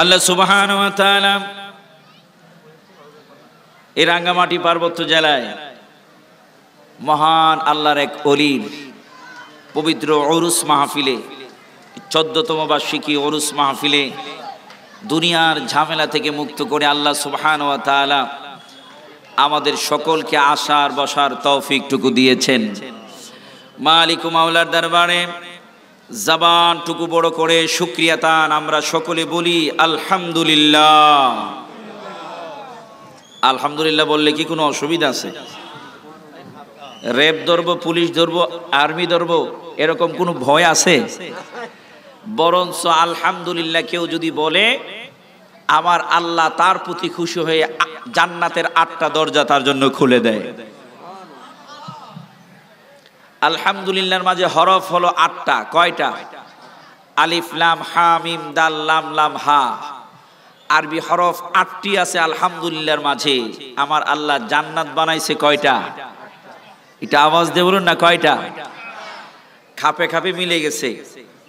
আল্লাহ সুবহান ওয়া তাআলা এই রাঙ্গামাটি পার্বত্য জেলায় মহান আল্লাহর এক ওলির পবিত্র উরুস মাহফিলে ১৪তম বার্ষিকী উরুস মাহফিলে দুনিয়ার ঝামেলা থেকে মুক্ত করে আল্লাহ সুবহান ওয়া তাআলা আমাদের সকলকে আশার বসার তৌফিকটুকু দিয়েছেন। মালিক মাওলার দরবারে জবানটুকু বড় করে শুকরিয়া তান আমরা সকলে বলি আলহামদুলিল্লাহ। আলহামদুলিল্লাহ বললে কি কোনো অসুবিধা আছে? র্যাব ধরব, পুলিশ ধরব, আর্মি ধরব, এরকম কোনো ভয় আছে? বরঞ্চ আলহামদুলিল্লাহ কেউ যদি বলে আমার আল্লাহ তার প্রতি খুশি হয়ে জান্নাতের ৮টা দরজা তার জন্য খুলে দেয়। আলহামদুলিল্লাহর মাঝে হরফ হলো ৮টা। কয়টা? আলিফ লাম হা মিম দাল লাম লাম হা। আরবি হরফ ৮টি আছে আলহামদুলিল্লাহর মাঝে। আমার আল্লাহ জান্নাত বানাইছে কয়টা? এটা আওয়াজ দিয়ে বলুন না, কয়টা? খাপে খাপে মিলে গেছে।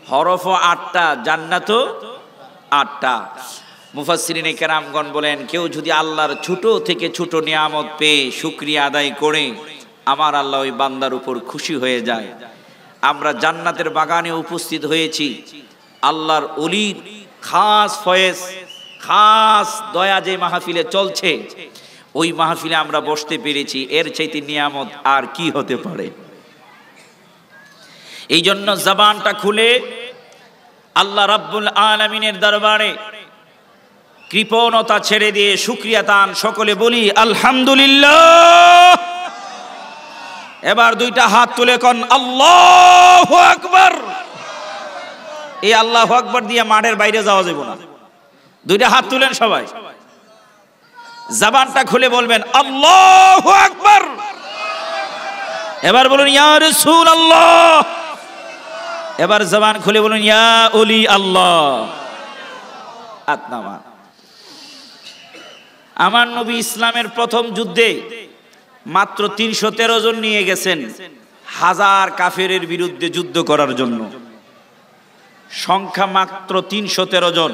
হরফও ৮টা, জান্নাতও ৮টা। মুফাসসিরিনে কেরামগণ বলেন কেউ যদি আল্লাহর ছোট থেকে ছোট নিয়ামত পেয়ে শুকরিয়া আদায় করে আমার আল্লাহ ওই বান্দার উপর খুশি হয়ে যায়। আমরা জান্নাতের বাগানে উপস্থিত হয়েছি। আল্লাহর ওলির খাস ফয়েজ, খাস দয়া যে মাহফিলে চলছে, ওই মাহফিলে আমরা বসতে পেরেছি। এর চাইতে নিয়ামত আর কি হতে পারে? এই জন্য জবানটা খুলে আল্লাহ রাব্বুল আলামিনের দরবারে কৃপণতা ছেড়ে দিয়ে শুকরিয়া তান সকলে বলি আলহামদুলিল্লাহ। এবার দুইটা হাত তুলে কন আল্লাহু আকবার। এই আল্লাহু আকবার দিয়ে মাঠের বাইরে যাওয়া যাবে না। দুইটা হাত তুলেন সবাই, জবানটা খুলে বলবেন আল্লাহু আকবার। এবার বলুন ইয়া রাসূলুল্লাহ। এবার জবান খুলে বলুন ইয়া ওলি আল্লাহ। আত্মামান আমার নবী ইসলামের প্রথম যুদ্ধে মাত্র ৩১৩ জন নিয়ে গেছেন হাজার কাফেরের বিরুদ্ধে যুদ্ধ করার জন্য। সংখ্যা মাত্র ৩১৩ জন,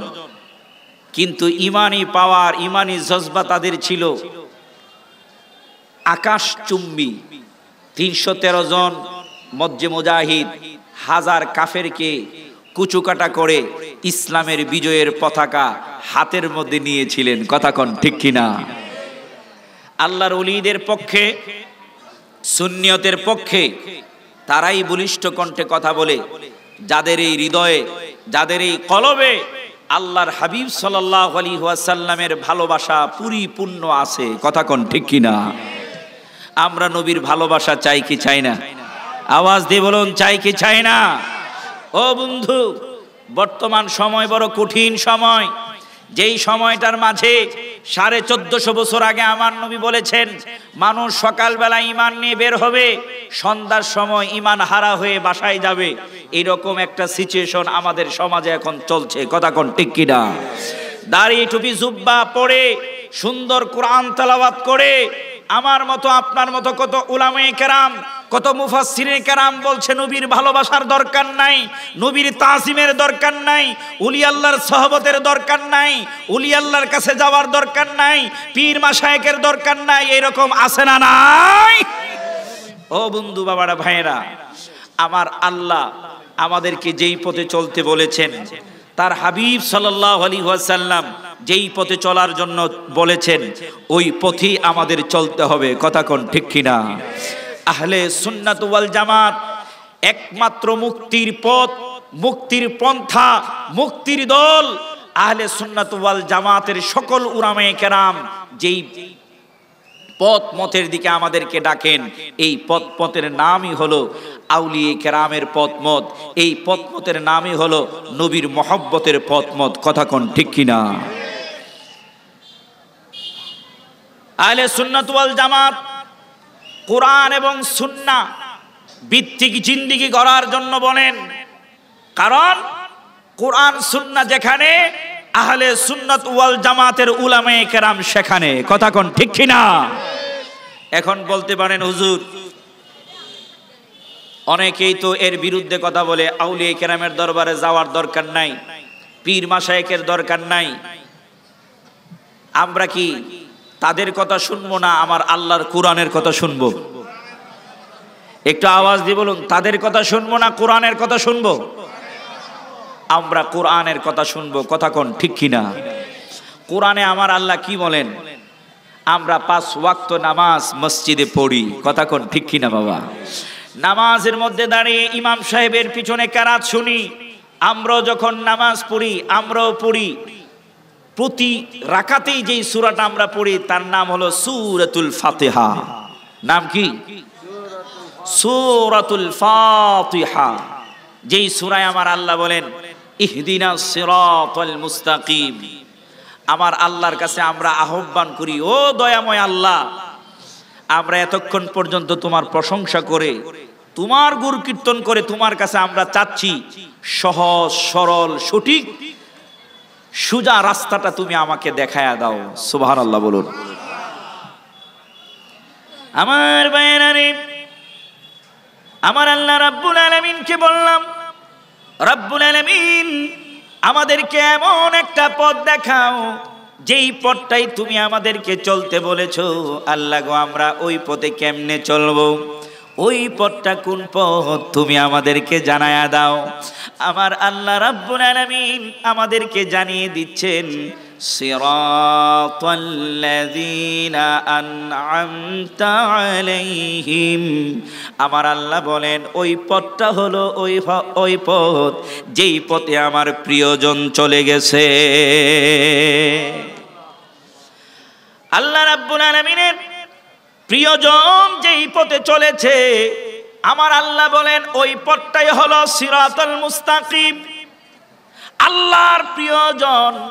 কিন্তু ইমানি পাওয়ার, ইমানি জজবা তাদের ছিল আকাশচুম্বী। ৩১৩ জন মজ্জে মুজাহিদ হাজার কাফেরকে কুচুকাটা করে ইসলামের বিজয়ের পতাকা হাতের মধ্যে নিয়েছিলেন। কথা কন ঠিক কিনা? আল্লাহর ওলিদের পক্ষে, সুন্নিয়তের পক্ষে তারাই বলিষ্ঠ কণ্ঠে কথা বলে যাদের এই হৃদয়ে, যাদের এই কলবে আল্লাহর হাবিব সাল্লাল্লাহু আলাইহি ওয়াসাল্লামের ভালোবাসা পরিপূর্ণ আছে। কথা কন ঠিক কিনা? আমরা নবীর ভালোবাসা চাই কি চাই না? আওয়াজ দিয়ে বলুন চাই কি চাই না? ও বন্ধু, বর্তমান সময় বড় কঠিন সময়, যেই সময়টার মাঝে ১৪৫০ বছর আগে আমার নবী বলেছেন মানুষ সকালবেলা ইমান নিয়ে বের হবে, সন্ধ্যার সময় ইমান হারা হয়ে বাসায় যাবে। এরকম একটা সিচুয়েশন আমাদের সমাজে এখন চলছে। কথা কোন ঠিক কিনা? দাড়ি টুপি জুব্বা পরে সুন্দর কোরআন তেলাওয়াত করে আমার মতো আপনার মতো কত উলামায়ে কেরাম, কত মুফাসসিরিনে কেরাম বলছে নবীর ভালোবাসার দরকার নাই, নবীর তাসিমের দরকার নাই, ওলি আল্লাহর সহবতের দরকার নাই, ওলি আল্লাহর কাছে যাওয়ার দরকার নাই, পীর মাশায়েখের দরকার নাই। এরকম আছে না নাই? ও বন্ধু, বাবারা, ভাইরা, আমার আল্লাহ আমাদেরকে যেই পথে চলতে বলেছেন, তার হাবিব সাল্লাল্লাহু আলাইহি ওয়াসাল্লাম যেই পথে চলার জন্য বলেছেন, ওই পথেই আমাদের চলতে হবে। কথা কোন ঠিক কিনা? আহলে সুন্নাত ওয়াল জামাত একমাত্র মুক্তির পথ, মুক্তির পন্থা, মুক্তির দল। আহলে সুন্নাত ওয়াল জামাতের সকল উলামায়ে কেরাম যেই পথ মতের দিকে আমাদেরকে ডাকেন, এই পথ মতের নামই হলো আউলিয়া কেরামের পথ মত, এই পথ মতের নামই হলো নবীর মহব্বতের পথ মত। কথা কোন ঠিক কিনা? আহলে সুন্নাত ওয়াল জামাত কোরআন এবং সুন্নাহ ভিত্তিক জিন্দেগি গড়ার জন্য বলেন, কারণ কোরআন সুন্নাহ যেখানে, আহলে সুন্নাত ওয়াল জামাতের উলামায়ে কেরাম সেখানে। কথা কোন ঠিক কিনা? এখন বলতে পারেন হুজুর, অনেকেই তো এর বিরুদ্ধে কথা বলে আউলিয়া কেরামের দরবারে যাওয়ার দরকার নাই, पीर मशायेखेर दरकार नाई आम्रा कि तादेर कथा शुनबो ना आमार आल्लाहर कुरानेर कथा शुनबो एकटा आवाज दिये बोलुन तादेर कथा शुनबो ना कुरानेर कथा शुनबो आम्रा कुरानेर कथा शुनबो कथा कोन ठीक कि ना कुराने आमार आल्लाह कि बोलेन आम्रा पांच वक्त नामाज मस्जिदे पढ़ी कथा कोन ठीक कि ना बाबा नामाजेर मध्य दाड़िये इमाम साहेबेर पिछने कारात शुनी आम्रा जखन नामाज पढ़ी आम्राओ पढ़ी प्रति राकातेई जेई सूराटा आम्रा पढ़ी तार नाम हलो सूरतुल फातिहा नाम कि सूरतुल फातिहा जेई सूराय आमार आल्लाह बोलेन इहदिना सिरातल मुस्ताकिम आमार आल्लाहर काछे आम्रा आह्वान करी ओ दयामय आल्लाह आम्रा एतक्षण पर्यन्त तोमार प्रशंसा करे तुम्हार गुरु कीर्तन करे तुम्हार काछे आम्रा चाচ্ছি सहज सरल सठीक सुजा रास्ताटा तुमी आमाके देखाया दाओ सुबहानाल्लाह बोलुन आमार बयानारे आमार आल्लाह रब्बुल आलामीन के बोललाम रब्बुल आलामीन आमादेरके एमन एकटा पथ देखाओ जेई पथटाई तुमी आमादेरके चलते बोलेছো आल्लाह गो आमरा ओई पथे केमने चलबो ओई पथटा कोन पथ तुमी आमादेरके जानाया दाओ आमार आल्लाह रब्बुल आलामीन आमादेरके जानिये दिच्छेन सिराताल लाजीना अन'अमता आलैहिम आमार आल्लाह बोलेन ओई पथटा हलो ओई पथ जेई पथे आमार प्रियजन चले गेछे आल्लाह रब्बुल आलामीनेर प्रियजन जेई पथे चलेछे आमार आल्लाह बोलेन ओई पथटाई हलो सिराताल मुस्ताकिम आल्लाहर प्रियजन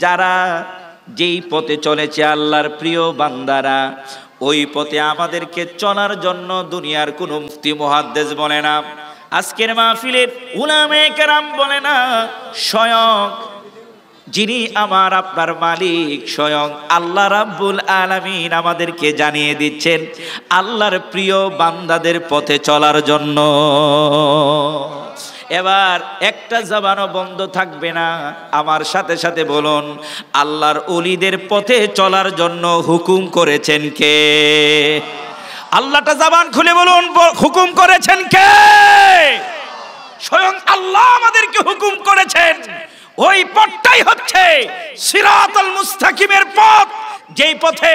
যারা যেই পথে চলেছে আল্লাহর প্রিয় বান্দারা ওই পথে আমাদেরকে চলার জন্য দুনিয়ার কোনো মুফতি মুহাদ্দিস বলে না আজকের মাহফিলে উলামায়ে কেরাম বলে না স্বয়ং যিনি আমার আপনার মালিক স্বয়ং আল্লাহ রাব্বুল আলামিন আমাদেরকে জানিয়ে দিচ্ছেন আল্লাহর প্রিয় বান্দাদের পথে চলার জন্য এবার একটা জবানও বন্ধ থাকবে না আমার সাথে সাথে বলুন আল্লাহর ওলিদের পথে চলার জন্য হুকুম করেছেন কে আল্লাহটা জবান খুলে বলুন হুকুম করেছেন কে স্বয়ং আল্লাহ আমাদেরকে হুকুম করেছেন ওই পথটাই হচ্ছে সিরাতাল মুস্তাকিমের পথ যেই পথে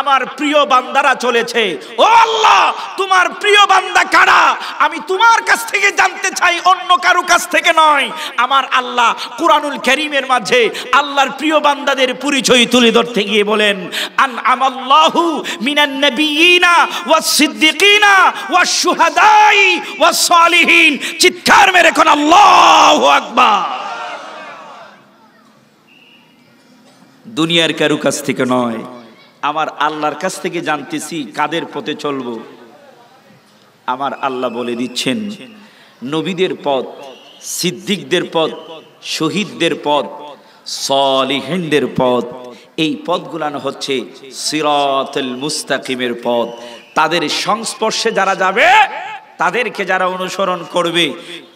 আমার প্রিয় বান্দারা চলেছে ও আল্লাহ তোমার প্রিয় বান্দা কারা আমি তোমার কাছ থেকে জানতে চাই অন্য কারো কাছ থেকে নয় আমার আল্লাহ কুরআনুল কারীমের মাঝে আল্লাহর প্রিয় বান্দাদের পরিচয় তুলে ধরতে গিয়ে বলেন আনআমাল্লাহু মিনান নবিয়িনা ওয়াস সিদ্দিকিনা ওয়াস শুহাদাই ওয়াস সালিহিন চিৎকার মেরে কোন আল্লাহু আকবার दुनियार कारो काछ थेके नय आमार आल्लाहर काछ थेके जानतेछि कादेर पथे चलबो आमार आल्लाह बोले दिच्छेन नबीदेर पथ सिद्दीकदेर पथ शहीददेर पथ सालिहीनदेर पथ এই পথগুলো হচ্ছে সিরাতুল মুস্তাকিমের পথ তাদের সংস্পর্শে যারা যাবে তাদেরকে যারা অনুসরণ করবে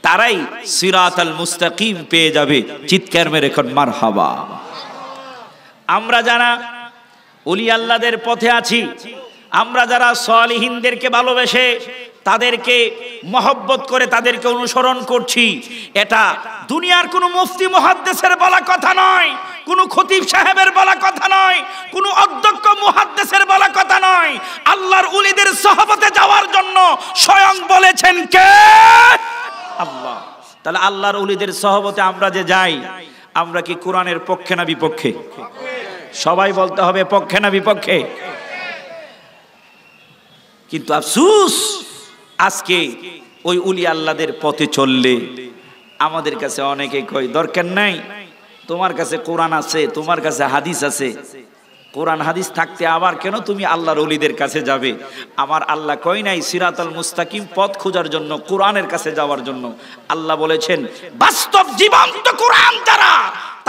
তারাই সিরাতুল মুস্তাকিম পেয়ে যাবে চিৎকার মেরে কোন মারহাবা আমরা যারা ওলি আল্লাহদের পথে আছি আমরা যারা সালিহিনদেরকে ভালোবেসে তাদেরকে মহব্বত করে তাদেরকে অনুসরণ করছি এটা দুনিয়ার কোনো মুফতি মুহাদ্দিসের বলা কথা নয় কোনো খতিব সাহেবের বলা কথা নয় কোনো অধ্যক্ষ মুহাদ্দিসের বলা কথা নয় আল্লাহর ওলিদের সাহাবতে যাওয়ার জন্য স্বয়ং বলেছেন কে আল্লাহ তাহলে আল্লাহর ওলিদের সাহাবতে আমরা যে যাই আমরা কি কোরআনের পক্ষে না বিপক্ষে সবাই বলতে হবে পক্ষে না বিপক্ষে কিন্তু আফসোস আজকে ওই ওলি আল্লাহদের পথে চললে আমাদের কাছে অনেকে কয় দরকার নাই তোমার কাছে কোরআন আছে তোমার কাছে হাদিস আছে কোরআন হাদিস থাকতে আবার কেন তুমি আল্লাহর ওলিদের কাছে যাবে আমার আল্লাহ কই নাই সিরাতাল মুস্তাকিম পথ খোঁজার জন্য কোরআনের কাছে যাওয়ার জন্য আল্লাহ বলেছেন বাস্তব জীবন্ত কোরআন যারা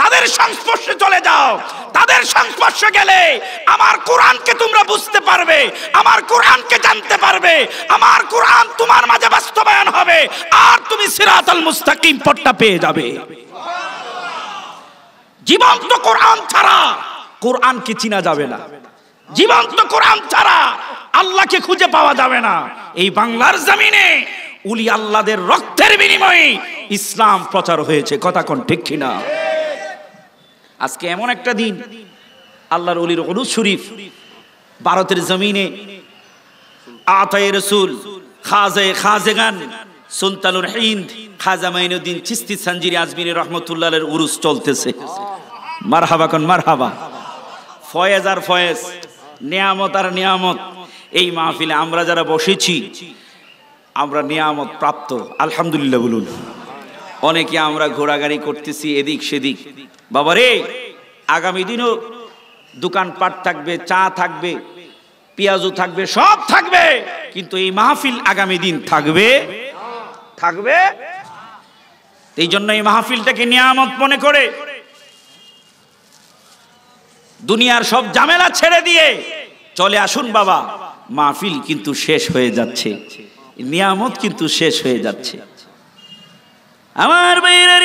তাদের সংস্পর্শে চলে যাও তাদের সংস্পর্শে গেলে আমার কোরআনকে তোমরা বুঝতে পারবে আমার কোরআনকে জানতে পারবে আমার কোরআন তোমার মাঝে বাস্তবায়ন হবে আর তুমি সিরাতাল মুস্তাকিম পথটা পেয়ে যাবে সুবহানাল্লাহ जीवंत तो कुरान छाड़ा कुरान के चिना जावे ना, जीवंत तो कुरान छाड़ा अल्लाह के खुजे पावा जावे ना। ये बांग्लार जमीने उली अल्लाह देर रक्तेर बिनिमये इस्लाम प्रचार हुए कथा कौन ठीक की ना। आज के एमन एक दिन अल्लाहर उलिर कुलूस शरीफ भारत जमीने आताए रसूल खाजे खाजेगान सुल्तानुल हिंद खाजा माइनुद्दीन चिश्ती संजीरी आजमीरी रहमतुल्लाह अलैहिर उरूस चलते से मरहबा कन मरहबा फयेज और फयेज नियामत और नियामत। এই মাহফিলে আমরা যারা বসেছি আমরা নিয়ামত প্রাপ্ত আলহামদুলিল্লাহ বলুন। অনেকে আমরা ঘোরাঘুরি করতেছি এদিক সেদিক, বাবা রে আগামী দিনও দোকানপাট থাকবে, চা থাকবে, পেঁয়াজও থাকবে, সব থাকবে, কিন্তু এই মাহফিল আগামী দিন থাকবে থাকবে। এই জন্য এই মাহফিলটাকে নিয়ামত মনে করে দুনিয়ার সব ঝামেলা ছেড়ে দিয়ে চলে আসুন বাবা, মাহফিল কিন্তু শেষ হয়ে যাচ্ছে, নিয়ামত কিন্তু শেষ হয়ে যাচ্ছে আমার ভাইয়েরা।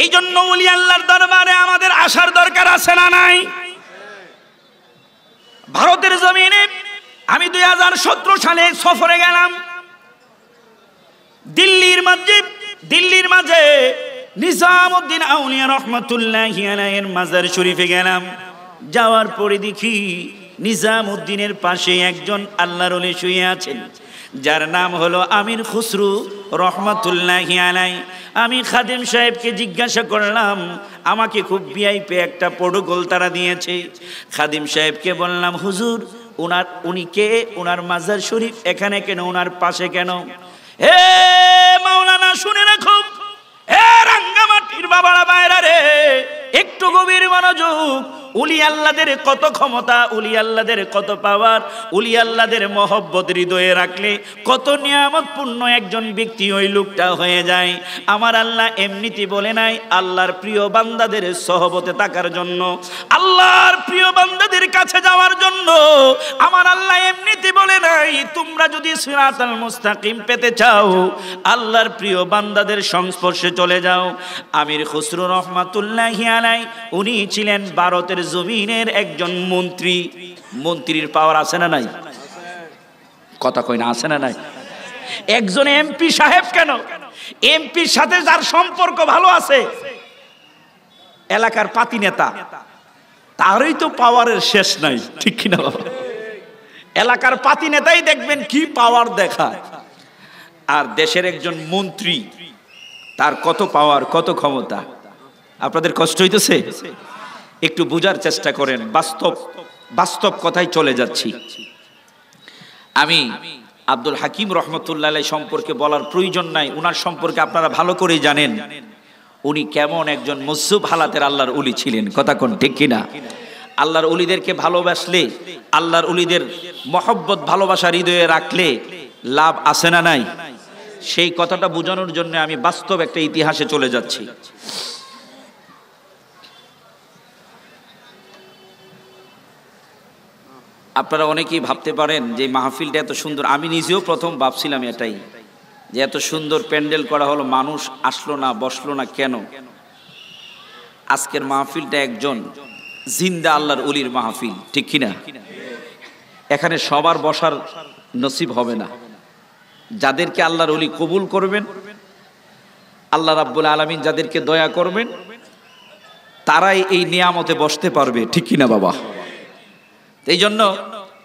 এই জন্য ওলি আল্লাহর দরবারে আমাদের আসার দরকার আছে না নাই? ভারতের জমিনে আমি 2017 সালে সফরে গেলাম দিল্লির মাঝে, দিল্লির মাঝে নিজামউদ্দিন আউলিয়া রহমাতুল্লাহি আলাইহির মাজার শরীফে গেলাম। যাওয়ার পরে দেখি নিজামউদ্দিনের পাশে একজন আল্লাহর ওলি শুয়ে আছেন যার নাম হলো আমির খুসরু রহমাতুল্লাহি আলাই। আমি খাদিম সাহেবকে জিজ্ঞাসা করলাম আমাকে খুব ভিআইপি একটা প্রটোকল তারা দিয়েছে। খাদিম সাহেবকে বললাম হুজুর ওনার উনি কে, ওনার মাজার শরীফ এখানে কেন, ওনার পাশে কেন? হে মাওলানা শুনে রাখো, হে রাঙ্গামাটির বাবারা বাইরা রে একটু গভীর মনোযোগ। উলি আল্লাহদের কত ক্ষমতা, উলি আল্লাহদের কত পাওয়ার, উলি আল্লাহদের মহব্বত হৃদয়ে রাখলে কত নিয়ামতপূর্ণ একজন ব্যক্তি ওই লোকটা হয়ে যায়। আমার আল্লাহ এমনিতে বলে নাই আল্লাহর প্রিয় বান্দাদের সহবতে থাকার জন্য, আল্লাহর প্রিয় বান্দাদের কাছে যাওয়ার জন্য। আমার আল্লাহ এমনিতে বলে নাই তোমরা যদি সিরাতাল মুস্তাকিম পেতে চাও আল্লাহর প্রিয় বান্দাদের সংস্পর্শে চলে যাও। আমির খুসরু রহমাতুল্লাহি আলাই উনি ছিলেন ভারতের জমিনের একজন মন্ত্রী। মন্ত্রীর পাওয়ার আছে না নাই? কথা কই না, আছে না নাই? একজন এমপি সাহেব কেন, এমপির সাথে যার সম্পর্ক ভালো আছে এলাকার পাতি নেতা তারই তো পাওয়ারের শেষ নাই, ঠিক কি না? এলাকার পাতি নেতাই দেখবেন কি পাওয়ার দেখায়, আর দেশের একজন মন্ত্রী তার কত পাওয়ার কত ক্ষমতা। আপনাদের কষ্ট হইতেছে? একটু বোঝার চেষ্টা করেন, বাস্তব বাস্তব কথাই চলে যাচ্ছি। আমি আব্দুল হাকিম রহমতুল্লাহ আলাইহি সম্পর্কে বলার প্রয়োজন নাই, ওনার সম্পর্কে আপনারা ভালো করেই জানেন উনি কেমন একজন মুসযুব হালাতের আল্লাহর ওলি ছিলেন, কথা কোন ঠিক কিনা? আল্লাহর ওলিদেরকে ভালোবাসলে, আল্লাহর ওলিদের মহব্বত ভালোবাসা হৃদয়ে রাখলে লাভ আছে না নাই? সেই কথাটা বোঝানোর জন্য আমি বাস্তব একটা ইতিহাসে চলে যাচ্ছি। আপনারা অনেকেই ভাবতে পারেন যে মাহফিলটা এত সুন্দর, আমি নিজেও প্রথম ভাবছিলাম এটাই যে এত সুন্দর প্যান্ডেল করা হলো, মানুষ আসলো না বসলো না কেন? আজকের মাহফিলটা একজন জিন্দা আল্লাহর ওলির মাহফিল, ঠিক কিনা? এখানে সবার বসার নসিব হবে না, যাদেরকে আল্লাহর ওলি কবুল করবেন, আল্লাহ রাব্বুল আলামিন যাদেরকে দয়া করবেন তারাই এই নিয়ামতে বসতে পারবে, ঠিক কিনা বাবা? এই জন্য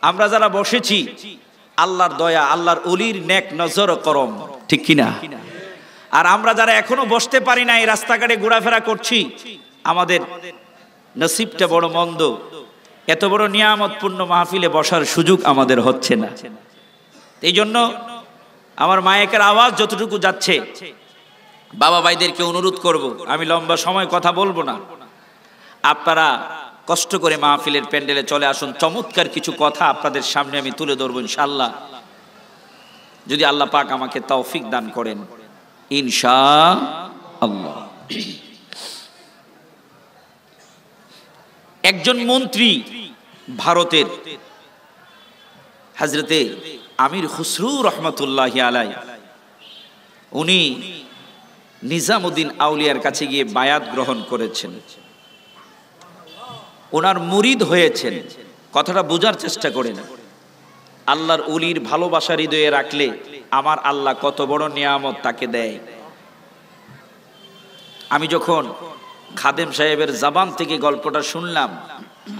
আমরা যারা বসেছি আল্লাহর দয়া, আল্লাহর ওলির নেক নজর করম, ঠিক কিনা? আর আমরা যারা এখনো বসতে পারি না, এই রাস্তাঘাটে ঘোরাফেরা করছি, আমাদের নসিবটা বড় মন্দ, এত বড় নিয়ামতপূর্ণ মাহফিলে বসার সুযোগ আমাদের হচ্ছে না। এই জন্য আমার মাইকের আওয়াজ যতটুকু যাচ্ছে বাবা ভাইদেরকে অনুরোধ করব, আমি লম্বা সময় কথা বলবো না, আপনারা কষ্ট করে মাহফিলের প্যান্ডেলে চলে আসুন। চমৎকার কিছু কথা আপনাদের সামনে আমি তুলে ধরব ইনশাআল্লাহ, যদি আল্লাহ পাক আমাকে তৌফিক দান করেন ইনশাআল্লাহ। একজন মন্ত্রী ভারতের হযরতে আমির খুসরু রহমাতুল্লাহি আলাইহি, উনি निजामुद्दीन आउलियार काछे गिये बायात ग्रहण करेछेन ओनार मुरीद हयेछेन कथाटा बोझार चेष्टा करेन आल्लाहर उलिर भालोबासा हृदये राखले आमार आल्लाह कत बड़ नियामत ताके देय आमी जखन खादेम साहेबेर जबान थेके गल्पटा शुनलाम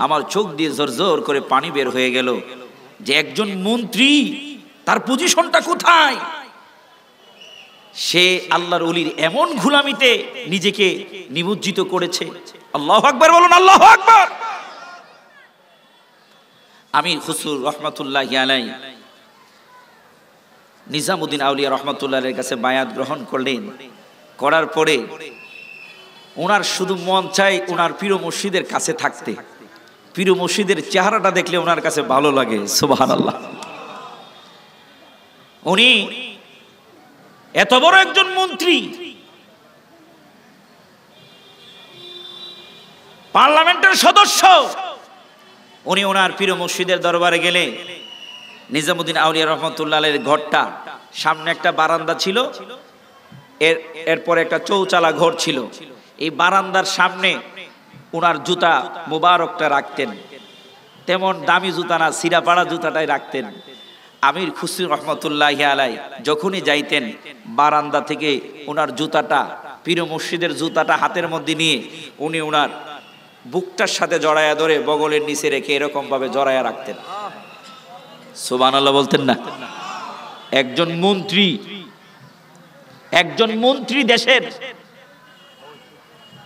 आमार चोख दिये जरजर करे पानी बेर हये गेल जे एकजन मंत्री तार पजिशनटा कोथाय से आल्लाहर उलिर एमन घुलामिते निजेके निमज्जित करेछे आल्लाहु आकबर बोलुन आल्लाहु आकबर आमी हुजूर रहमतुल्लाहि आलैहि निजामुद्दीन आउलिया रहमतुल्लाहर काছে बायात ग्रहण करलेन करार परे उनार शुधु मन चाय उनार पीरो मुर्शिदेर कासे थाकते पीरो मुर्शिदेर चेहराटा देखले उनार कासे भालो लागे सुबहानाल्लाह उनी एत बड़ एकजन मंत्री पार्लामेंटेर सदस्य उनी उनार पीरो मुर्शिदेर दरबारे गेले निजामुद्दीन आउलिया रहमतुल्लाहर घरटा सामने एकटा बारान्दा छिलो एर एर पर एकटा चौचाला घर छिलो এই বারান্দার সামনে ওনার জুতা মোবারকটা রাখতেন তেমন দামি জুতা না সিরাপাড়া জুতাটাই রাখতেন আমির খুসরু রহমাতুল্লাহি আলাইহি যখনই যাইতেন বারান্দা থেকে ওনার জুতাটা পীর মুর্শিদের জুতাটা হাতের মধ্যে নিয়ে উনি ওনার বুকটার সাথে জড়ায়া ধরে বগলের নিচে রেখে এরকম ভাবে জড়ায়া রাখতেন সুবহানাল্লাহ বলতেন না একজন মন্ত্রী দেশের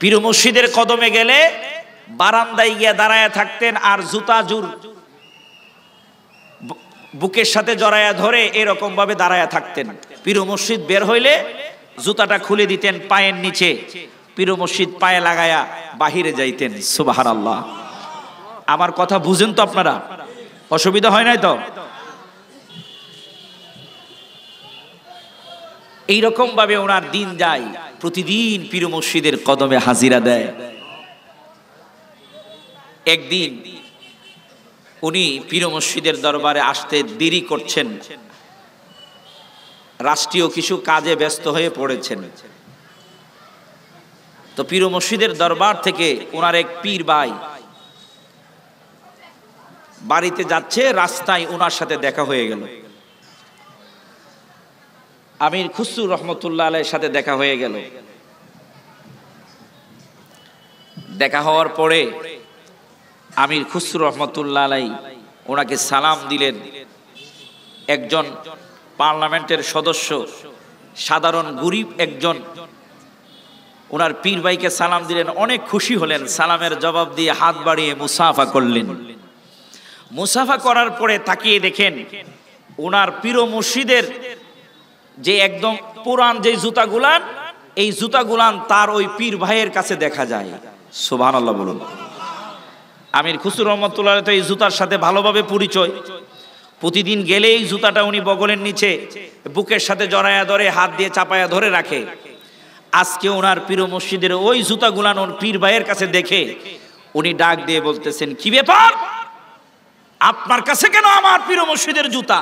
पीर मुर्शिदेर कदमे गेले बारान्दाय गिये दाঁড়ায়া থাকতেন আর জুতা জুর বুকের সাথে জড়ায়া ধরে এরকম ভাবে দাঁড়ায়া থাকতেন পীর মুর্শিদ বের হইলে জুতাটা খুলে দিতেন পায়ের নিচে পীর মুর্শিদ পায়ে লাগায়া বাহিরে যাইতেন সুবহানাল্লাহ আমার কথা বুঝেন তো আপনারা অসুবিধা হয় না তো এই রকম ভাবে ওনার দিন যায় प्रतिदिन पीर मुर्शिदेर कदमे हाजिरा देय एक दिन उनी पीर मुर्शिदेर दरबारे आसते देरी करछेन राष्ट्रीय किछु काजे व्यस्त हये पड़ेछेन तो पीर मुर्शिदेर दरबार थेके उनार एक पीर भाई बाड़ीते जाच्छे रास्ताय उनार साथे देखा हये गेल आमिर खुसरू रहमतुल्लाह आलैहिर साथे देखा हये गेल देखा होवार परे आमिर खुसरू रहमतुल्लाह आलैहि ओनाके सालाम दिलेन एकजन पार्लामेंटेर सदस्य साधारण गरीब एकजन ओनार पीर भाईके सालाम दिलेन अनेक खुशी हलेन सालामेर जवाब दिये हाथ बाड़िये मुसाफा करलेन मुसाफा करार परे ताकिये देखेन ओनार पीर मुर्शिदेर जे एकदम पुरान जे जूतागुलान এই জুতাগুলান তার ওই পীর ভাইয়ের কাছে দেখা যায় সুবহানাল্লাহ বলুন আমির খুসরু রহমাতুল্লাহ আলাইহি তো এই জুতার সাথে ভালোভাবে পরিচয় প্রতিদিন গেলে এই জুতাটা উনি বগলের নিচে বুকের সাথে জড়ায়া ধরে হাত দিয়ে চাপায়া ধরে রাখে আজকে ওনার পীর মুর্শিদের ওই জুতাগুলান ওর পীর ভাইয়ের কাছে দেখে উনি ডাক দিয়ে বলতেছেন কি ব্যাপার আপনার কাছে কেন আমার পীর মুর্শিদের জুতা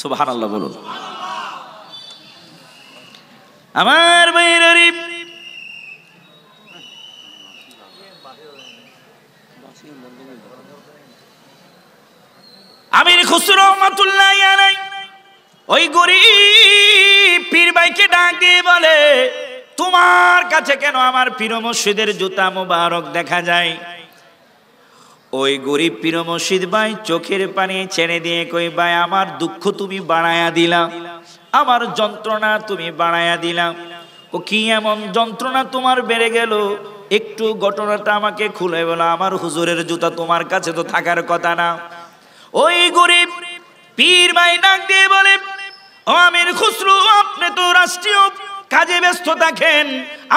সুবহানাল্লাহ বলুন আমার বাইরেরি আমির খুসরু রহমাতুল্লাহি আলাইহি ওই গরীব পীর ভাইকে ডাক দিয়ে বলে তোমার কাছে কেন আমার পীর মুর্শিদের জুতা মোবারক দেখা যায় ওই গরীব পীর মুর্শিদ ভাই চোখের পানি ছেড়ে দিয়ে কই ভাই আমার দুঃখ তুমি বাড়ায়া দিলা আমার যন্ত্রণা তুমি বাড়ায়া দিলাম ও কি এমন যন্ত্রণা তোমার বেড়ে গেল একটু ঘটনাটা আমাকে খুলে বলো আমার হুজুরের জুতা তোমার কাছে তো থাকার কথা না ওই গরীব পীর ভাই ডাক দিয়ে বলে ও আমির খুসরু আপনি তো রাষ্ট্রীয় কাজে ব্যস্ত থাকেন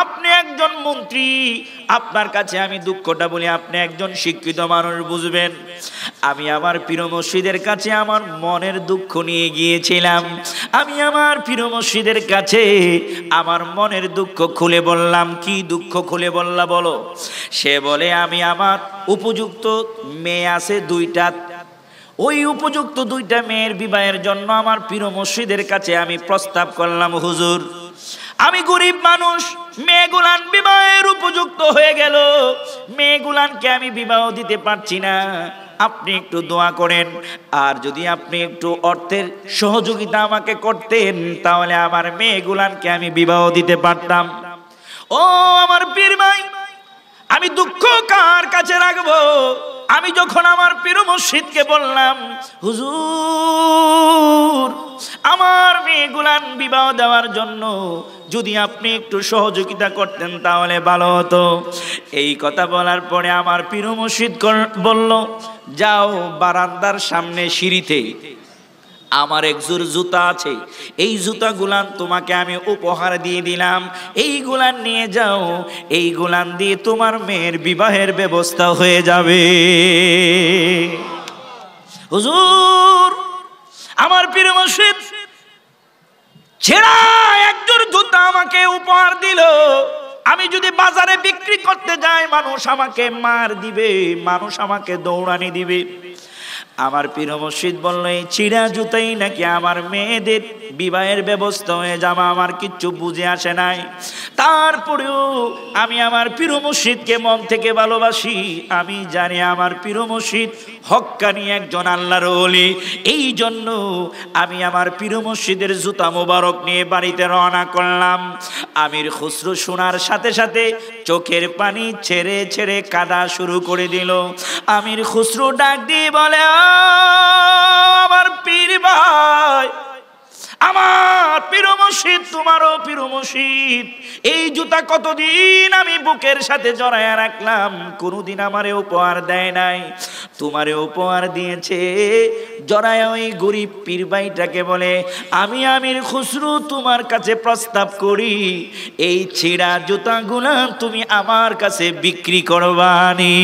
আপনি একজন মন্ত্রী আপনার কাছে আমি দুঃখটা বলি আপনি একজন শিক্ষিত মানুষ বুঝবেন আমি আমার পীর মুর্শিদের কাছে আমার মনের দুঃখ নিয়ে গিয়েছিলাম আমি আমার পীর মুর্শিদের কাছে আমার মনের দুঃখ খুলে বললাম কি দুঃখ খুলে বললা বলো সে বলে আমি আমার উপযুক্ত মেয়ে আছে দুইটা ওই উপযুক্ত দুইটা মেয়ের বিবাহের জন্য আমার পীর মুর্শিদের কাছে আমি প্রস্তাব করলাম হুজুর आमी गरीब मानुष मेयेगुलान विवाहेर उपयुक्त हये गेल मेयेगुलानके आमी विवाह दिते पारछि ना আপনি একটু দোয়া করেন আর যদি আপনি একটু অর্থের সহযোগিতা আমাকে করতেন তাহলে আমার মেয়েগুলানকে আমি বিবাহ দিতে পারতাম। ও আমার পীর ভাই, আমি দুঃখ কার কাছে রাখবো? আমি যখন আমার পীর মুর্শিদকে বললাম, হুজুর আমার মেয়েগুলান বিবাহ দেওয়ার জন্য যদি আপনি একটু সহযোগিতা করতেন তাহলে ভালো হতো। এই কথা বলার পরে আমার পীর মুর্শিদ বলল, যাও বারান্দার সামনে সিঁড়িতে আমার একজোড় জুতা আছে, এই জুতাগুলান তোমাকে আমি উপহার দিয়ে দিলাম, এইগুলান নিয়ে যাও, এইগুলান দিয়ে তোমার মেয়ের বিবাহের ব্যবস্থা হয়ে যাবে। হুজুর আমার পীর মুর্শিদ ছেড়া একজোড় জুতা আমাকে উপহার দিল, আমি যদি বাজারে বিক্রি করতে যাই মানুষ আমাকে মার দিবে, মানুষ আমাকে দৌড়ানি দিবে। আমার পীর মুর্শিদ বলল, এই চিরা জুতাই নাকি আমার মেয়েদের বিবাহের ব্যবস্থা হয়ে যাবে, আমার কিচ্ছু বুঝে আসে নাই। তারপরেও আমি আমার পীর মুর্শিদকে মন থেকে ভালোবাসি, আমি জানি আমার পীর মুর্শিদ হক্কানি একজন আল্লাহর ওলি, এই জন্য আমি আমার পীর মুর্শিদের জুতা মোবারক নিয়ে বাড়িতে রওনা করলাম। আমির খুসরু শোনার সাথে সাথে চোখের পানি ছেড়ে ছেড়ে কাঁদা শুরু করে দিল। আমির খুসরু ডাক দিয়ে বলে, আমার পীর ভাই, আমার পীর মুর্শিদ তোমারও পীর মুর্শিদ, এই জুতা কতদিন আমি বুকের সাথে জড়াইয়া রাখলাম, কোনোদিন আমারে উপহার দেয় নাই, তোমারে উপহার দিয়েছে। জড়ায় ওই গরিব পীর ভাইটাকে বলে, আমি আমির খুসরু তোমার কাছে প্রস্তাব করি এই ছিঁড়া জুতাগুলা তুমি আমার কাছে বিক্রি করবানি।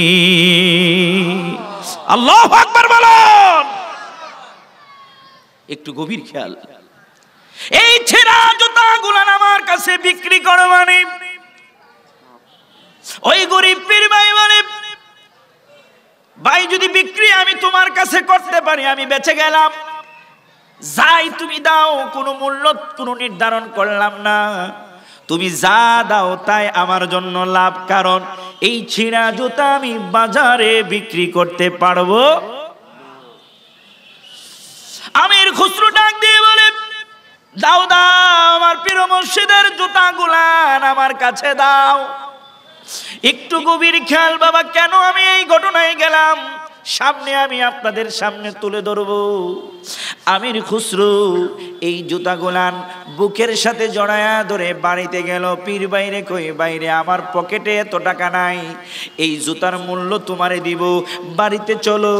আল্লাহু আকবার বলুন। একটু গভীর খেয়াল, এই ছেঁড়া জুতাগুলো আমার কাছে বিক্রি করবানি। ওই গরিব পীর ভাই বলে, ভাই যদি বিক্রি আমি তোমার কাছে করতে পারি আমি বেঁচে গেলাম, যাই তুমি দাও, কোনো মূল্য কোনো নির্ধারণ করলাম না, তুমি যা দাও তাই আমার জন্য লাভ, কারণ এই ছিঁড়া জুতা আমি বাজারে বিক্রি করতে পারবো। আমির খুসরু ডাক দিয়ে বলে, দাও দাও আমার পীর মুর্শিদের জুতাগুলান আমার কাছে দাও। একটু গভীর খেয়াল বাবা, কেন আমি এই ঘটনায় গেলাম সামনে আমি আপনাদের সামনে তুলে ধরবো। আমির খুসরু এই জুতাগুলান বুকের সাথে জড়ায়া ধরে বাড়িতে গেল। পীর বাইরে কই, বাইরে আমার পকেটে এত টাকা নাই, এই জুতার মূল্য তোমারে দিব, বাড়িতে চলো,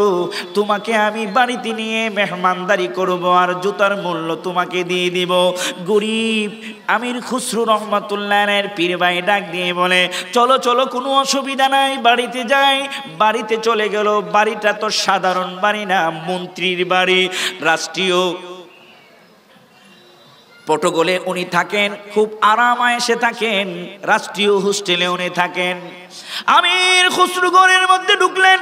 তোমাকে আমি বাড়িতে নিয়ে মেহমানদারি করব আর জুতার মূল্য তোমাকে দিয়ে দিব। গরিব আমির খুসরু রহমাতুল্লাহ আলাইহির পীর ভাই ডাক দিয়ে বলে, চলো চলো, কোনো অসুবিধা নাই, বাড়িতে যাই। বাড়িতে চলে গেল। বাড়িটা তো সাধারণ বাড়ি না, মন্ত্রীর বাড়ি, রাষ্ট্রীয় পটগলে উনি থাকেন, খুব আরাম আয়েশে থাকেন, রাষ্ট্রীয় হোস্টেলে উনি থাকেন। আমির খুসরু ঘরের মধ্যে ঢুকলেন,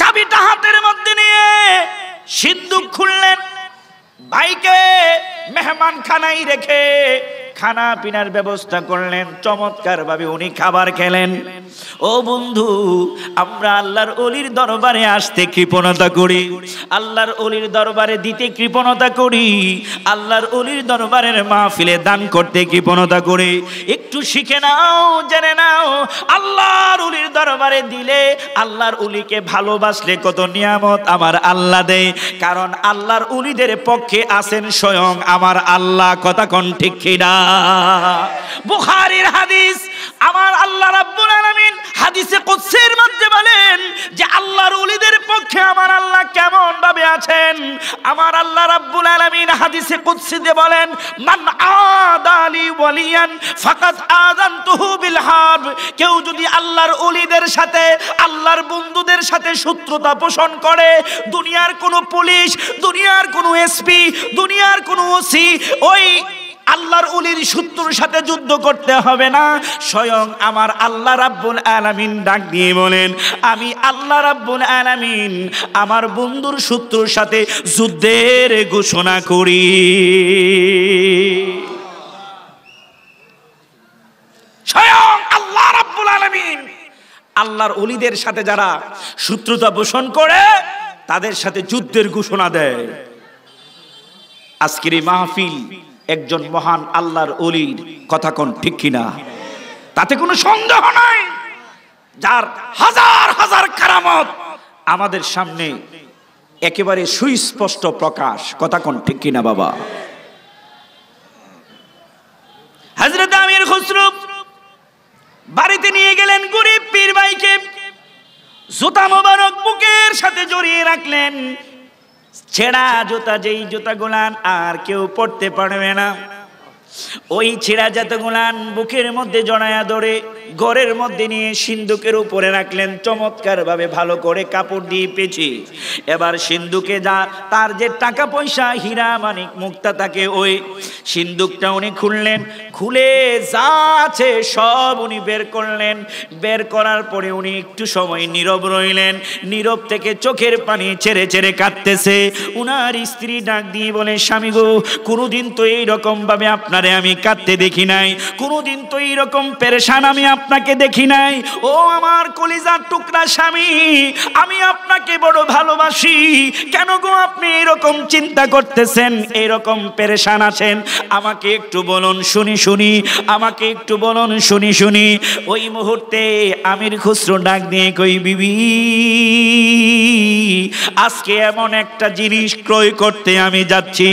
চাবিটা হাতের মধ্যে নিয়ে সিন্দুক খুললেন, ভাইকে মেহমান খানায় রেখে খানা পিনার ব্যবস্থা করলেন। চমৎকার ভাবে উনি খাবার খেলেন। ও বন্ধু, আমরা আল্লাহর ওলির দরবারে আসতে কৃপণতা করি, আল্লাহর ওলির দরবারে দিতে কৃপণতা করি, আল্লাহর ওলির দরবারের মাহফিলে দান করতে কৃপণতা করি। একটু শিখে নাও, জেনে নাও, আল্লাহর ওলির দরবারে দিলে, আল্লাহর ওলিকে ভালোবাসলে কত নিয়ামত আমার আল্লাহ দেয়, কারণ আল্লাহর ওলিদের পক্ষে আছেন স্বয়ং আমার আল্লাহ। কথা কোন ঠিক কিনা? বুখারীর হাদিস, আমার আল্লাহ রাব্বুল আলামিন হাদিসে কুদসির মধ্যে বলেন যে আল্লাহর ওলিদের পক্ষে আমার আল্লাহ কেমন ভাবে আছেন। আমার আল্লাহ রাব্বুল আলামিন হাদিসে কুদসিতে বলেন, মান আদালি ওয়ালিয়ান ফাকাদ আযানতুহু বিল হারব, কেউ যদি আল্লাহর ওলিদের সাথে, আল্লাহর বন্ধুদের সাথে শত্রুতা পোষণ করে, দুনিয়ার কোনো পুলিশ, দুনিয়ার কোনো এসপি, দুনিয়ার কোনো ওসি ওই আল্লাহর ওলির শত্রুর সাথে যুদ্ধ করতে হবে না, স্বয়ং আমার আল্লাহ রাব্বুল আলামিন ডাক দিয়ে বলেন, আমি আল্লাহ রাব্বুল আলামিন আমার বন্ধুর শত্রুর সাথে যুদ্ধের ঘোষণা করি। स्वयं अल्लाह रब्बुल आलमीन अल्लाहर ओलीদের সাথে যারা শত্রুতা পোষণ করে তাদের সাথে যুদ্ধের ঘোষণা দেয়। আজকের এই মাহফিল একজন মহান আল্লাহর ওলির কথা কোন ঠিক কিনা তাতে কোনো সন্দেহ নাই। যার হাজার হাজার কারামত আমাদের সামনে একেবারে সুস্পষ্ট প্রকাশ, কথা কোন ঠিক কিনা বাবা। হযরত আমির খসরু বাড়িতে নিয়ে গেলেন গরীব পীর ভাইকে, জুতা মোবারক বুকের সাথে জড়িয়ে রাখলেন। ছেঁড়া জুতা, যেই জুতা গুলান আর কেউ পড়তে পারবে না, ওই ছেঁড়া জুতা গুলান বুকের মধ্যে জড়ায়া ধরে ঘরের মধ্যে নিয়ে সিন্ধুকের উপরে রাখলেন। চমৎকার ভাবে ভালো করে কাপড় দিয়ে পেঁচে এবার সিন্ধুকে যা তার যে টাকা পয়সা হীরা মানিক মুক্তা থাকে ওই সিন্ধুকটা উনি খুললেন। খুলে যা আছে সব উনি বের করলেন। বের করার পরে উনি একটু সময় নীরব রইলেন। নীরব থেকে চোখের পানি ছেড়ে ছেড়ে কাঁদতেছে। উনার স্ত্রী ডাক দিয়ে বলে, স্বামী গো, কোনোদিন তো এইরকমভাবে আপনারে আমি কাঁদতে দেখি নাই, কোনোদিন তো এইরকম পেরেশান আমি আপনাকে দেখি নাই। ও আমার কলিজার টুকরা স্বামী, আমি আপনাকে বড় ভালোবাসি, কেন গো আপনি এরকম চিন্তা করতেছেন, এরকম পেরেশান আছেন, আমাকে একটু বলুন শুনি শুনি, আমাকে একটু বলুন শুনি শুনি। ওই মুহূর্তে আমির খসরু ডাক দিয়ে কই, বিবি, আজকে এমন একটা জিনিস ক্রয় করতে আমি যাচ্ছি,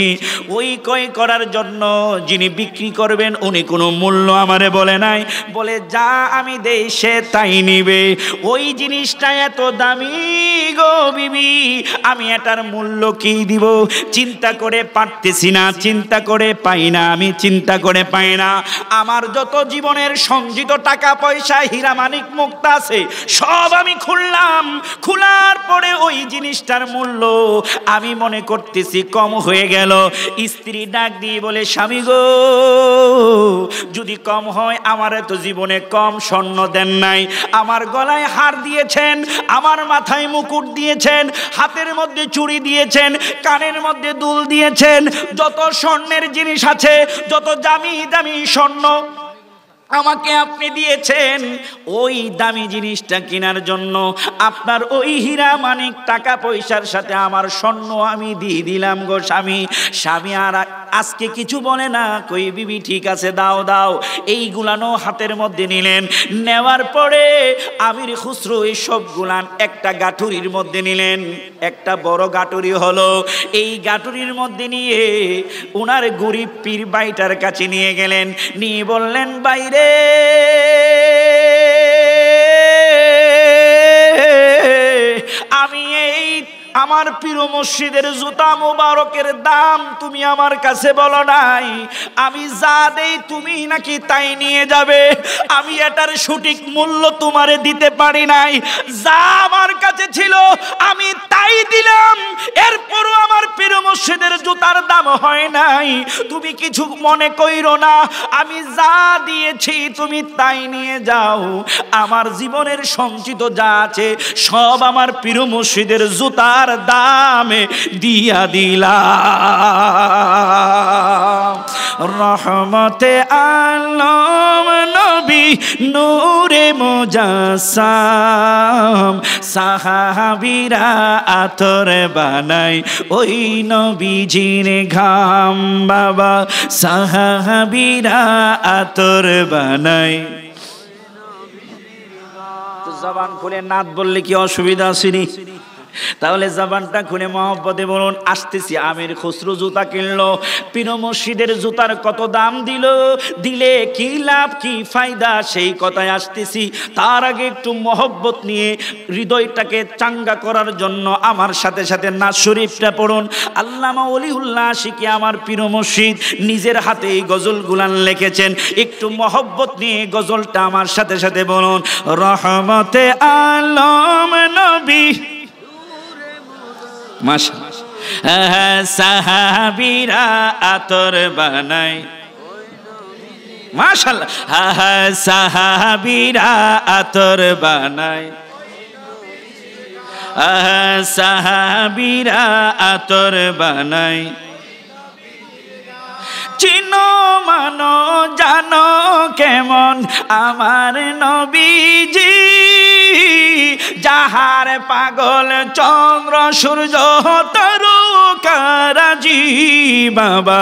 ওই ক্রয় করার জন্য যিনি বিক্রি করবেন উনি কোনো মূল্য আমারে বলে নাই, বলে যা আমি দেই সে তাই নিবে। ওই জিনিসটা এত দামি গো বিবি, আমি এটার মূল্য কি দিব, চিন্তা করে পারতেছি না, চিন্তা করে পাই না, আমি চিন্তা করে পাই না। আমার যত জীবনের সঞ্চিত টাকা পয়সা হীরা মানিক মুক্তা আছে সব আমি খুললাম। খোলার পরে ওই জিনিসটার মূল্য আমি মনে করতেছি কম হয়ে গেল। স্ত্রী ডাক দিয়ে বলে, স্বামী গো, যদি কম হয়, আমার তো জীবনে কম স্বর্ণ দেন নাই, আমার গলায় হার দিয়েছেন, আমার মাথায় মুকুট দিয়েছেন, হাতের মধ্যে চুড়ি দিয়েছেন, কানের মধ্যে দুল দিয়েছেন, যত স্বর্ণের জিনিস আছে, যত দামি দামি স্বর্ণ আমাকে আপনি দিয়েছেন। ওই দামি জিনিসটা কেনার জন্য আপনার ওই হীরা মানিক টাকা পয়সার সাথে আমার স্বর্ণ আমি দিয়ে দিলাম গো স্বামী। স্বামী আর আজকে কিছু বলে না, কই বিবি ঠিক আছে দাও দাও। এই গুলানো হাতের মধ্যে নিলেন। নেওয়ার পরে আমির খুসরু এই সব গুলান একটা গাঁটুরির মধ্যে নিলেন, একটা বড় গাঁটুরি হলো। এই গাঁটুরির মধ্যে নিয়ে ওনার গরিব পীর ভাইটার কাছে নিয়ে গেলেন, নিয়ে বললেন, বাইরে আমি এই আমার পীর মসজিদের জুতা মোবারকের দাম তুমি আমার কাছে বলো নাই, আমি যা দেই তুমি নাকি তাই নিয়ে যাবে, আমি এটার সঠিক মূল্য তোমারে দিতে পারি নাই, যা আমার কাছে ছিল আমি তাই দিলাম, এরপরও আমার পীর মসজিদের জুতার দাম হয় নাই, তুমি কিছু মনে কইরো না, আমি যা দিয়েছি তুমি তাই নিয়ে যাও, আমার জীবনের সঞ্চিত যা আছে সব আমার পীর মসজিদের জুতা দামে দিয়া দিলাম। রহমতে আলম নবী নূরে মুজাসসাম, সাহাবীরা আতর বানাই ওই নবীজির ঘাম, বাবা সাহাবীরা আতর বানাই। জবান খুলে নাত বললে কি অসুবিধা আসেনি? তাহলে জবানটা খুলে মহব্বতে বলুন, আসতেছি আমির খসরু জুতা কিনলো, পীর মসজিদের জুতার কত দাম দিল, দিলে কি লাভ কি ফায়দা সেই কথায় আসতেছি। তার আগে একটু মহব্বত নিয়ে হৃদয়টাকে চাঙ্গা করার জন্য আমার সাথে সাথে নাজ শরীফটা পড়ুন। আল্লামা ওলিউল্লাহ আশিকি আমার পীর মসজিদ নিজের হাতে এই গজলগুলান লিখেছেন, একটু মহব্বত নিয়ে গজলটা আমার সাথে সাথে বলুন। রহমতে আলম নবী সাহাবীরা আতর বানাই, মাশাআল্লাহ, সাহাবীরা আতর বানাই, সাহাবীরা আতর বানাই, चिनो मानो जानो केमन आमार नबीजी जाहार पागल चंद्र सूर्य तारकाराजी बाबा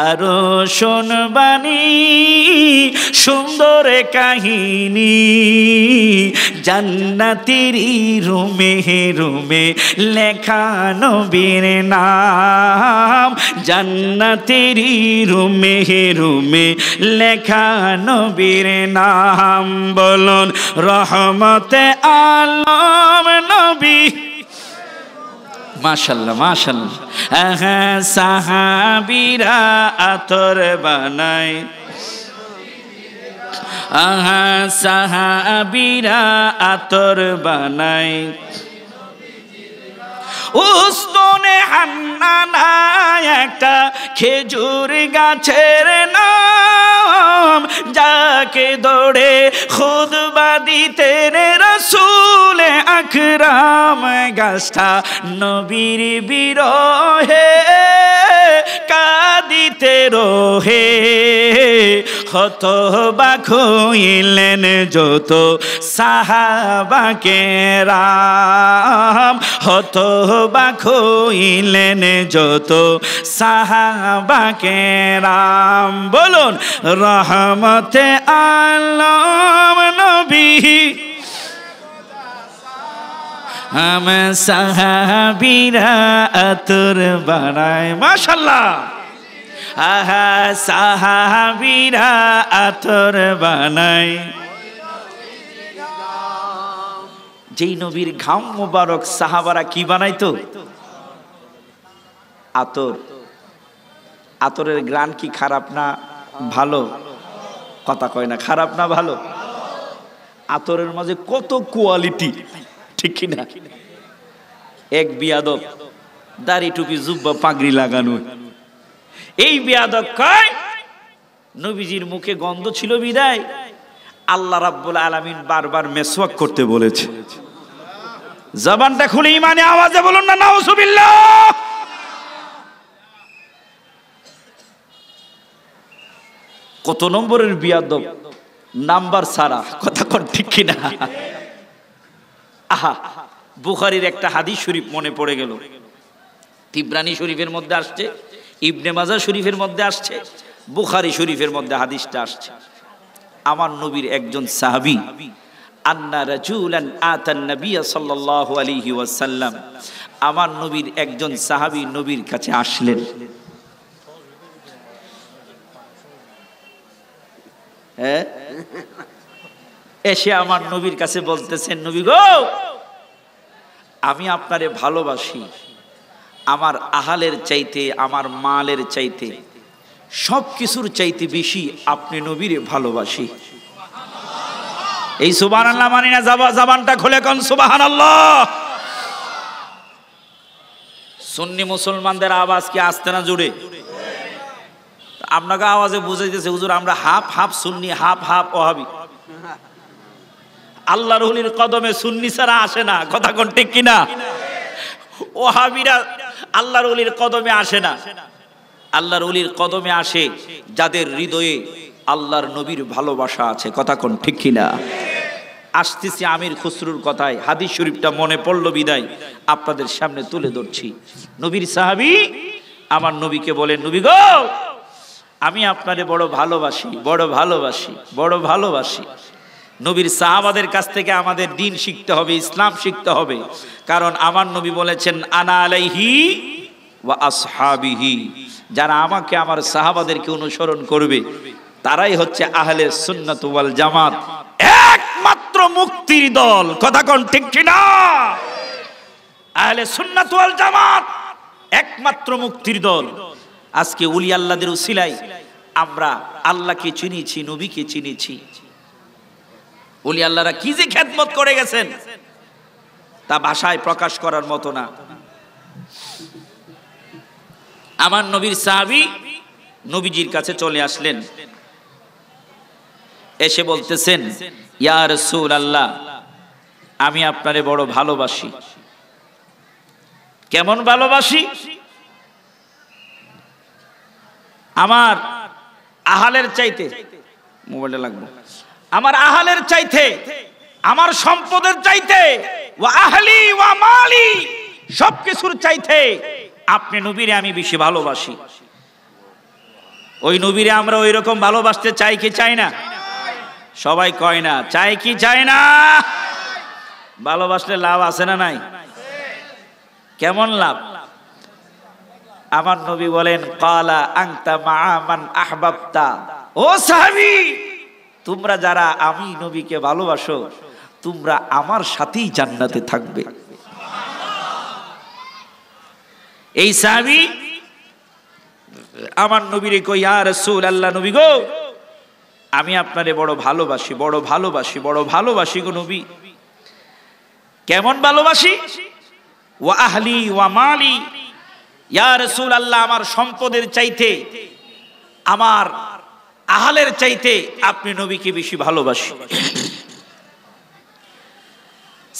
आरो शुनबानी सुंदर कहानी जन्नतेरी रूमे रूमे लेखा नबीर नाम जन्नतेरी रूमे रूमे लेखा नबीर नाम बोलन रहमते आलम नबी माशाल्लाह माशाल्लाह साहाबीरा आतर बनाए साहाबीरा आतर बनाए उस्तने हन्ना नायका खेजूर गाछेर नाम जाके दौड़े खुद बादी तेरे रसूल अकराम गाछटा नबीर बिरहे कादिते रोहे हतबाक हইলেন যত সাহাবা কেরাম हतबाक হইলেন যত সাহাবা কেরাম বলুন রহমতে আলম নবী हम সাহাবীরা আতর বানায় মাশাআল্লাহ आहा साहाबीरा आतर बनाए जेई नबीर घाम मुबारक साहाबारा की बनाई तो आतर आतरेर ग्रान की खराब ना भालो कथा कय ना खराब ना भालो आतरेर माझे कत क्वालिटी ठीक कि ना एक बियादब दाढ़ी टुपी जुब्बा पागड़ी लागानो नबीजीर मुखे गंध छिलो बिदाय आल्ला रब्बुल आलामीन बार बार मेसवाक करते बोलेछे जबानटा खुले ईमाने आवाजे बोलुन ना नाउजुबिल्लाह कत नम्बरेर बियादब नम्बर सारा कथा कोन ठीक कि ना आहा बुखारीर एकटा हादिस शरीफ मने पड़े गेल तिब्रानी शरीफेर मध्ये आसछे इब्ने माजा शरीफेर मध्य आसछे बुखारी शरीफेर मध्य हादिसटा आसछे आमार नबीर एकजन साहाबी अन्ना रजुलन आतान नबी सल्लल्लाहु अलैहि वसल्लम आमार नबीर एकजन साहाबी नबीर काछे आसलेन एशे आमार नबीर काछे बोलतेछेन नबी गो आमी आपनारे भालोबासि आमार आहलेर चाइते आमार मालेर चाइते सब किसुर चाइते बेशी आपने नबीरे भालोबासी एई सुबहानाल्लाह मानि ना जबानटा खुले कोन सुबहानाल्लाह सुन्नी मुसलमानदेर आवाज की आस्ते ना जुड़े आपनाके आवाजे बुझाइतेছে हुजूर आमरा हाफ हाफ सुन्नी हाफ हाफ ওয়াহাবি आल्लाहर ওলির কদমে सुन्नी ছাড়া আসে না কথা কোন ঠিক কি না ওয়াহাবিরা আল্লাহর ওলির কদমে আসে না আল্লাহর ওলির কদমে আসে যাদের হৃদয়ে আল্লাহর নবীর ভালোবাসা আছে কথা কোন ঠিক কি না আসতেছি আমির খুসরুর কথায় হাদিস শরীফটা মনে পড়ল বিদায় আপনাদের সামনে তুলে ধরছি নবীর সাহাবী আমার নবীকে বলেন নবী গো আমি আপনারে বড় ভালোবাসি বড় ভালোবাসি বড় ভালোবাসি নবীর সাহাবাদের কাছ থেকে আমাদের দ্বীন শিখতে হবে ইসলাম শিখতে হবে কারণ আমার নবী বলেছেন আনা আলাইহি ওয়া আসহাবিহি যারা আমাকে আমার সাহাবাদেরকে অনুসরণ করবে তারাই হচ্ছে আহলে সুন্নাত ওয়াল জামাত একমাত্র মুক্তির দল কথা কোন ঠিক কি না আহলে সুন্নাত ওয়াল জামাত একমাত্র মুক্তির দল আজকে ওলি আল্লাহদের উসিলায় আমরা আল্লাহকে চিনিছি নবীকে চিনিছি ওলি আল্লাহরা কি যে খিদমত করে গেছেন তা ভাষায় প্রকাশ করার মতো না আমার নবীর সাহাবী নবীজির কাছে চলে আসলেন এসে বলতেছেন ইয়া রাসূলুল্লাহ আমি আপনারে বড় ভালোবাসি কেমন ভালোবাসি আমার আহালের চাইতে মোবাইলটা লাগবে আমার আহালের চাইতে আমার সম্পদের চাইতে ওয়া আহলি ওয়া মালি সবকিছুর চাইতে আপনি নবীরে আমি বেশি ভালোবাসি। ওই নবীরে আমরা ওই রকম ভালোবাসতে চাই কি চাই না? সবাই কয় না, চাই কি চাই না? ভালোবাসলে লাভ আছে না নাই? কেমন লাভ? আমার নবী বলেন ক্বালা আনতা মাআ মান আহবাবতা, ও সাহাবী তোমরা যারা আমি নবীকে ভালোবাসো তোমরা আমার সাথেই জান্নাতে থাকবে। এই সাহাবী আমার নবীরে কয় ইয়া রাসূলুল্লাহ, নবী গো আমি আপনারে বড় ভালোবাসি, বড় ভালোবাসি, বড় ভালোবাসি গো নবী। কেমন ভালোবাসি? ওয়া আহলি ওয়া মালি, ইয়া রাসূলুল্লাহ আমার সম্পদের চাইতে আমার আহলের চাইতে আপনি নবীকে বেশি ভালোবাসি।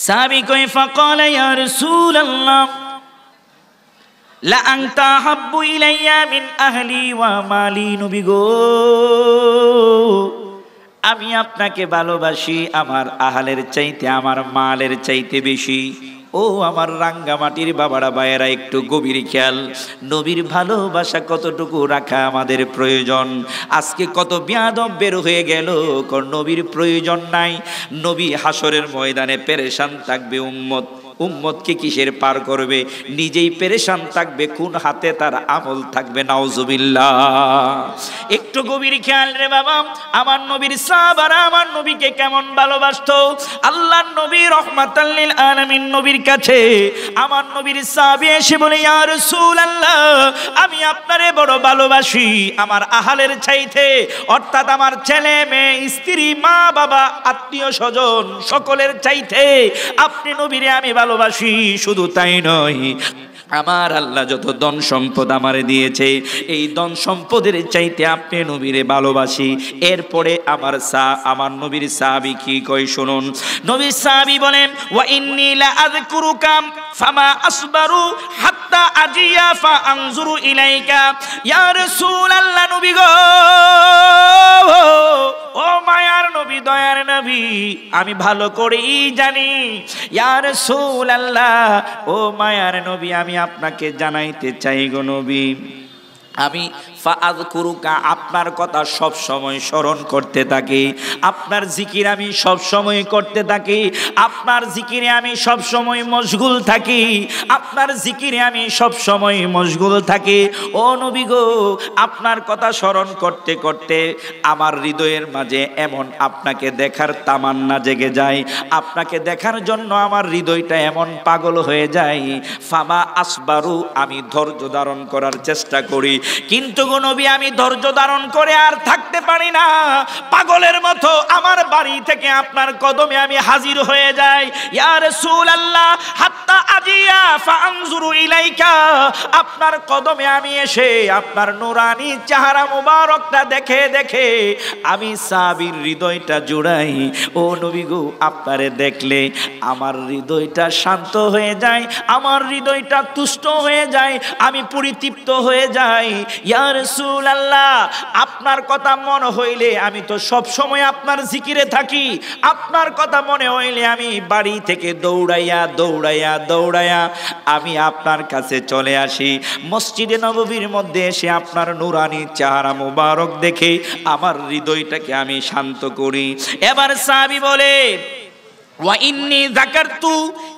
সাহাবী কয় ফাকালা ইয়া রাসূলুল্লাহ লা আনতা হাব্বু ইলাইয়া মিন আহলি ওয়া মালি, নবী গো আমি আপনাকে ভালোবাসি আমার আহলের চাইতে আমার মালের চাইতে বেশি। ও আমার রাঙ্গামাটির বাবারা ভাইয়েরা একটু গভীর খেয়াল, নবীর ভালোবাসা কতটুকু রাখা আমাদের প্রয়োজন। আজকে কত বেয়াদব বের হয়ে গেল, কোন নবীর প্রয়োজন নাই। নবী হাসরের ময়দানে পেরেশান থাকবে উম্মত, উম্মতকে কিসের পার করবে? নিজেই পেরেশান থাকবে, কোন হাতে তার আমল থাকবে। নাউজুবিল্লাহ, একটু গভীর খেয়াল রে বাবা। আমার নবীর সাহাবারা আমার নবীকে কেমন ভালোবাসতো। আল্লাহর নবী রহমাতাল লিল আলামিন নবীর কাছে আমার নবীর সাহাবী এসে বলে ইয়া রাসূলুল্লাহ আমি আপনারে বড় ভালোবাসি আমার আহালের চাইতে, অর্থাৎ আমার ছেলে মেয়ে স্ত্রী মা বাবা আত্মীয় স্বজন সকলের চাইতে আপনি নবীরে আমি ভালোবাসি। শুধু তাই নয়, আমার আল্লাহ যত ধন সম্পদ আমারে দিয়েছে এই ধন সম্পদের চাইতে আপনি নবীরে ভালোবাসি। এরপরে আমার নবীর সাহাবী কি কয় শুনুন। নবীর সাহাবী বলেন ওয়া ইন্নী লা আযকুরুকা ফামা আসবারু হাত্তা আজিয়া ফা আনজুরু ইলাইকা ইয়া রাসূলুল্লাহ, নবী গো ও মায়ার নবী দয়ার নবী আমি ভালো করেই জানি ইয়া রাসূলুল্লাহ ও মায়ার নবী আমি আপনাকে জানাইতে চাই গো নবী, আমি ফাযকুরুকা আপনার কথা সব সময় স্মরণ করতে থাকি, আপনার জিকির আমি সব সময় করতে থাকি, আপনার জিকিরে আমি সব সময় মশগুল থাকি, আপনার জিকিরে আমি সব সময় মশগুল থাকি। ও নবী গো আপনার কথা স্মরণ করতে করতে আমার হৃদয়ের মাঝে এমন আপনাকে দেখার তামান্না জেগে যায়, আপনাকে দেখার জন্য আমার হৃদয়টা এমন পাগল হয়ে যায়। ফামা আসবারু আমি ধৈর্য ধারণ করার চেষ্টা করি, কিন্তু গো নবী আমি ধৈর্য ধারণ করে আর থাকতে পারি না। পাগলের মতো আমার বাড়ি থেকে আপনার কদমে আমি হাজির হয়ে যাই ইয়া রাসূলুল্লাহ হাত্তা আজিয়া ফানজুরু ইলাইকা, আপনার কদমে আমি এসে আপনার নূরানি চেহারা মুবারকটা দেখে দেখে আমি সাহাবীর হৃদয়টা জুড়াই। ও নবী গো আপনারে দেখলে আমার হৃদয়টা শান্ত হয়ে যায়, আমার হৃদয়টা তুষ্ট হয়ে যায়, আমি পরিতৃপ্ত হয়ে যাই। ইয়া রাসূলুল্লাহ আপনার কথা মনে হইলে আমি তো সব সময় আপনার জিকিরে থাকি, আপনার কথা মনে হইলে আমি বাড়ি থেকে দৌড়াইয়া দৌড়াইয়া দৌড়াইয়া আমি আপনার কাছে চলে আসি। মসজিদে নববীর মধ্যে এসে আপনার নূরানি চেহারা মোবারক দেখে আমার হৃদয়টাকে আমি শান্ত করি। এবার সাহাবী বলে ওয়া ইন্নী যাকারতু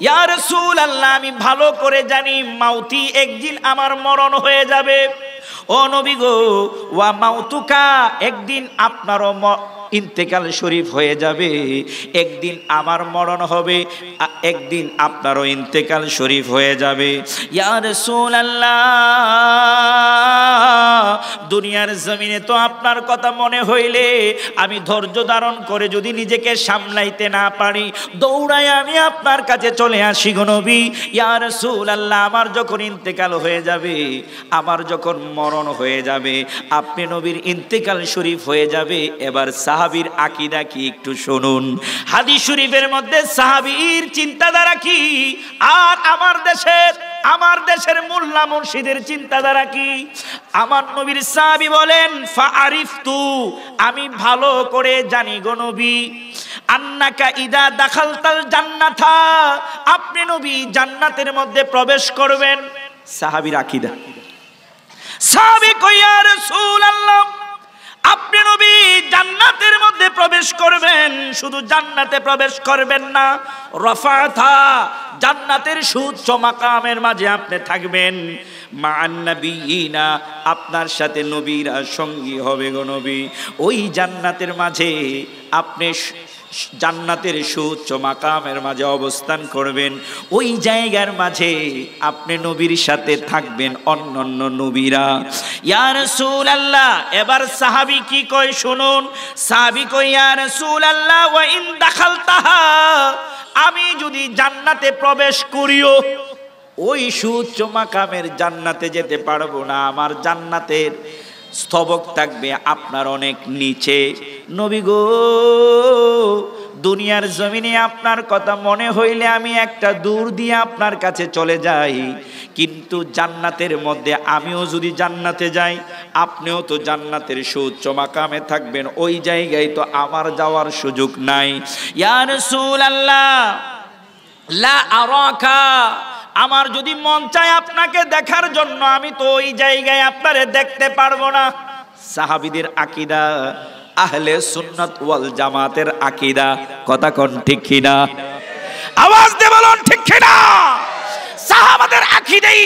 ইয়া রাসূলুল্লাহ আমি ভালো করে জানি মাউতি একদিন আমার মরণ হয়ে যাবে। ও নবী গো ওয়া মাউতুকা একদিন আপনারও ইন্তেকাল শরীফ হয়ে যাবে, একদিন আমার মরণ হবে, একদিন আপনারও ইন্তেকাল শরীফ হয়ে যাবে। ইয়া রাসূলুল্লাহ দুনিয়ার জমিনে তো আপনার কথা মনে হইলে আমি ধৈর্য ধারণ করে যদি নিজেকে সামলাইতে না পারি দৌড়াই আমি আপনার কাছে চলে আসি গো নবী। ইয়া রাসূলুল্লাহ আমার যখন ইন্তেকাল হয়ে যাবে, আমার যখন মরণ হয়ে যাবে, আপনি নবীর ইন্তেকাল শরীফ হয়ে যাবে। এবার সাহাবীর আকীদা কি একটু শুনুন। হাদিস শরীফের মধ্যে সাহাবীর চিন্তাধারা কি আর আমার দেশের আমার দেশের মোল্লা মুর্শিদের চিন্তাধারা কি? আমার নবীর সাহাবী বলেন ফাআরিফতু, আমি ভালো করে জানি গো নবী, আন্নাকা ইদা দাখালতাল জান্নাতা, আপনি নবী জান্নাতের মধ্যে প্রবেশ করবেন। সাহাবীর আকীদা, সাহাবী কয় ইয়া রাসূলুল্লাহ আপনি নবী জান্নাতের মধ্যে প্রবেশ করবেন, শুধু জান্নাতে প্রবেশ করবেন না, রাফাতা জান্নাতের সুউচ্চ মাকামের মাঝে আপনি থাকবেন, মান নবিয়িনা আপনার সাথে নবীরা সঙ্গী হবে গো নবী, ওই জান্নাতের মাঝে আপনি জান্নাতের সুউচ্চ মাকামের মাঝে অবস্থান করবেন, ওই জায়গার মাঝে আপনি নবীর সাথে থাকবেন অন্যান্য নবীরা। ইয়া রাসূলুল্লাহ, এবার সাহাবী কি কয় শুনুন, সাহাবী কয় ইয়া রাসূলুল্লাহ ওয়া ইন দাখালতাহা, আমি যদি জান্নাতে প্রবেশ করিও ওই সুউচ্চ মাকামের জান্নাতে যেতে পারবো না, আমার জান্নাতের স্তবক থাকবে আপনার অনেক নিচে। নবী গো, দুনিয়ার জমিনে আপনার কথা মনে হইলে আমি একটা দূর দিয়ে আপনার কাছে চলে যাই, কিন্তু জান্নাতের মধ্যে আমিও যদি জান্নাতে যাই আপনিও তো জান্নাতের সুউচ্চ মাকামে থাকবেন, ওই জায়গায় তো আমার যাওয়ার সুযোগ নাই। ইয়া রাসূলুল্লাহ লা আরাকা, আমার যদি মন চায় আপনাকে দেখার জন্য আমি তো ওই জায়গায় আপনারে দেখতে পারবো না। সাহাবীদের আকীদা আহলে সুন্নাত ওয়াল জামাতের আকীদা, কথা কোন ঠিক কিনা? আওয়াজ দিয়ে বলুন ঠিক কিনা? সাহাবাদের আকীদাই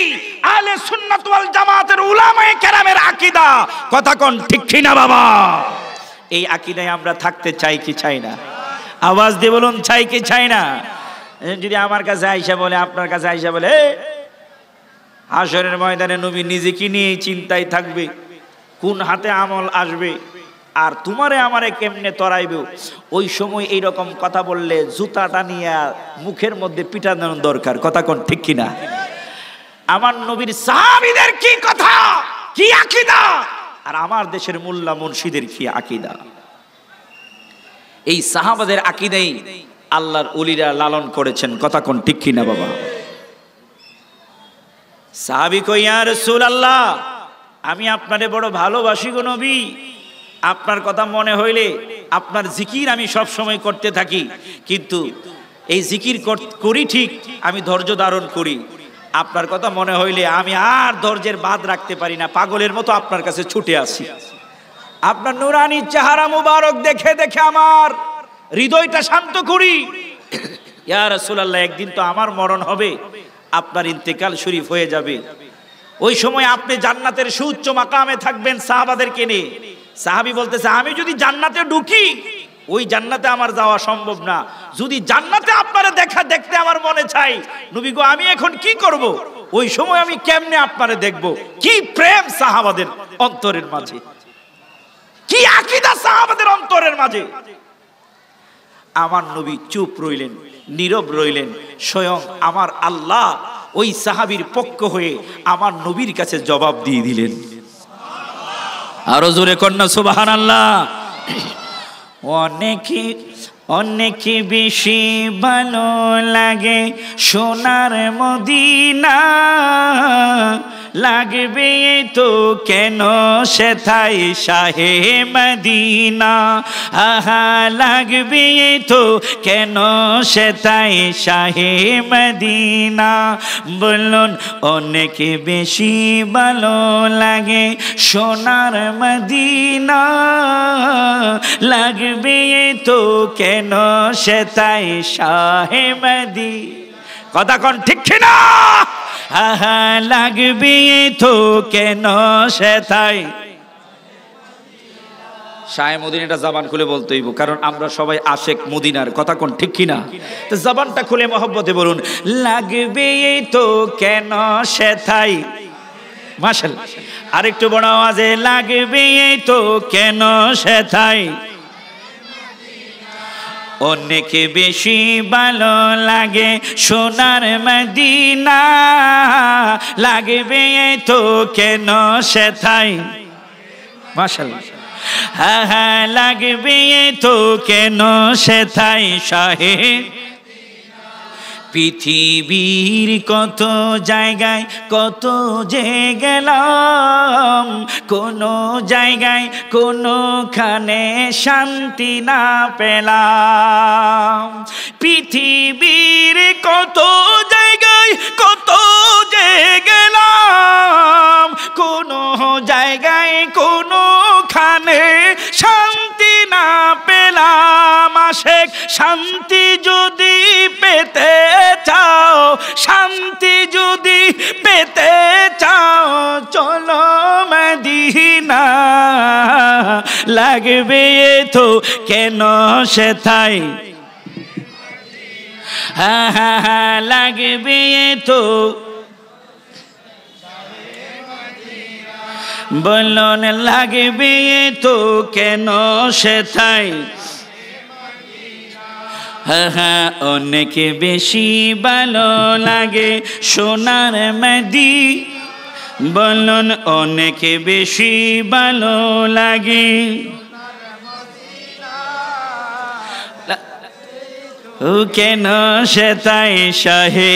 আহলে সুন্নাত ওয়াল জামাতের উলামায়ে কেরামের আকীদা, কথা কোন ঠিক কিনা বাবা? এই আকীদায় আমরা থাকতে চাই কি চাই না? আওয়াজ দিয়ে বলুন চাই কি চাই না? যদি আমার কাছে আইসা বলে, আপনার কাছে আইসা বলে হাশরের ময়দানে নবী নিজে কি নিয়ে চিন্তায় থাকবে, কোন হাতে আমল আসবে, আর তোমারে আমারে কেমনে তরাইবে, ওই সময় এইরকম কথা বললে জুতাটা নিয়ে মুখের মধ্যে পিটানোর দরকার, কথা কোন ঠিক কিনা? আমার নবীর সাহাবীদের কি কথা, কি আকীদা, আর আমার দেশের মোল্লা মুর্শিদের কি আকীদা। এই সাহাবাদের আকীদাই আল্লাহর ওলিরা লালন করেছেন, কথা কোন ঠিক কিনা বাবা? সাহাবী কয় ইয়া রাসূলুল্লাহ আমি আপনারে বড় ভালোবাসি গো নবী, আপনার কথা মনে হইলে আপনার জিকির আমি সব সময় করতে থাকি, কিন্তু এই জিকির করি ঠিক, আমি ধৈর্য ধারণ করি, আপনার কথা মনে হইলে আমি আর ধৈর্যের বাঁধ রাখতে পারি না, পাগলের মতো আপনার কাছে ছুটে আসি, আপনার নুরানি চেহারা মুবারক দেখে দেখে আমার হৃদয়টা শান্ত করি। ইয়া রাসূলুল্লাহ একদিন তো আমার মরণ হবে, আপনার ইন্তেকাল শরীফ হয়ে যাবে, ওই সময় আপনি জান্নাতের সুউচ্চ মাকামে থাকবেন সাহাবাদেরকে নিয়ে। সাহাবী বলতেছে আমি যদি জান্নাতে ঢুকি ওই জান্নাতে আমার যাওয়া সম্ভব না, যদি জান্নাতে আপনারে দেখতে আমার মনে চাই নবী গো আমি এখন কি করব, ওই সময় আমি কেমনে আপনারে দেখব? কি প্রেম সাহাবাদের অন্তরের মাঝে, কি আকীদা সাহাবাদের অন্তরের মাঝে। আমার নবী চুপ রইলেন, নীরব রইলেন, স্বয়ং আমার আল্লাহ ওই সাহাবীর পক্ষ হয়ে আমার নবীর কাছে জবাব দিয়ে দিলেন। আরো জোরে কন্যা সুবহানাল্লাহ। অনেক বেশি ভালো লাগে সোনার মদিনা, লাগবে তো কেন সেথায় শাহে মদিনা, আহা লাগবে তো কেন সেথায় শাহে মদিনা, বলুন অনেক বেশি ভালো লাগে সোনার মদিনা, লাগবে তো কেন সেথায় শাহে মদিনা, কথা কোন ঠিক কিনা? আহা লাগবি তো কেন সেথায় শাহে মদিনাটা জবান খুলে বলতেই, কারণ আমরা সবাই আশেক মদিনার, কথা কোন ঠিক কিনা? তো জবানটা খুলে মহব্বতে বলুন লাগবি তো কেন সেথায়, মাশাআল্লাহ, আরেকটু বড় আওয়াজে লাগবি তো কেন সেথায়, অনেক বেশি ভালো লাগে সোনার মদিনা, লাগবে তো কেন সেথায়, মাশাআল্লাহ, আহা লাগবে তো কেন সেথায় শাহে, পৃথিবীর কত জায়গায় কত যে গেলাম, কোনো জায়গায় কোনোখানে শান্তি না পেলাম। পৃথিবীর কত জায়গায় কত যে গেলাম, কোনো জায়গায় কোনোখানে শান্তি না পেলাম। আশেক শান্তি যদি পেতে চাও, শান্তি যদি পেতে চাও, চলো মদিনা। লাগবে তো কেন সেথায়, হ্যাঁ হ্যাঁ লাগবে তো বলুন, লাগবে তো কেন সেথায়। হ্যাঁ অনেক বেশি ভালো লাগে সোনার মদি, বলুন অনেক বেশি ভালো লাগে। ও কেন সেটাই শাহে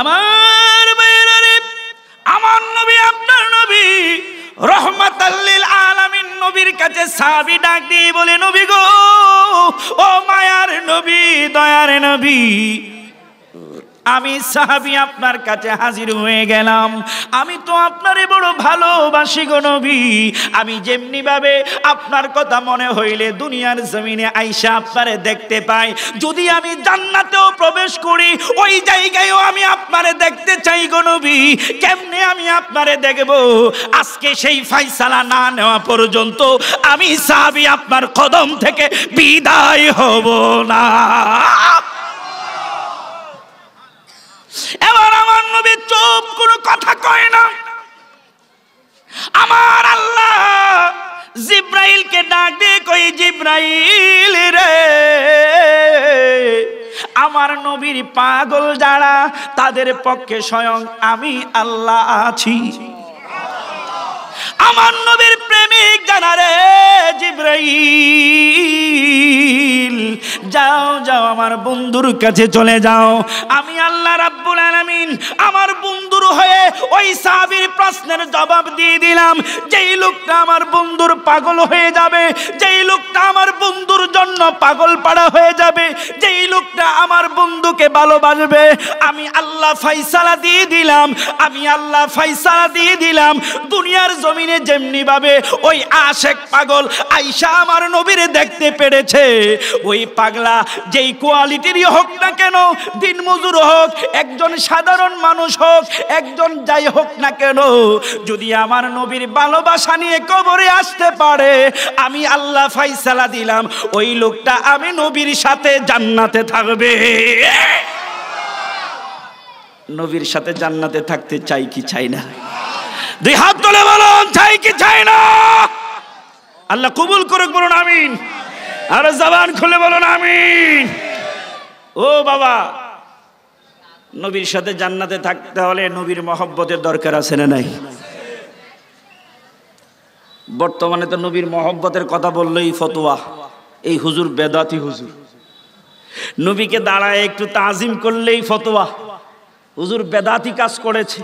আমার বাইরে, আমার নবী আপনার নবী রহমাতুল লিল আলামিন নবীর কাছে সাহাবী ডাক দিয়ে বলে, নবী গো, ও মায়ার নবী, দয়ার নবী, আমি সাহাবী আপনার কাছে হাজির হয়ে গেলাম। আমি তো আপনারে বড় ভালোবাসি গো নবী। আমি যেমনি ভাবে আপনার কথা মনে হইলে দুনিয়ার জমিনে আইসা আপনারে দেখতে পাই, যদি আমি জান্নাতেও প্রবেশ করি ওই জায়গায়ও আমি আপনারে দেখতে চাই গো নবী। কেমনে আমি আপনারে দেখব? আজকে সেই ফয়সালা না নেওয়া পর্যন্ত আমি সাহাবী আপনার কদম থেকে বিদায় হব না। এবার আমার নবী চুপ, কোনো কথা কয় না। আমার আল্লাহ জিব্রাইলকে ডাক দিয়ে কই, জিব্রাইল রে, আমার নবীর পাগল যারা তাদের পক্ষে স্বয়ং আমি আল্লাহ আছি। আমার নবীর প্রেমিক জানা রে জিব্রাইল, যাও যাও আমার বন্ধুর কাছে চলে যাও। আমি আল্লাহ রাব্বুল আলামিন আমার বন্ধুর হয়ে ওই সাহাবীর প্রশ্নের জবাব দিয়ে দিলাম। যেই লোকটা আমার বন্ধুর পাগল হয়ে যাবে, যেই লোকটা আমার বন্ধুর জন্য পাগল পাড়া হয়ে যাবে, যেই লোকটা আমার বন্ধুকে ভালোবাসবে, আমি আল্লাহ ফয়সালা দিয়ে দিলাম। আমি আল্লাহ ফয়সালা দিয়ে দিলাম দুনিয়ার জমিনে যেমনি ভাবে ওই আশেক পাগল আয়েশা আমার নবীর দেখতে পেরেছে, ওই পাগলা যেই কোয়ালিটিরই হোক না কেন, দিনমজুর হোক, একজন সাধারণ মানুষ হোক, একজন যাই হোক না কেন, যদি আমার নবীর ভালোবাসা নিয়ে কবরে আসতে পারে, আমি আল্লাহ ফয়সালা দিলাম ওই লোকটা আমি নবীর সাথে জান্নাতে থাকবে। নবীর সাথে জান্নাতে থাকতে চাই কি চাই না? দুই হাত তুলে বলুন, চাই কি চাই না? আল্লাহ কবুল করুক, বলুন আমিন। আর জবান খুলে বলুন আমিন। ও বাবা, নবীর সাথে জান্নাতে থাকতে হলে নবীর মহব্বতের দরকার আছে না নাই? বর্তমানে তো নবীর মহব্বতের কথা বললেই ফতোয়া, এই হুজুর বেদাতি হুজুর, নবীকে দাঁড়ায় একটু তাজিম করলেই ফতোয়া, হুজুর বেদাতি কাজ করেছে।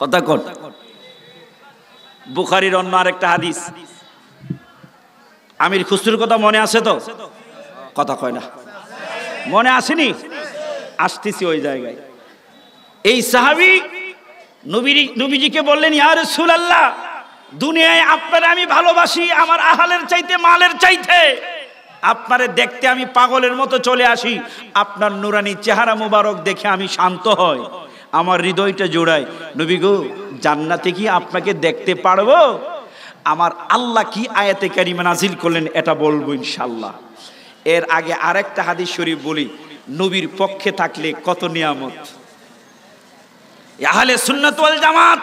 কথা কন। বুখারীর অন্য আরেকটা হাদিস, আমির খুসরুর কথা মনে আছে তো? কথা কয় না, মনে আসেনি? আসতেছি ওই জায়গায়। এই সাহাবী নবীজিকে বললেন, ইয়া রাসূলুল্লাহ, দুনিয়ায় আপনারে আমি ভালোবাসি, আমার আহালের চাইতে, মালের চাইতে আপনারে দেখতে আমি পাগলের মতো চলে আসি। আপনার নুরানি চেহারা মুবারক দেখে আমি শান্ত হই, আমার হৃদয়টা জোড়ায়। নবী গো, জান্নাতে কি আপনাকে দেখতে পারবো? আমার আল্লাহ কি আয়াতে কারিমা নাজিল করলেন এটা বলবো ইনশাআল্লাহ। এর আগে আরেকটা হাদিস শরীফ বলি, নবীর পক্ষে থাকলে কত নিয়ামত। আহলে সুন্নাত ওয়াল জামাত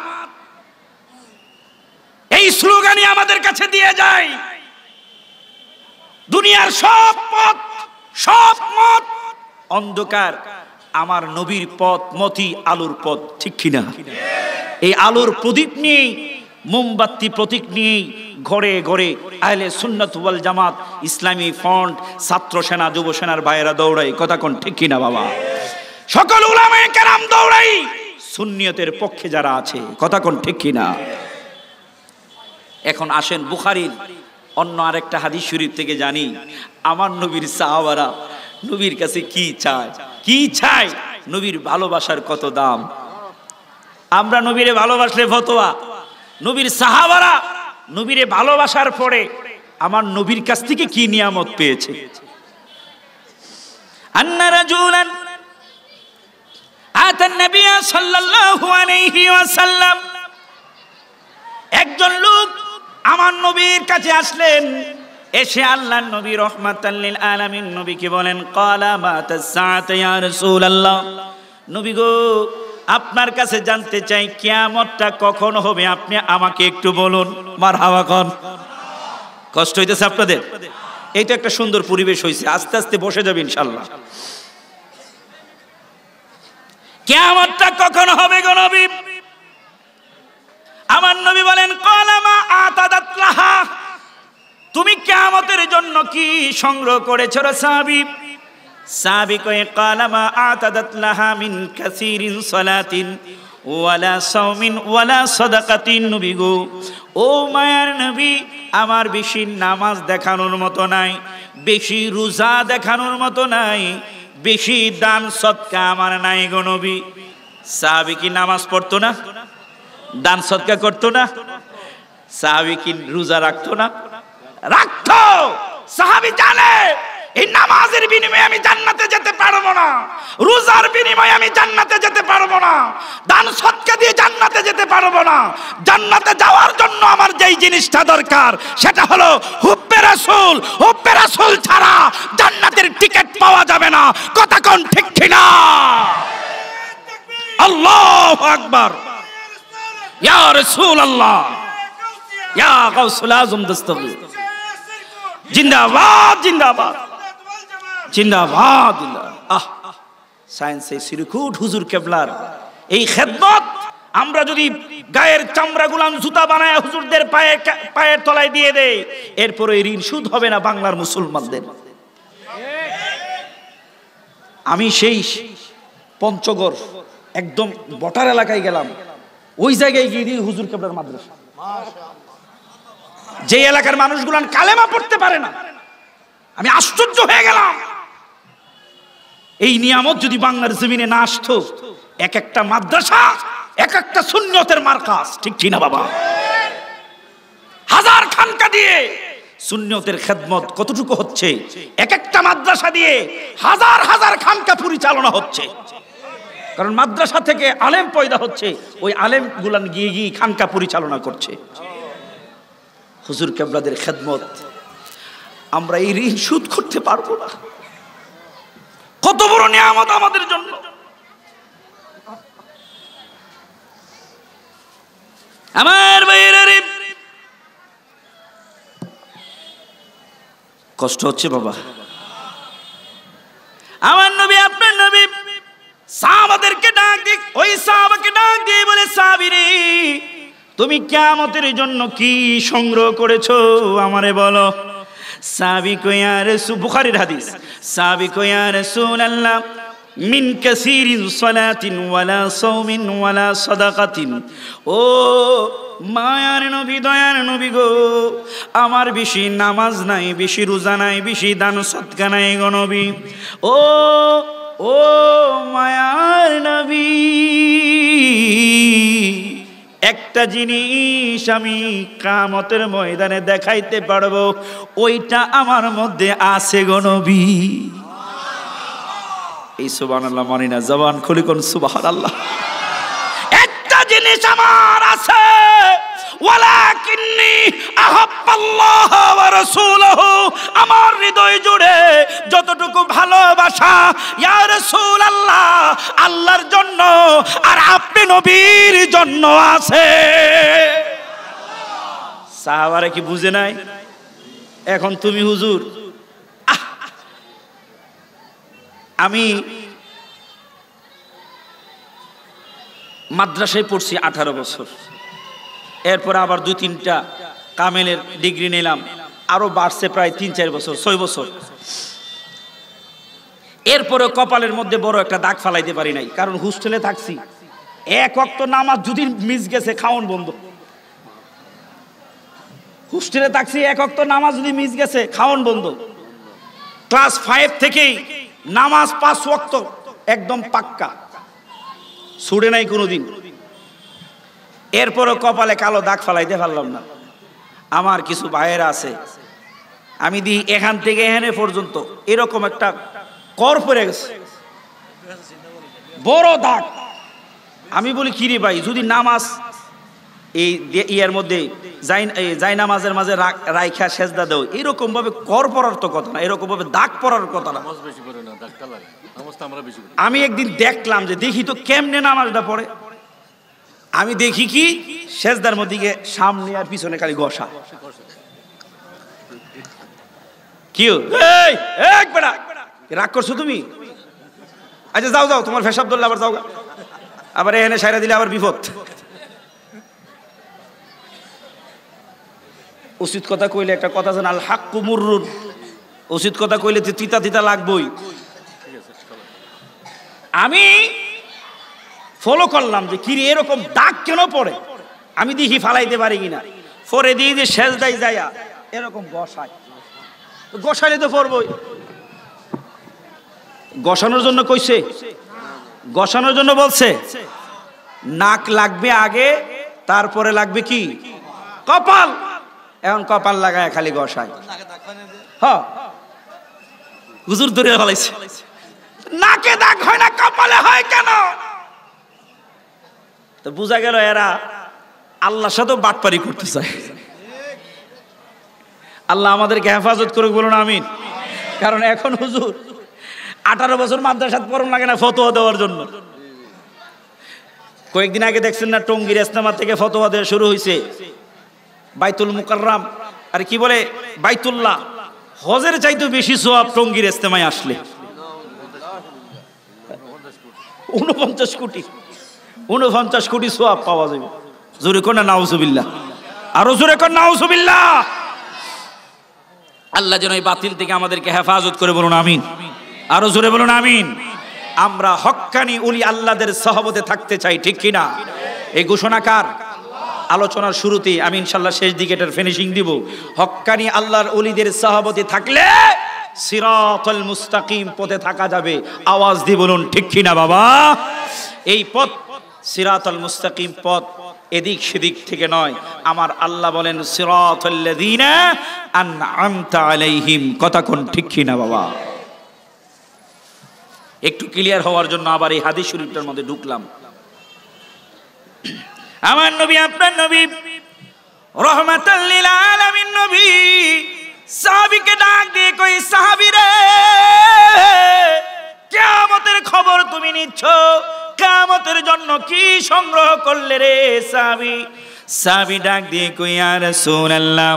এই স্লোগানই আমাদের কাছে দিয়ে যায়। দুনিয়ার সব পথ, সব মত অন্ধকার, আমার নবীর পথ মতি আলোর পথ, ঠিক কিনা? এই আলোর প্রদীপ নিয়ে मोमबाती प्रतीक निये घरे घरे आहले सुन्नत वाल जमात इस्लामी फ्रंट छात्र सेना युव सेनार भाईरा दौड़ाई कथा कोन ठीक कि ना बाबा सकल उलामाए केराम दौड़ाई सुन्नियतेर पक्षे जारा आछे कथा कोन ठीक कि ना। एखन आसेन बुखारीर अन्य आरेकटा हादिस शरीफ थेके जानी आमार नबीर साहाबारा नबीर काछे की चाय नबीर भालोबासार कत दाम। आमरा नबीरे भालोबासले फतोया नबीर साहाबारा नबीरे भालोबासार पड़े आमार नबीर काछ थेके की नियामत पेयेछे। अन्ना रजुलन आतान नबीया सल्लल्लाहु अलैहि वसल्लम एकजन लोक आमार नबीर काछे आसलेन एशे आल्लाह नबी रहमतुल लिल आलामीन नबी के बोलेन काला माता सात या रसूल अल्लाह नबी गो आपनार काछे जानते चाई कियामतटा कखन होबे आपनि आमाके एकटु बोलुन मारहाबा कोन। कष्ट হইতেছে আপনাদের? এই তো একটা সুন্দর পরিবেশ হইছে, আস্তে আস্তে বসে যাবে ইনশাআল্লাহ। কিয়ামতটা কখনো হবে গো নবী? আমার নবী বলেন কলামা আতাদাত লাহা তুমি কিয়ামতের জন্য কি সংগ্রহ করেছো রে সাহাবী? সাহাবী কয় কলামা আতাদাত লাহা মিন কাসীরিন সালাতিন ওয়ালা সাওমিন ওয়ালা সাদাকাতিন। নবী গো ও মায়ার নবী আমার বেশি নামাজ দেখানোর মতো নাই, বেশি রোজা দেখানোর মতো নাই, বেশি দান সদকা আমার নাই গো নবী। সাহাবী কি নামাজ পড়তো না? দান সদকা করতো না? সাহাবী কি রোজা রাখতো না? রাখতো। সাহাবী জানে এই নামাজের বিনিময়ে আমি জান্নাতে যেতে পারবো না, রোজার বিনিময়ে আমি জান্নাতে যেতে পারবো না, দান সদকা দিয়ে জান্নাতে যেতে পারবো না। জান্নাতে যাওয়ার জন্য আমার যেই জিনিসটা দরকার সেটা হলো হুব্বে রাসূল। হুব্বে রাসূল ছাড়া জান্নাতের টিকিট পাওয়া যাবে না, কথা কোন ঠিক কিনা? আল্লাহু আকবার ইয়া রাসূলুল্লাহ ইয়া গাউসুল আযম দস্তগীর জিন্দাবাদ জিন্দাবাদ जिंदाबाद। आह साइंस से सिरकुट हुजूर केबलार এই খিদমত আমরা যদি গায়ের চামড়া গুলাম জুতা বানায় হুজুরদের পায়ে পায়ের তলায় দিয়ে দেই এরপর এই ঋণ সুদ হবে না বাংলার মুসলমানদের। আমি সেই পঞ্চগড় একদম বটার এলাকায় গেলাম, ওই জায়গায় গিয়ে দেখি হুজুর কেবলার মাদ্রাসা। মাশাআল্লাহ যে এলাকার মানুষগুলান কালেমা পড়তে পারে না, আমি আশ্চর্য হয়ে গেলাম। এই নিয়ামত যদি বাংলার জমিনে না আসতো এক একটা মাদ্রাসা এক একটা সুন্নতের মার্কাজ, ঠিক কি না বাবা? হাজার খানকা দিয়ে সুন্নতের খিদমত কতটুকু হচ্ছে, এক একটা মাদ্রাসা দিয়ে হাজার হাজার খানকা পরিচালনা হচ্ছে। কারণ মাদ্রাসা থেকে আলেম পয়দা হচ্ছে, ওই আলেমগুলান গিয়ে গিয়ে খানকা পরিচালনা করছে। হুজুর কেবলাদের খিদমত আমরা এই ঋণ শোধ করতে পারবো না, কত বড় নিয়ামত আমাদের জন্য। আমার ভাইরা রে কষ্ট হচ্ছে বাবা। আমার নবী আপনার নবী সাহাবাদেরকে ডাক দিয়ে ওই সাহাবাকে ডাক দিয়ে বলে সাহাবী রে তুমি কিয়ামতের জন্য কি সংগ্রহ করেছো আমারে বলো। সাহাবী কয় ইয়া রাসূল বুখারীর হাদিস সাহাবী কয় ইয়া রাসূলুল্লাহ মিন কাসীরিন সালাতিন ওয়ালা সাওমিন ওয়ালা সাদাকাতিন। ও মায়ার নবী দয়ার নবী গো আমার বেশি নামাজ নাই, বেশি রোজা নাই, বেশি দান সদকা নাই গো নবী। ও ও মায়ার নবী একটা জিনিস আমি কিয়ামতের ময়দানে দেখাইতে পারবো, ওইটা আমার মধ্যে আছে গো নবী। এই সুবহানাল্লাহ মানি না, জবান খুলে কোন সুবহানাল্লাহ। একটা জিনিস আমার আছে ওয়ালাকিন্নি আহাব্বাল্লাহ ওয়া রাসূলুহু আমার হৃদয় জুড়ে যতটুকু ভালোবাসা ইয়া রাসূলুল্লাহ আল্লাহর জন্য আর আপনি নবীর জন্য আছে। সাহাবারা কি বুঝে নাই? এখন তুমি হুজুর আমি মাদ্রাসায় পড়ছি 18 বছর, एरपर आबार दुई तीनटा कामेलेर डिग्री निलाम आरो बाड़से प्राय 3-4 बछर 6 बछर एरपरे कपालेर मध्य बड़ो एकटा दाग फालाइते पारि नाई कारण होस्टेले थाकछि एक वक्त नामाज दुई दिन मिस गेছে खाওन बंद होस्टेले थाकছি एक वक्त नामाज दुई मिस गेছে खाওन बंद क्लास 5 থেকেই नामाज 5 वक्त एकदम पाक्का छुड़े नाई कोनोदिन एरपरे कपाले कालो दाग फालाइते पारलाम ना आमार किछु भाइयेरा आछे आमी दि एखान থেকে এখানে পর্যন্ত এরকম একটা কর পড়ে গেছে বড় দাগ আমি বলি কি রে ভাই যদি নামাজ এই ইয়ার মধ্যে যাই নামাজের মাঝে রাইখা সেজদা দাও এরকম ভাবে কর পড়ার তো কথা না এরকম ভাবে দাগ পড়ার কথা না নামাজ বেশি পড়ে না দাগটা লাগে অবস্থা আমরা বেশি করি আমি একদিন দেখলাম যে দেখি তো কেমনে নামাজটা পড়ে আমি দেখি কি সেজদার মধ্যে গিয়ে সামনে আর পিছনে খালি ঘষা কিউ এই এক বড় রাগ করছো তুমি আচ্ছা যাও যাও তোমার ফেসাব দল্লা আবার যাওগা আবার এখানে সাইরা দিলে আবার বিপদ উচিত কথা কইলে একটা কথা জান আল হাক্কু মুররুন উচিত কথা কইলে তিতা তিতা লাগবই আমি ফলো করলাম যে কি এরকম দাগ কেন পড়ে আমি দেখি ফালাইতে পারি কিনা পরে দেই যে সেজদাই যায়া এরকম গসায় তো গসাইলে তো পড়বই গসানোর জন্য কইছে গসানোর জন্য বলছে নাক লাগবে আগে তারপরে লাগবে কি কপাল এখন কপাল লাগায় খালি গসায় হ্যাঁ হুজুর ধরে ফলাইছে নাকে দাগ হয় না কপালে হয় কেন तो बुझा गया एरा आल्लाहर साथे बाटपारी करते चाय आल्लाह आमादेरके हेफाजत करुक बोलुन आमीन कारण एखन हुजूर 18 बछर मद्रासात पढ़न लागे ना फतोया देवार जन्य कयेकदिन आगे देखछेन ना टंगीर इस्लामा थेके फतोया देওয়া शुरू হইছে বাইতুল মুকাররাম আর কি বলে বাইতুল্লাহ হজের চাইতে বেশি সওয়াব টंगीर ইস্তেমায় আসলে 49 কোটি 49 কোটি সওয়াব পাওয়া যাবে জোরে কোনা নাউজুবিল্লাহ আর জোরে কোনা নাউজুবিল্লাহ আল্লাহ যেন এই বাতিল থেকে আমাদেরকে হেফাজত করে বলুন আমিন আর জোরে বলুন আমিন আমরা হক্কানি উলি আল্লাহদের সাহাবতে থাকতে চাই ঠিক কি না এই ঘোষণাকার আলোচনার শুরুতেই আমি ইনশাআল্লাহ শেষ দিকে এটার ফিনিশিং দিব হক্কানি আল্লাহর ওলিদের সাহাবতে থাকলে সিরাতুল মুস্তাকিম পথে থাকা যাবে আওয়াজ দিয়ে বলুন ঠিক কি না বাবা এই পথ সিরাতুল মুস্তাকিম পথ এদিক সেদিক থেকে নয় আমার আল্লাহ বলেন সিরাতুল লাযিনা আনআমতা আলাইহিম কথা কোন ঠিক কি না বাবা একটু ক্লিয়ার হওয়ার জন্য আবার এই হাদিস শরীফটার মধ্যে ঢুকলাম আমার নবী আপনার নবী রহমাতাল লিল আলামিন নবী সাহাবীকে ডাক দিয়ে কই সাহাবী রে কিয়ামতের খবর তুমি নিচ্ছ কামতের জন্য কি সংগ্রহ করলে রে সাহাবী সাহাবী ডাক দিয়ে কই ইয়া রাসূলুল্লাহ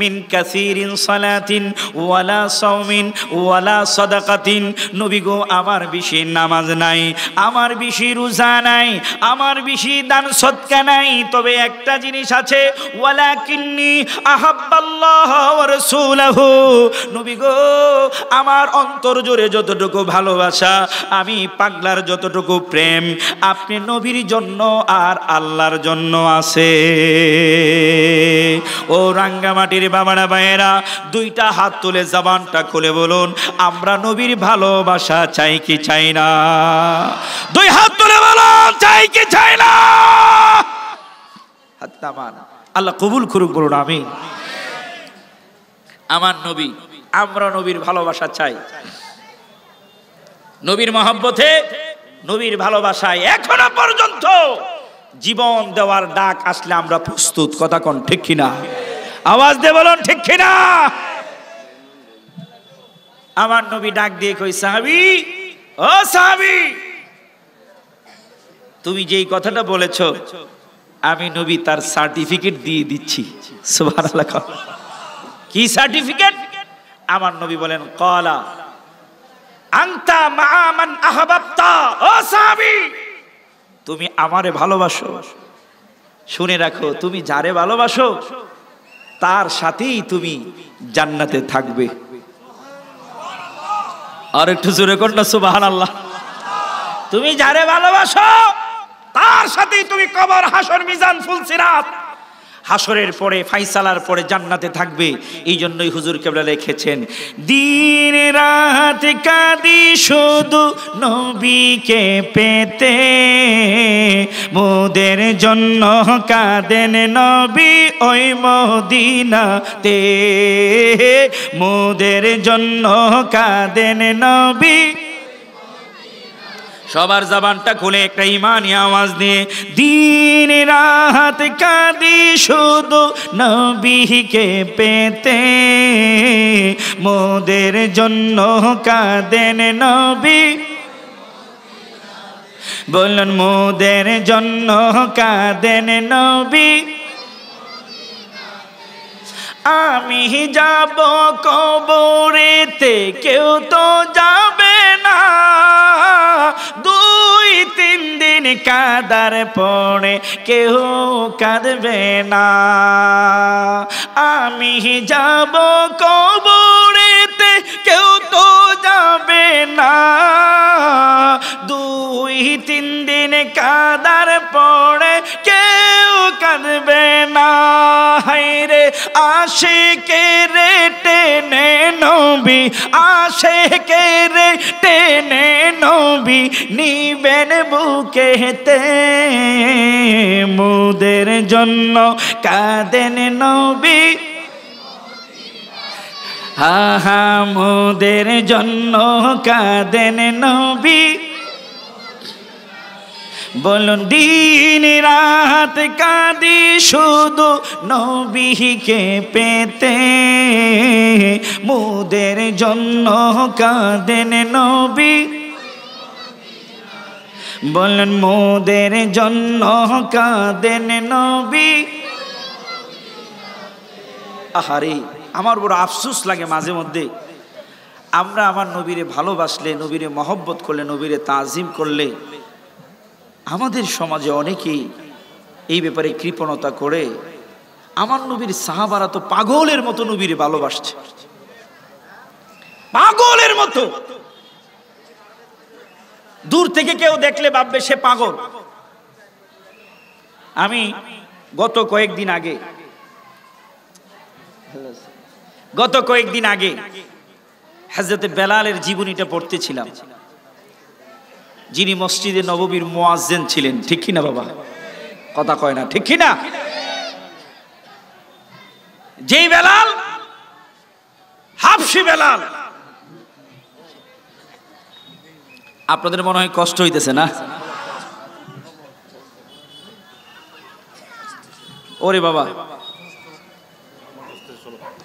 মিন কাসীরিন সালাতিন ওয়ালা সাওমিন ওয়ালা সাদাকাতিন নবী গো আমার বেশি নামাজ নাই আমার বেশি রোজা নাই আমার বেশি দান সদকা নাই তবে একটা জিনিস আছে ওয়ালাকিন্নি আহাব্বাল্লাহ ওয়া রাসূলুহু নবী গো আমার অন্তর জুড়ে যতটুকু ভালোবাসা আমি পাগলার যতটুকু প্রেম আপনি নবীর জন্য আর আল্লাহর জন্য আছে ओ रंगामाटीर बाबारा भाइयेरा दुईटा हाथ तुले जबानटा खुले बोलुन आमरा नबीर भालोबासा चाई कि चाई ना दुई हाथ तुले बोलुन चाई कि चाई ना हत्तामान अल्लाह कबूल करुक बोलुन आमीन आमार नबी आमरा नबीर भालोबासा चाई नबीर मोहब्बते नबीर भालोबासाय एखोनो पर्यन्त जीवन देवार डाक आसले आमरा प्रस्तुत कथा कोन ठीक किना आवाज दे बोलुन ठीक किना आमार नबी डाक दिए कই সাহাবী ও সাহাবী তুমি যেই কথাটা বলেছো আমি নবী তার সার্টিফিকেট দিয়ে দিচ্ছি সুবহানাল্লাহ কি সার্টিফিকেট আমার নবী বলেন ক্বালা আনতা মা মান আহবাবতা ও সাহাবী তুমি আমারে ভালোবাসো শুনে রাখো তুমি যারে ভালোবাসো তার সাথেই তুমি জান্নাতে থাকবে। আর একটু জোরে কর না সুবহানাল্লাহ। তুমি যারে ভালোবাসো তার সাথেই তুমি কবর হাসর মিজান ফুলসিরাত হাসরের পরে ফাইসালার পরে জান্নাতে থাকবে। এইজন্যই হুজুর কেবলা লিখেছেন দিন রাত কাঁদি শুধু নবীকে পেতে, মোদের জন্য কাঁদেন নবী ওই মদিনাতে, মোদের জন্য কাঁদেন নবী। সবার জবানটা খুলে একটা ইমানি আওয়াজ দিয়ে দিন রাত কাঁদি শুধু নবীকে পেতে, মোদের জন্য কাঁদেন নবী। বলুন মোদের জন্য কাঁদেন নবী। আমি যাব কবরেতে কেউ তো যাবে না, দুই তিন দিন কাদার পড়ে কেউ কাঁদবে না। আমি যাব কবরেতে কেউ তো যাবে না, দুই তিন দিন কাদার পড়ে কেউ কাঁদবে না। হায়রে আশিকের টেনে নবী, আশিকের টেনে নবী নিবেন বুকেতে, মোদের জন্য কাঁদেন নবী। আহা মোদের জন্য কাঁদেন নবী। বলুন দিন রাত কাঁদি শুধু নবীকে পেতে, মোদের জন্য কাঁদেন নবী। বলুন মোদের জন্য কাঁদেন নবী। আহারে আমার বড় আফসোস লাগে মাঝে মধ্যে, আমরা আমার নবীরে ভালোবাসলে, নবীরে মহব্বত করলে, নবীরে তাজিম করলে আমাদের সমাজে অনেকেই এই ব্যাপারে কৃপণতা করে। আমার নবীর সাহাবারা তো পাগলের মতো নবীরে ভালোবাসছে, পাগলের মতো। দূর থেকে কেউ দেখলে ভাববে সে পাগল। আমি গত কয়েকদিন আগে হযরত বেলালের জীবনীটা পড়তেছিলাম, যিনি মসজিদে নববীর মুয়াজ্জিন ছিলেন। ঠিক কিনা বাবা? কথা কয় না, ঠিক কিনা? যেই বেলাল হাবশী বেলাল, আপনাদের মনে হয় কষ্ট হইতেছে না? ওরে বাবা,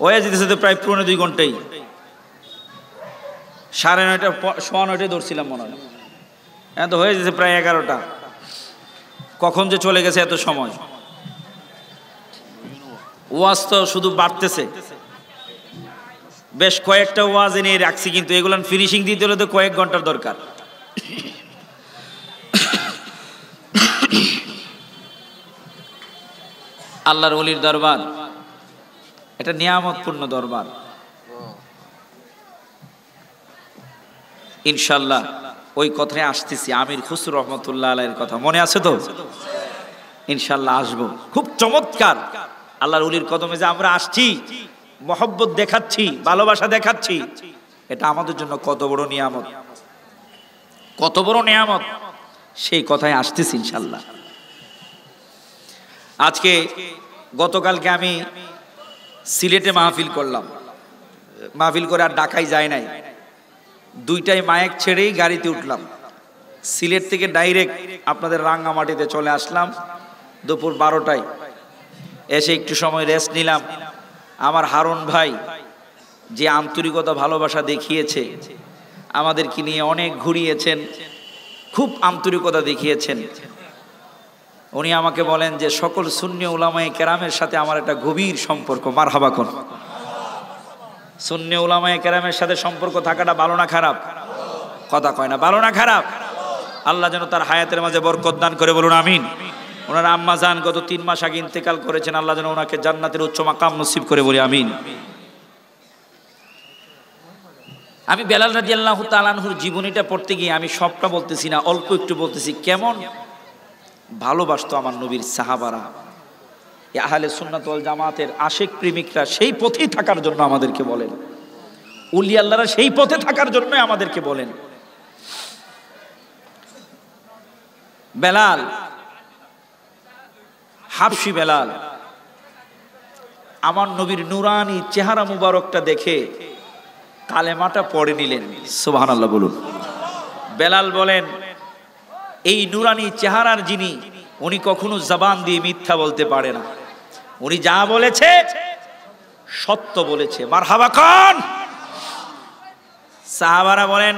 ওয়া যেতেছে তো প্রায় পুরনো 2 ঘন্টাই, 9:30 9:15 ধরছিলাম মনে হয়, এত হয়ে গেছে প্রায় 11টা। কখন যে চলে গেছে এত সময়। ওয়াজ তো শুধু বাড়তেছে, বেশ কয়েকটা ওয়াজ এনে রাখছি, কিন্তু এগুলো ফিনিশিং দিতে হলে তো কয়েক ঘন্টার দরকার। আল্লাহর ওলির দরবার এটা নিয়ামতপূর্ণ দরবার। ইনশাল্লাহ ওই কথায় আসতেছি, আমির খসরু রহমতুল্লাহ আলাইহির কথা মনে আছে তো? ইনশাল্লাহ আসবো। খুব চমৎকার আল্লাহর ওলির কদমে যে আমরা আসছি, মহব্বত দেখাচ্ছি, ভালোবাসা দেখাচ্ছি, এটা আমাদের জন্য কত বড় নিয়ামত, কত বড় নিয়ামত, সেই কথায় আসতেছি ইনশাল্লাহ। আজকে গতকালকে আমি সিলেটে মাহফিল করলাম, মাহফিল করে আর ঢাকায় যায় নাই, 2টায় মাইক ছেড়েই গাড়িতে উঠলাম। সিলেট থেকে ডাইরেক্ট আপনাদের রাঙ্গামাটিতে চলে আসলাম দুপুর 12টায়। এসে একটু সময় রেস্ট নিলাম। আমার হারুন ভাই যে আন্তরিকতা ভালোবাসা দেখিয়েছে, আমাদেরকে নিয়ে অনেক ঘুরিয়েছেন, খুব আন্তরিকতা দেখিয়েছেন। উনি আমাকে বলেন যে সকল সুন্নি উলামায়ে কেরামের সাথে আমার একটা গভীর সম্পর্ক। মারহাবা কর। সুন্নি উলামায়ে কেরামের সাথে সম্পর্ক থাকাটা ভালো না খারাপ? কথা কয় না, ভালো না খারাপ? আল্লাহ যেন তার হায়াতের মাঝে বরকত দান করে, বলুন আমিন। ওনার আম্মা জান গত 3 মাস আগে ইন্তেকাল করেছেন। আল্লাহ যেন ওনাকে জান্নাতের উচ্চ মাকাম নসিব করে, বলি আমিন। আমি বেলাল রাদিয়াল্লাহু তাআলা আনহুর জীবনীটা পড়তে গিয়ে আমি সবটা বলতেছি না, অল্প একটু বলতেছি কেমন ভালোবাসতো আমার নবীর সাহাবারা। আহলে সুন্নাত ওয়াল জামাতের আশিক প্রেমিকরা সেই পথেই থাকার জন্য আমাদেরকে বলেন, উলিয়া আল্লাহরা সেই পথে থাকার জন্যই আমাদেরকে বলেন। বেলাল হাবশি বেলাল আমার নবীর নুরানি চেহারা মুবারকটা দেখে কালেমাটা পড়ে নিলেন, সুবহানাল্লাহ বলুন। বেলাল বলেন এই নুরানি চেহারার যিনি, উনি কখনো জবান দিয়ে মিথ্যা বলতে পারে না, উনি যা বলেছে সত্য বলেছে। মারহাবা খান। সাহাবারা বলেন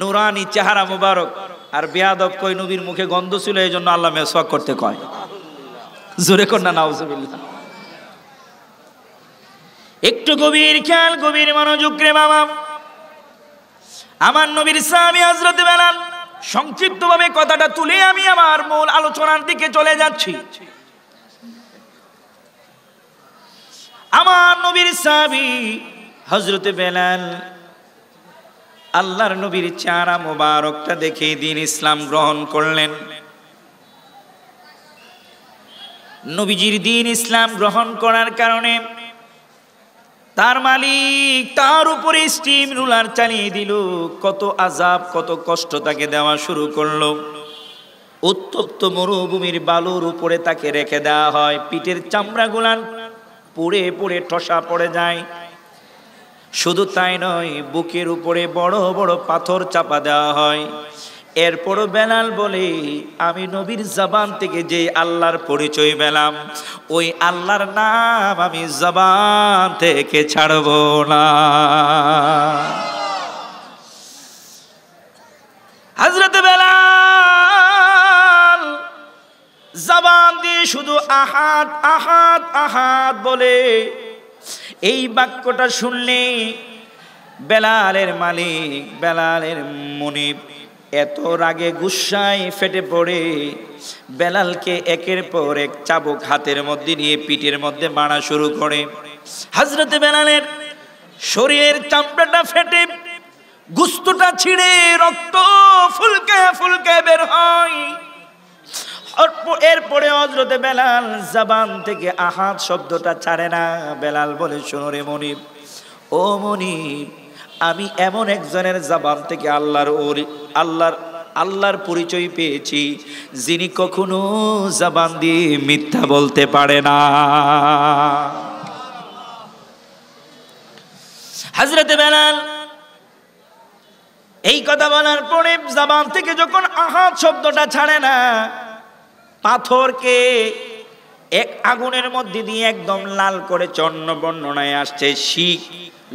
নুরানি চেহারা মুবারক, আর বেয়াদব কই নবীর মুখে গন্ধ ছিল এই জন্য আল্লাহ মেসওয়াক করতে কয়, জোরে কন্যা নাউজুবিল্লাহ। একটু গভীর খেয়াল, গভীর মনোযোগ রে বাবা। আমার নবীর সাহাবী হযরত বেলাল, সংক্ষিপ্তভাবে কথাটা তুলে আমি আমার মূল আলোচনার দিকে চলে যাচ্ছি। আমার নবীর সাহাবী হযরত বেলাল আল্লাহর নবীর চেহারা মোবারকটা দেখে দিন ইসলাম গ্রহণ করলেন। নবীজির দিন ইসলাম গ্রহণ করার কারণে তার মালিক তার উপরে স্টিম রুলার চালিয়ে দিল, কত আযাব কত কষ্ট তাকে দেওয়া শুরু করলো। উত্তপ্ত মরুভূমির বালুর উপরে তাকে রেখে দেওয়া হয়, পিঠের চামড়াগুলান পুড়ে পুড়ে ঠসা পড়ে যায়। শুধু তাই নয়, বুকের উপরে বড় বড় পাথর চাপা দেওয়া হয়। এরপরও বেলাল বলে আমি নবীর জবান থেকে যে আল্লাহর পরিচয় পেলাম, ওই আল্লাহর নাম আমি জবান থেকে ছাড়ব না। হযরত বেলাল জবান দিয়ে শুধু আহাদ আহাদ আহাদ বলে, এই বাক্যটা শুনলে বেলালের মালিক বেলালের মুনিব এত রাগে গুসায় ফেটে পড়ে বেলালকে একের পর এক চাবুক হাতের মধ্যে নিয়ে পিঠের মধ্যে মারা শুরু করে। হযরত বেলালের শরীরের চামড়াটা ফেটে গুস্তটা ছিঁড়ে রক্ত ফুলকে ফুলকে বের হয়। এরপরে হযরত বেলাল জবান থেকে আহাদ শব্দটা ছাড়ে না। বেলাল বলে শোনো রে মনিব, ও মনিব, আমি এমন একজনের জবান থেকে আল্লাহর পরিচয় পেয়েছি যিনি কখনো জবান দিয়ে মিথ্যা বলতে পারে না। হযরত বেলাল এই কথা বলার পরে জবান থেকে যখন আহাদ শব্দটা ছাড়ে না, পাথরকে এক আগুনের মধ্যে দিয়ে একদম লাল করে, চন্ন বর্ণনায় আসছে শিক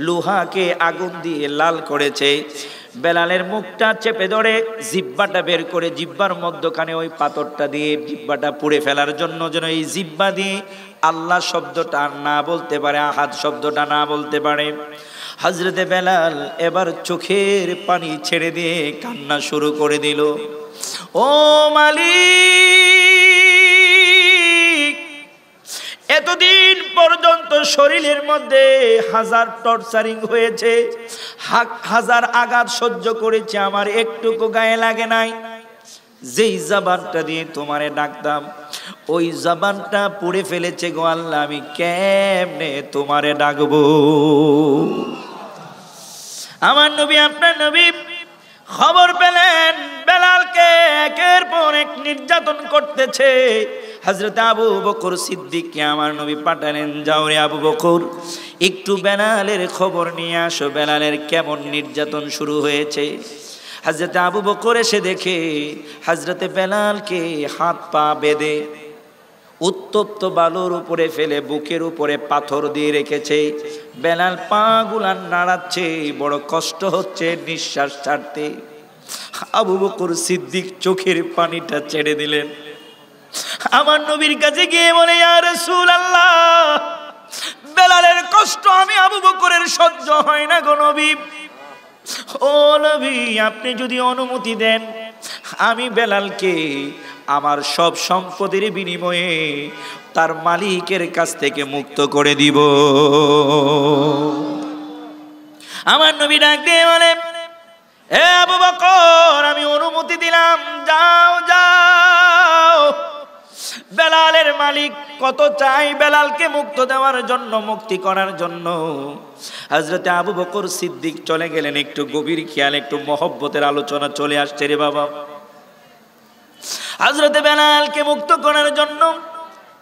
লোহাকে আগুন দিয়ে লাল করেছে। বেলালের মুখটা চেপে ধরে জিহ্বাটা বের করে জিহ্বার মধ্যখানে ওই পাথরটা দিয়ে জিহ্বাটা পুড়ে ফেলার জন্য, যেন এই জিহ্বা দিয়ে আল্লাহ শব্দটা না বলতে পারে, আহাদ শব্দটা না বলতে পারে। হযরতে বেলাল এবার চোখের পানি ছেড়ে দিয়ে কান্না শুরু করে দিল। ও মালিক, এতদিন পর্যন্ত শরীরের মধ্যে হাজার টর্চারিং হয়েছে, হাজার আঘাত সহ্য করেছে, আমার একটুকু গায়ে লাগে নাই। যেই জবানটা দিয়ে তোমারে ডাকতাম ওই জবানটা পুড়ে ফেলেছে গো আল্লাহ, আমি কেমনে তোমারে ডাকবো। আমার নবী আপনার নবী খবর পেলেন বেলালকে একের পর এক নির্যাতন করতেছে। হযরত আবু বকর সিদ্দিককে আমার নবী পাঠালেন, যাও রে আবু বকর, একটু বেলালের খবর নিয়ে আসো, বেলালের কেমন নির্যাতন শুরু হয়েছে। হযরত আবু বকর এসে দেখে হযরত বেলালকে হাত পা বেঁধে উত্তপ্ত বালুর উপরে ফেলে বুকের উপরে পাথর দিয়ে রেখেছে। বেলাল পা গুলান নাড়াচ্ছে, বড় কষ্ট হচ্ছে নিঃশ্বাস ছাড়তে। আবু বকর সিদ্দিক চোখের পানিটা ছেড়ে দিলেন। আমার নবীর কাছে গিয়ে বলে ইয়া রাসূলুল্লাহ, বেলালের কষ্ট আমি আবু বকরের সহ্য হয় না গো নবী। ও নবী, আপনি যদি অনুমতি দেন আমি বেলালকে आमार सब सम्पदेर बिनिमये तार मालिकेर काछ थेके मुक्त करे दिब। आमार नबी डाक दिए बोलेन, हे আবু বকর, আমি অনুমতি দিলাম, যাও যাও বেলালের মালিক কত চাই বেলালকে মুক্ত দেওয়ার জন্য, মুক্তি করার জন্য। হযরতে আবু বকর সিদ্দিক চলে গেলেন। একটু গভীর খেয়াল, একটু মহব্বতের আলোচনা চলে আসছে রে বাবা। হযরতে বেলালকে মুক্ত করার জন্য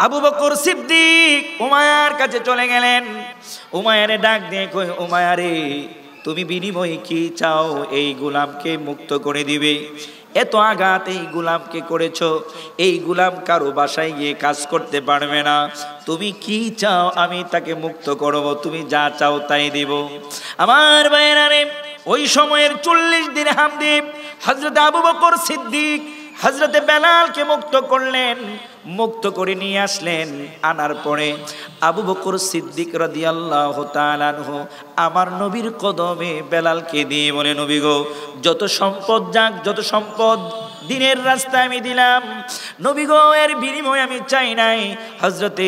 আবু বকর সিদ্দিক উমায়ার কাছে চলে গেলেন। উমায়ারে ডাক দিয়ে কই, উমায়ারে, তুমি বিনিময়ে কি চাও? এই গোলামকে মুক্ত করে দিবে। এত আঘাত এই গোলামকে করেছো, এই গোলাম কারো বাসায় গিয়ে কাজ করতে পারবে না। তুমি কি চাও? আমি তাকে মুক্ত করব, তুমি যা চাও তাই দেব। আমার ভাইরা রে, ওই সময়ের 40 দিরহাম দিয়ে হযরত আবু বকর সিদ্দিক হযরতে বেলালকে মুক্ত করলেন। মুক্ত করে নিয়ে আসলেন। আনার পরে আবু বকর সিদ্দিক রাদিয়াল্লাহু তাআলা আনহু আমার নবীর কদমে বেলালকে দিয়ে বলে, নবী গো, যত সম্পদ যাক, যত সম্পদ দিনের রাস্তায় আমি দিলাম, নবী গো এর বিনিময় আমি চাই নাই, হযরতে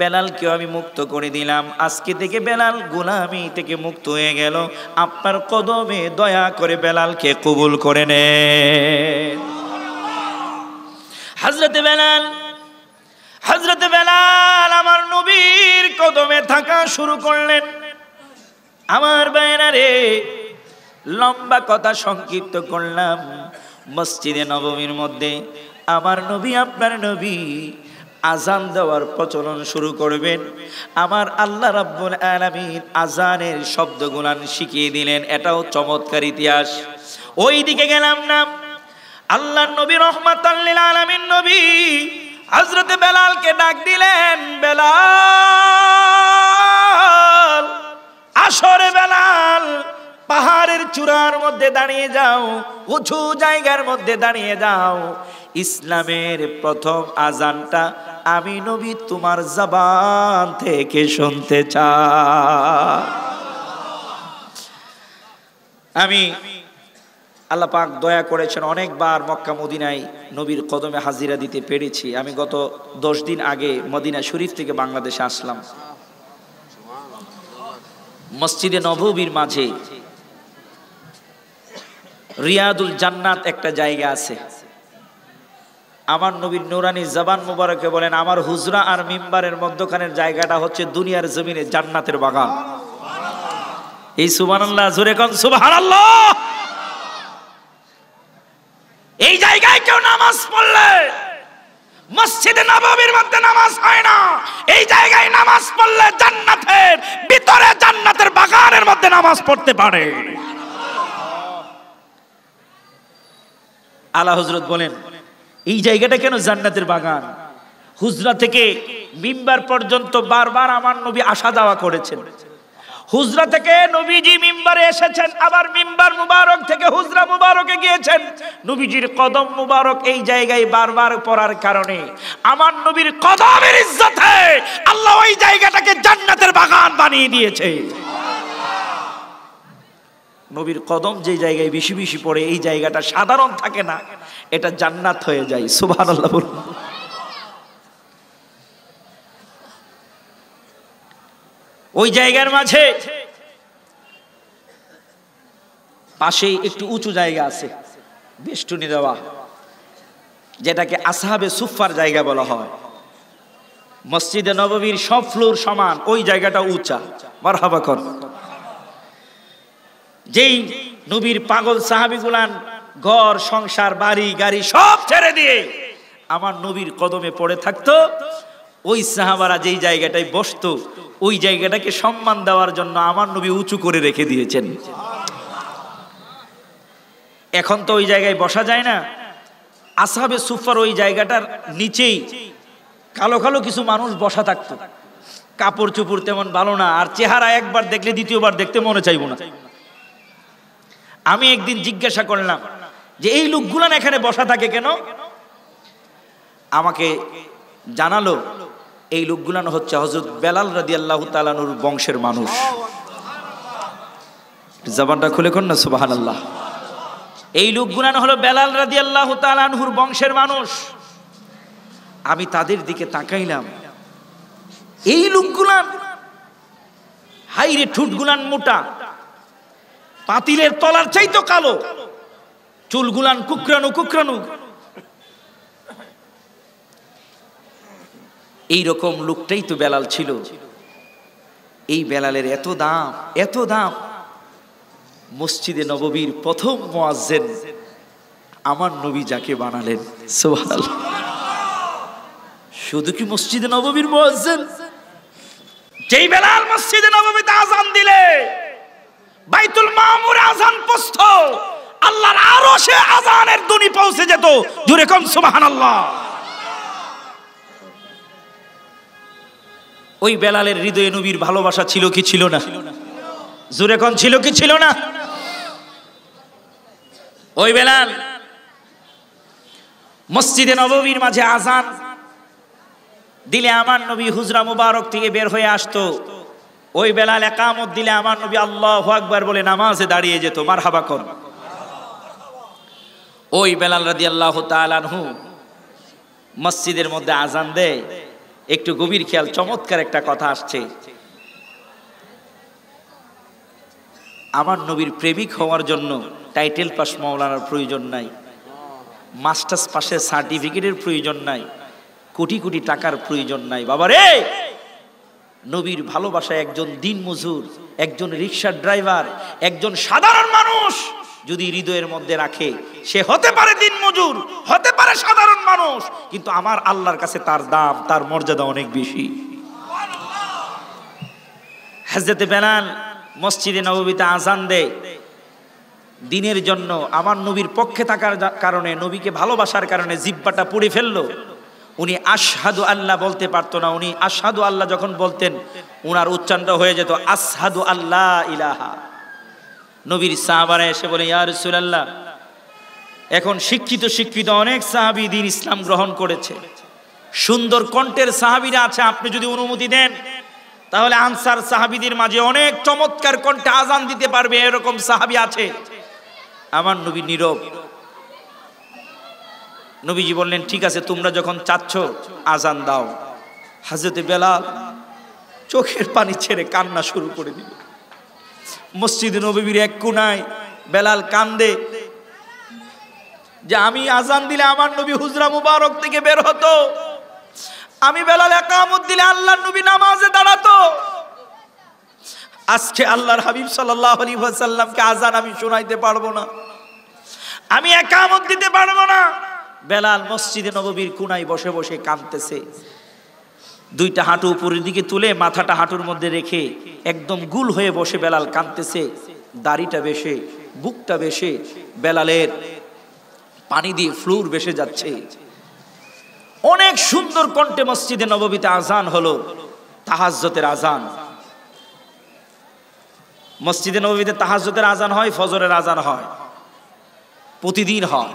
বেলালকেও আমি মুক্ত করে দিলাম। আজকে থেকে বেলাল গোলামি থেকে মুক্ত হয়ে গেল। আপনার কদমে দয়া করে বেলালকে কবুল করে নেন। হযরত বেলাল আমার নবীর কদমে থাকা শুরু করলেন। আমার বাইরা রে, লম্বা কথা সংক্ষিপ্ত করলাম। মসজিদে নববীর মধ্যে আমার নবী, আপনার নবী আজান দেওয়ার প্রচলন শুরু করবেন। আমার আল্লাহ রাব্বুল আলামিন আজানের শব্দগুলান শিখিয়ে দিলেন। এটাও চমৎকার ইতিহাস। ওই দিকে গেলাম না। আল্লাহর নবী রহমাতাল লিল আলামিন নবী হযরত বেলালকে ডাক দিলেন, বেলাল আসো রে বেলাল, পাহাড়ের চূড়ার মধ্যে দাঁড়িয়ে যাও, উঁচু জায়গার মধ্যে দাঁড়িয়ে যাও। ইসলামের প্রথম আজানটা আমি নবী তোমার জবান থেকে শুনতে চাই। আমি আল্লাহ পাক দয়া করেছেন, অনেকবার মক্কা মদিনায় নবীর কদমে হাজিরা দিতে পেরেছি। আমি গত 10 দিন আগে মদিনা শরীফ থেকে বাংলাদেশে আসলাম। মসজিদে নববীর মাঝে রিয়াদুল জান্নাত একটা জায়গা আছে। আমার নবীর নুরানি জবান মুবারকে বলেন, আমার হুজরা আর মিম্বারের মধ্যখানের জায়গাটা হচ্ছে দুনিয়ার জমিনে জান্নাতের বাগান। এই সুবহানাল্লাহ, জোরে কোন সুবহানাল্লাহ। এই জায়গায় কেউ নামাজ পড়লে, মসজিদে নববীর মধ্যে নামাজ হয় না, এই জায়গায় নামাজ পড়লে জান্নাতের ভিতরে জান্নাতের বাগানের মধ্যে নামাজ পড়তে পারে। আলা হযরত বলেন, এই জায়গাটা কেন জান্নাতের বাগান? হুজরা থেকে মিম্বার পর্যন্ত বারবার আমার নবী আসা যাওয়া করেছেন। হুজরা থেকে নবীজি মিম্বারে এসেছেন, আবার মিম্বার মুবারক থেকে হুজরা মুবারকে গিয়েছেন। নবীজির কদম মুবারক এই জায়গায় বারবার পড়ার কারণে আমার নবীর কদমের ইজ্জতে আল্লাহ ওই জায়গাটাকে জান্নাতের বাগান বানিয়ে দিয়েছে। নবীর কদম যে জায়গায় বেশি বেশি পড়ে, এই জায়গাটা সাধারণ থাকে না, এটা জান্নাত হয়ে যায়। সুবহানাল্লাহ বলুন। ওই জায়গার মাঝে পাশে একটু উঁচু জায়গা আছে, বেষ্টনী দেওয়া, যেটাকে আসহাবে সুফফার জায়গা বলা হয়। মসজিদে নববীর সব ফ্লোর সমান, ওই জায়গাটা উঁচা। মারহাবা কর। যেই নবীর পাগল সাহাবীগুলান ঘর সংসার বাড়ি গাড়ি সব ছেড়ে দিয়ে আমার নবীর কদমে পড়ে থাকতো, ওই সাহাবারা যেই জায়গাটায় বসতো, ওই জায়গাটাকে সম্মান দেওয়ার জন্য আমার নবী উঁচু করে রেখে দিয়েছেন। এখন তো ওই জায়গায় বসা যায় না। আসহাবে সুফফার ওই জায়গাটার নিচেই কালো কালো কিছু মানুষ বসা থাকতো। কাপড় চোপড় তেমন ভালো না, আর চেহারা একবার দেখলে দ্বিতীয়বার দেখতে মনে চাইবো না। আমি একদিন জিজ্ঞাসা করলাম যে এই লোকগুলান এখানে বসা থাকে কেন? আমাকে জানালো এই লোকগুলান হচ্ছে হযরত বেলাল রাদিয়াল্লাহু তাআলা নূর বংশের মানুষ। জবানটা খুলে কোন না সুবহানাল্লাহ। এই লোকগুলান হলো বেলাল রাদিয়াল্লাহু তাআলা নূর বংশের মানুষ। आमी तादेर दिके ताकाइलाम एई लोकगुलान हाइरे ठुटगुलान मोटा पातिलेर तलार चाइतो कालो चुलगुलान कुकरानो कुकरानो एई रकम लोकटाई तो बेलाल छिलो। एई बेलालेर एतो दाम मस्जिदे नबवीर प्रथम मुअज्जिन आमार नबी जाके बानालेन सुबहानाल्लाह। शुधु कि मस्जिदे नबवीर मुअज्जिन जेई बेलाल मस्जिदे नबवीते आजान दिले বাইতুল মামুর আযান পৌঁছত আল্লাহর আরশে আযানের ধ্বনি পৌঁছে যেত জোরে কম সুবহানাল্লাহ। ওই বেলালের হৃদয়ে নবীর ভালোবাসা ছিল কি ছিল না? জোরে কম ছিল কি ছিল না? ওই বেলাল মসজিদে নববীর মাঝে আযান দিলে আমার নবী হুজরা মুবারক থেকে বের হয়ে আসতো। ওই বেলাল ইকামত দিলে আমার নবী আল্লাহু আকবার বলে নামাজে দাঁড়িয়ে যেত। মারহাবা কর। ওই বেলাল রাদিয়াল্লাহু তাআলা আনহু মসজিদের মধ্যে আযান দেয়। একটু গভীর খেয়াল, চমৎকার একটা কথা আসছে। আমার নবীর প্রেমিক হওয়ার জন্য টাইটেল পাস মাওলানার প্রয়োজন নাই, মাস্টার্স পাশের সার্টিফিকেটের প্রয়োজন নাই, কোটি কোটি টাকার প্রয়োজন নাই। বাবা রে, নবীর ভালোবাসায় একজন দিন মজুর, একজন রিক্সার ড্রাইভার, একজন সাধারণ মানুষ যদি হৃদয়ের মধ্যে রাখে, সে হতে পারে দিন মজুর, হতে পারে সাধারণ মানুষ, কিন্তু আমার আল্লাহর কাছে তার দাম, তার মর্যাদা অনেক বেশি। হযরত বেলাল মসজিদে নববীতে আযান দেয় দিনের জন্য। আমার নবীর পক্ষে থাকার কারণে, নবীকে ভালোবাসার কারণে জিহ্বাটা পুড়ে ফেললো। উনি আশহাদু আল্লাহ বলতে পারতো না। উনি আশহাদু আল্লাহ যখন বলতেন, উনার উচ্চারণটা হয়ে যেত আশহাদু আল্লা ইলাহা। নবীর সাহাবারা এসে বলে, ইয়া রাসূলুল্লাহ, এখন শিক্ষিত শিক্ষিত অনেক সাহাবী দিন ইসলাম গ্রহণ করেছে, সুন্দর কণ্ঠের সাহাবীরা আছে, আপনি যদি অনুমতি দেন তাহলে আনসার সাহাবীদের মাঝে অনেক চমৎকার কণ্ঠে আযান দিতে পারবে এরকম সাহাবী আছে। আমার নবী নীরব। নবীজি বললেন, ঠিক আছে, তোমরা যখন চাচ্ছ আযান দাও। হযরত বেলাল চোখের পানি ছেড়ে কান্না শুরু করে দিল। মসজিদে নববীর এক কোণায় বেলাল কান্দে যে, আমি আযান দিলে আমার নবী হুজরা মুবারক থেকে বের হতো, আমি বেলাল ইকামত দিলে আল্লাহর নবী নামাজে দাঁড়াতো, আজকে আল্লাহর হাবিব সাল্লাল্লাহু আলাইহি ওয়াসাল্লামকে আযান আমি শোনাইতে পারবো না, আমি ইকামত দিতে পারবো না। বেলাল মসজিদে নববীর কোণায় বসে বসে কাঁদতেছে। দুইটা হাঁটু উপরের দিকে তুলে মাথাটা হাঁটুর মধ্যে রেখে একদম গুল হয়ে বসে বেলাল কাঁদতেছে। দাড়িটা বেশে, বুকটা বেশে, বেলালের পানি দিয়ে ফ্লুর বেশে যাচ্ছে। অনেক সুন্দর কণ্ঠে মসজিদে নববীতে আযান হলো, তাহাজ্জুদের আযান। মসজিদে নববীতে তাহাজ্জুদের আযান হয়, ফজরের আযান হয়, প্রতিদিন হয়।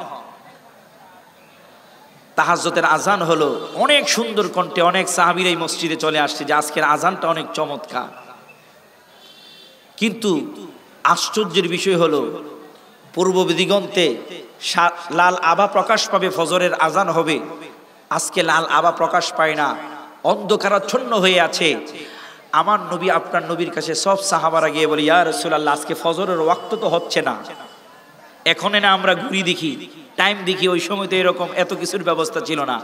তাহাজ্জুদের আযান হলো অনেক সুন্দর কণ্ঠে, অনেক সাহাবীরা এই মসজিদে চলে আসছে যে আজকের আযানটা অনেক চমৎকার। কিন্তু আশ্চর্যের বিষয় হলো, পূর্ব দিগন্তে লাল আভা প্রকাশ পাবে, ফজরের আযান হবে, আজকে লাল আভা প্রকাশ পায় না, অন্ধকারাচ্ছন্ন হয়ে আছে। আমার নবী আপনার নবীর কাছে সব সাহাবারা গিয়ে বলে, ইয়া রাসূলুল্লাহ, আজকে ফজরের ওয়াক্ত তো হচ্ছে না, এখন না আমরা ঘুরি দেখি, টাইম দেখি, ওই সময় তো এরকম এত কিছুর ব্যবস্থা ছিল না,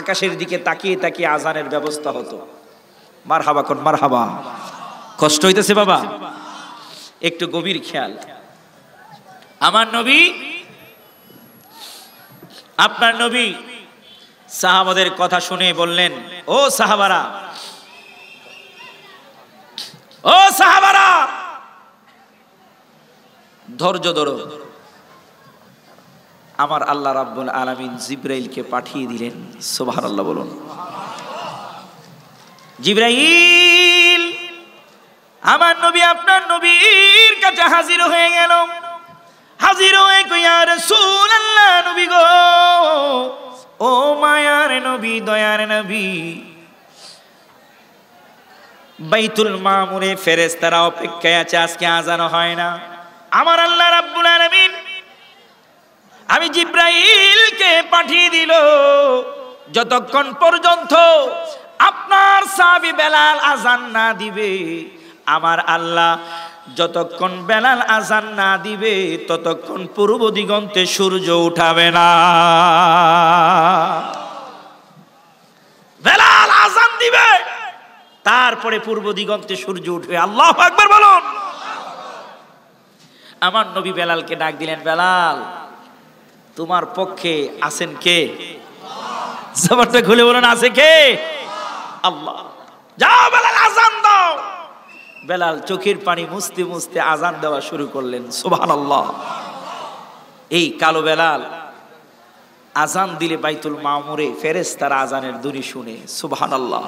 আকাশের দিকে তাকিয়ে তাকিয়ে আযানের ব্যবস্থা হতো। মারহাবা কোন মারহাবা। কষ্ট হইতেছে বাবা? একটু গভীর খেয়াল, আমার নবী আপনার নবী সাহাবাদের কথা শুনে বললেন, ও সাহাবারা, ও সাহাবারা, ধৈর্য ধরো। আমার আল্লাহ রাব্বুল আলামিন জিবরাইলকে পাঠিয়ে দিলেন। সুবহানাল্লাহ বলুন। জিবরাইল আমার নবী আপনার নবীর কাছে হাজির হয়ে গেল। হাজির হয়ে কই, ইয়া রাসূলুল্লাহ, নবী গো, ও মায়ার নবী, দয়ার নবী, বাইতুল মামুরে ফেরেশতারা অপেক্ষায় আছে, আজকে আযান হয় না। আমার আল্লাহ রাব্বুল আলামিন আমি জিবরাইলকে পাঠিয়ে দিল, যতক্ষণ পর্যন্ত আপনার সাহাবী বেলাল আযান না দিবে, আমার আল্লাহ যতক্ষণ বেলাল আযান না দিবে ততক্ষণ পূর্ব দিগন্তে সূর্য উঠাবে না। বেলাল আযান দিবে তারপরে পূর্ব দিগন্তে সূর্য উঠবে। আল্লাহু আকবার বলুন। আমার নবী বেলালকে ডাক দিলেন, বেলাল তোমার পক্ষে আছেন কে? জবানটা খুলে বলুন, আছে কে? আল্লাহ। যাও বেলাল আযান দাও। বেলাল চোখের পানি মুছতে মুছতে আযান দেওয়া শুরু করলেন। সুবহানাল্লাহ। এই কালো বেলাল আযান দিলে বাইতুল মামুরে ফেরেশতারা আযানের ধ্বনি শুনে। সুবহানাল্লাহ।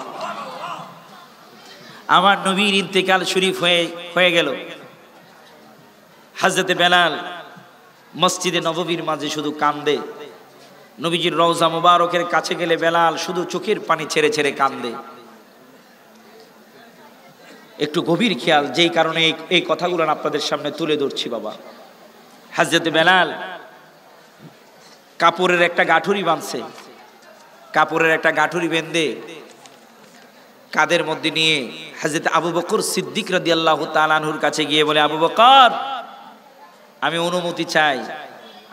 আমার নবীর ইন্তেকাল শরীফ হয়ে গেল। হযরতে বেলাল মসজিদে নববীর মাঝে শুধু কান্দে। নবীজির রওজা মুবারকের কাছে গেলে বেলাল শুধু চোখের পানি ছেড়ে ছেড়ে কান্দে। একটু গভীর খেয়াল, যেই কারণে এই কথাগুলো আপনাদের সামনে তুলে ধরছি বাবা। হযরতে বেলাল কাপড়ের একটা গাঁঠুরি বাঁধছে। কাপড়ের একটা গাঁঠুরি বেঁধে কাদের মধ্যে নিয়ে হযরত আবু বকর সিদ্দিক রাদিয়াল্লাহু তাআলা আনহুর কাছে গিয়ে বলে, আবু বকর আমি অনুমতি চাই,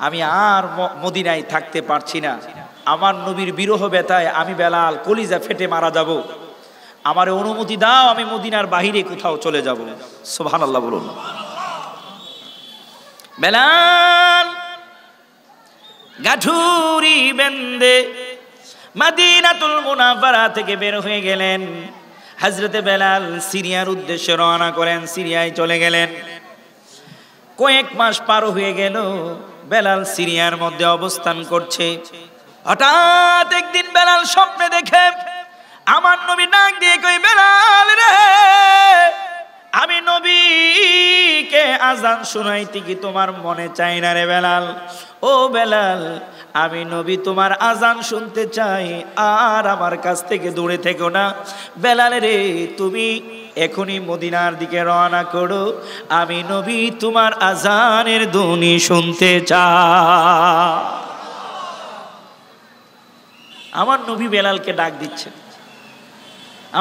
আমি আর মদিনায় থাকতে পারছি না। আমার নবীর বিরহ ব্যথায় আমি বেলাল কলিজা ফেটে মারা যাব। আমার অনুমতি দাও, আমি মদিনার বাহিরে কোথাও চলে যাব। সুবহানাল্লাহ বলুন। বেলাল গাঠুরি বেন্দে মদিনাতুল মুনাওয়ারা থেকে বের হয়ে গেলেন। হযরতে বেলাল সিরিয়ার উদ্দেশ্যে রওনা করেন, সিরিয়ায় চলে গেলেন। কয়েক মাস পার হয়ে গেল। বেলাল সিরিয়ার মধ্যে অবস্থান করছে। হঠাৎ একদিন বেলাল স্বপ্নে দেখে আমার নবী ডাক দিয়ে কই, বেলাল রে, আমি নবীকে আযান শোনাইতে কি তোমার মনে চাই না রে বেলাল? ও বেলাল, আমি নবী তোমার আযান শুনতে চাই, আর আমার কাছ থেকে দূরে থেকো না। বেলাল রে, তুমি এখনই মদিনার দিকে রওনা করো, আমি নবী তোমার আযানের ধ্বনি শুনতে চাই। আমার নবী বেলালকে ডাক দিচ্ছেন,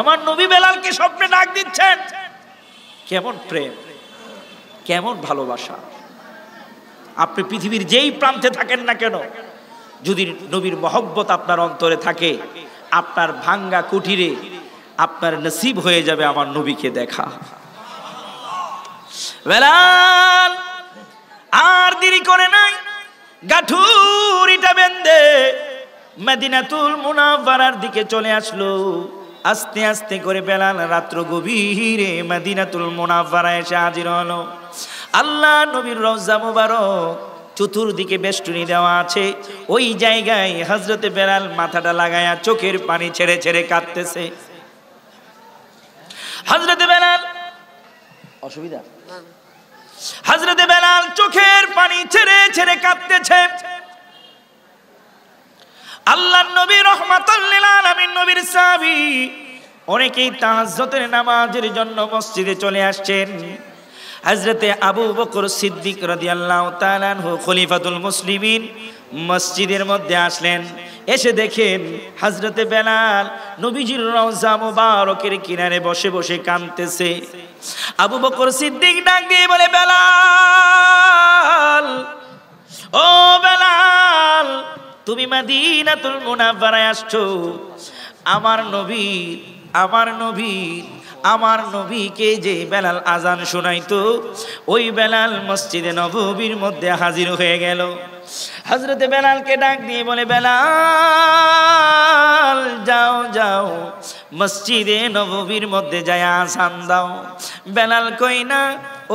আমার নবী বেলালকে স্বপ্নে ডাক দিচ্ছেন। কেমন প্রেম, কেমন ভালোবাসা! আপনি পৃথিবীর যেই প্রান্তে থাকেন না কেন, যদি নবীর মহব্বত আপনার অন্তরে থাকে, আপনার ভাঙ্গা কুটিরে আপনার নসিব হয়ে যাবে আমার নবীকে দেখা। বেলাল আর দেরি করে নাই, গাঠুরিটা বেঁধে মদিনাতুল মুনাওয়ারার দিকে চলে আসলো। আস্তে আস্তে করে বেলাল রাত্র গভীরে মদিনাতুল মুনাওয়ারায় এসে হাজির হলো। আল্লাহ নবীর রওজা মুবারক চতুর্দিকে বেষ্টনী দেওয়া আছে। ওই জায়গায় হযরতে বেলাল মাথাটা লাগায়া চোখের পানি ছেড়ে ছেড়ে কাঁদতেছে। হযরতে বেলাল অসুবিধা, হযরতে বেলাল চোখের পানি ছেড়ে ছেড়ে কাঁদতেছে। আল্লাহর নবী রাহমাতুল লিল আলামিন নবীর সাহাবী অনেকেই তাহাজ্জুদের নামাজের জন্য মসজিদে চলে আসছেন। হযরতে আবু বকর সিদ্দিক রাদিয়াল্লাহু তাআলা আনহু খলিফাতুল মুসলিমিন মসজিদের মধ্যে আসলেন। এসে দেখেন হযরতে বেলাল নবীজির রওজা মুবারকের কিনারে বসে বসে কাঁদতেছে। আবু বকর সিদ্দিক ডাক দিয়ে বলে, বেলাল, ও বেলাল, তুমি মদিনাতুল মুনাওয়ারায় আসছো। আমার নবীকে যে বেলাল আযান শোনাইতো, ওই বেলাল মসজিদে নববীর মধ্যে হাজির হয়ে গেল। হযরতে বেলালকে ডাক দিয়ে বলে, বেলাল যাও যাও, মসজিদে নববীর মধ্যে যায় আযান দাও। বেলাল কই, না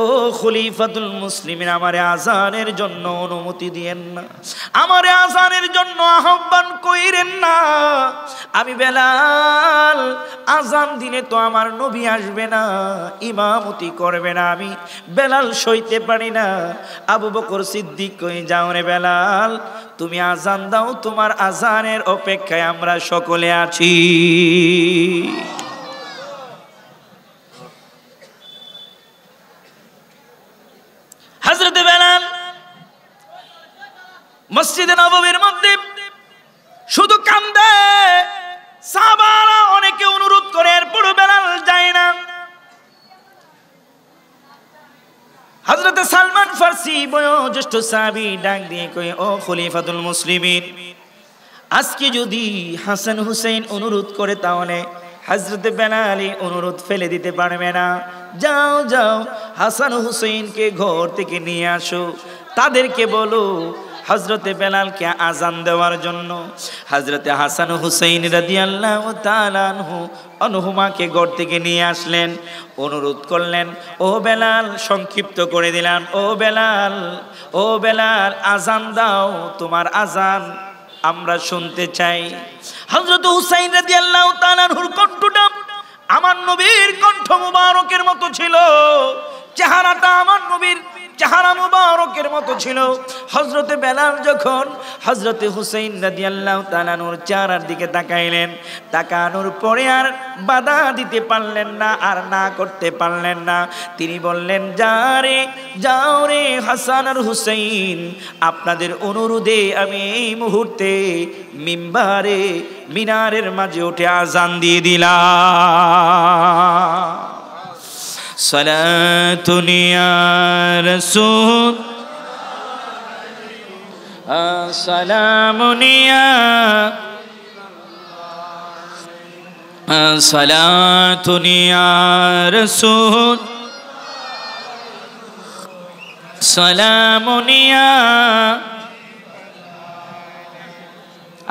ও খলিফাতুল মুসলিমিন, আমারে আযানের জন্য অনুমতি দিয়েন না, আমারে আযানের জন্য আহ্বান কইরেন না। আমি বেলাল আযান দিলে তো আমার নবী আসবে না, ইমামতি করবে না, আমি বেলাল সইতে পারি না। আবু বকর সিদ্দিক কই, যাও রে বেলাল, তুমি আযান দাও, তোমার আযানের অপেক্ষায় আমরা সকলে আছি। হযরতে বেলাল মসজিদে নববীর মধ্যে শুধু কান্দে সাহাবারা অনেকে অনুরোধ করে এরপর বেলাল যায় না হযরত সালমান ফারসি বয়োজ্যেষ্ঠ সাহাবী ডাক দিয়ে কয় ও খলিফাতুল মুসলিমিন আজকে যদি হাসান হুসাইন অনুরোধ করে তাহলে হযরত বেলাল অনুরোধ ফেলে দিতে পারবে না যাও যাও হাসান হুসাইনকে ঘর থেকে নিয়ে আসো তাদেরকে বলো हजरते बेलाल के आजान देवार जन्नो हजरते हासान हुसैन रदियल्लाहु ताआला अनुहुमा के घर थेके निये आसलें अनुरोध करलें ओ बेलाल संक्षिप्त करे दिलाम ओ बेलाल आजान दाओ तुम्हार आजान आमरा सुनते चाई हजरत हुसैन रदियल्लाहु ताआला हुर कण्ठटा आमार नबीर कण्ठ मुबारकेर मतो छिलो चेहाराटा आमार नबीर চেহারা মুবারকের মতো ছিল হযরতে বেলাল যখন হযরতে হুসাইন রাদিয়াল্লাহু তাআলা নূর চেহারার দিকে তাকাইলেন তাকানোর পরে আর বাধা দিতে পারলেন না আর না করতে পারলেন না তিনি বললেন যাও রে হাসান আর হুসাইন আপনাদের অনুরোধে আমি এই মুহূর্তে মিম্বারে মিনারের মাঝে উঠে আযান দিয়ে দিলাম सलातुन या रसूल सलामुन या रसूल सलामुन या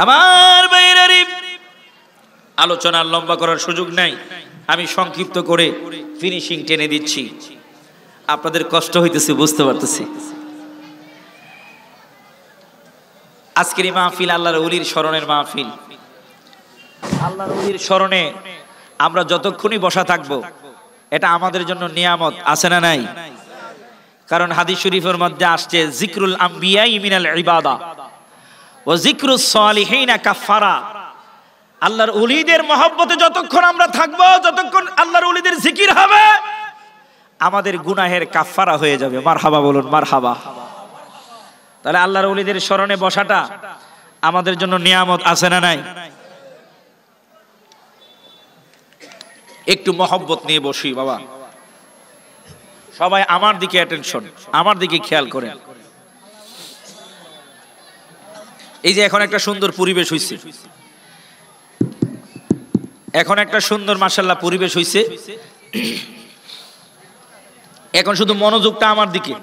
আমার বাইরে আলোচনা লম্বা করার সুযোগ নাই আমি সংক্ষিপ্ত করে ফিনিশিং টেনে দিচ্ছি আপনাদের কষ্ট হইতেছে বুঝতে পারতেছি আজকের এই মাহফিল আল্লাহর ওলির শরণের মাহফিল আল্লাহর ওলির শরণে আমরা যতক্ষণই বসা থাকব এটা আমাদের জন্য নিয়ামত আছে না নাই কারণ হাদিস শরীফের মধ্যে আসছে যিকরুল আম্বিয়া মিনাল ইবাদা ওয়া যিকরুস সালিহিনা কাফারা আল্লাহর ওলিদের মহব্বতে যতক্ষণ আমরা থাকব যতক্ষণ আল্লাহর ওলিদের জিকির হবে আমাদের গুনাহের কাফারা হয়ে যাবে মারহাবা বলুন মারহাবা তাহলে আল্লাহর ওলিদের শরণে বসাটা আমাদের জন্য নিয়ামত আছে না নাই একটু মহব্বত নিয়ে বসি বাবা সবাই আমার দিকে অ্যাটেনশন আমার দিকে খেয়াল করেন এই যে এখন একটা সুন্দর পরিবেশ হইছে এখন একটা সুন্দর মাশাআল্লাহ পরিবেশ হইছে এখন শুধু মনোযোগটা আমার দিকে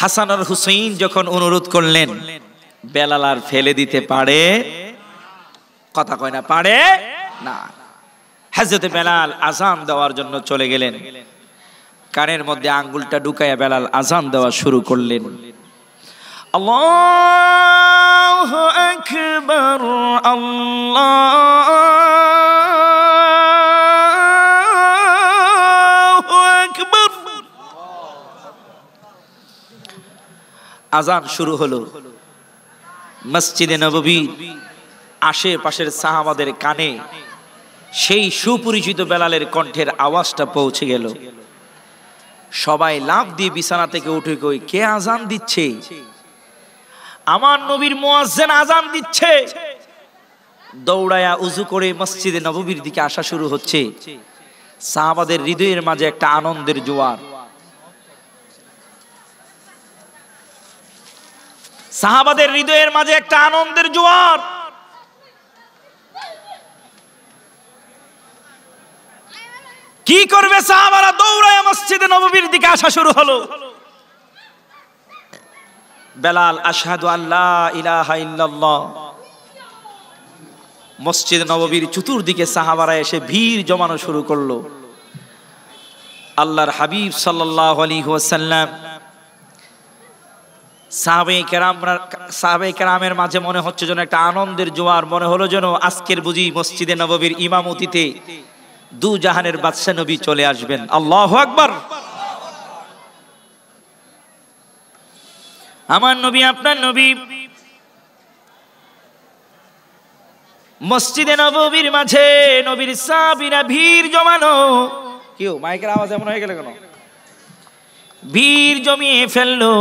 হাসান আর হুসাইন যখন অনুরোধ করলেন বেলাল আর ফেলে দিতে পারে কথা কয় না পারে না হযরত বেলাল আযান দেওয়ার জন্য চলে গেলেন কানের মধ্যে আঙ্গুলটা ঢুকায়া বেলাল আযান দেওয়া শুরু করলেন Allahu Akbar আযান শুরু হলো মসজিদে নববীর আশেপাশের সাহাবাদের কানে সেই সুপরিচিত বেলালের কণ্ঠের আওয়াজটা পৌঁছে গেল সবাই লাফ দিয়ে বিছানা থেকে উঠে কই কে আযান দিচ্ছে আমার নবীর মুয়াজ্জিন আযান দিচ্ছে দৌড়ায়া উযু করে মসজিদে নববীর দিকে আসা শুরু হচ্ছে সাহাবাদের হৃদয়ের মাঝে একটা আনন্দের জোয়ার কি করবে সাহাবারা দৌড়ায়া মসজিদে নববীর দিকে আসা শুরু হলো বেলাল আশহাদু আল্লা ইলাহা ইল্লাল্লাহ মসজিদ নববীর চতুর্দিকে সাহাবারা এসে ভিড় জমানো শুরু করলো আল্লাহর হাবিব সাল্লাল্লাহু আলাইহি ওয়াসাল্লাম সাহাবায়ে কেরামের মাঝে মনে হচ্ছে যেন একটা আনন্দের জোয়ার মনে হলো যেন আজকের বুঝি মসজিদে নববীর ইমামতিতে দু জাহানের বাদশা নবী চলে আসবেন আল্লাহু আকবার আমার নবী আপনার নবী মসজিদে নববীর মাঝে নবীর সাহাবীরা ভিড় জমানো কেউ মাইকের আওয়াজ এমন হয়ে গেল কেন ভিড় জমিয়ে ফেললো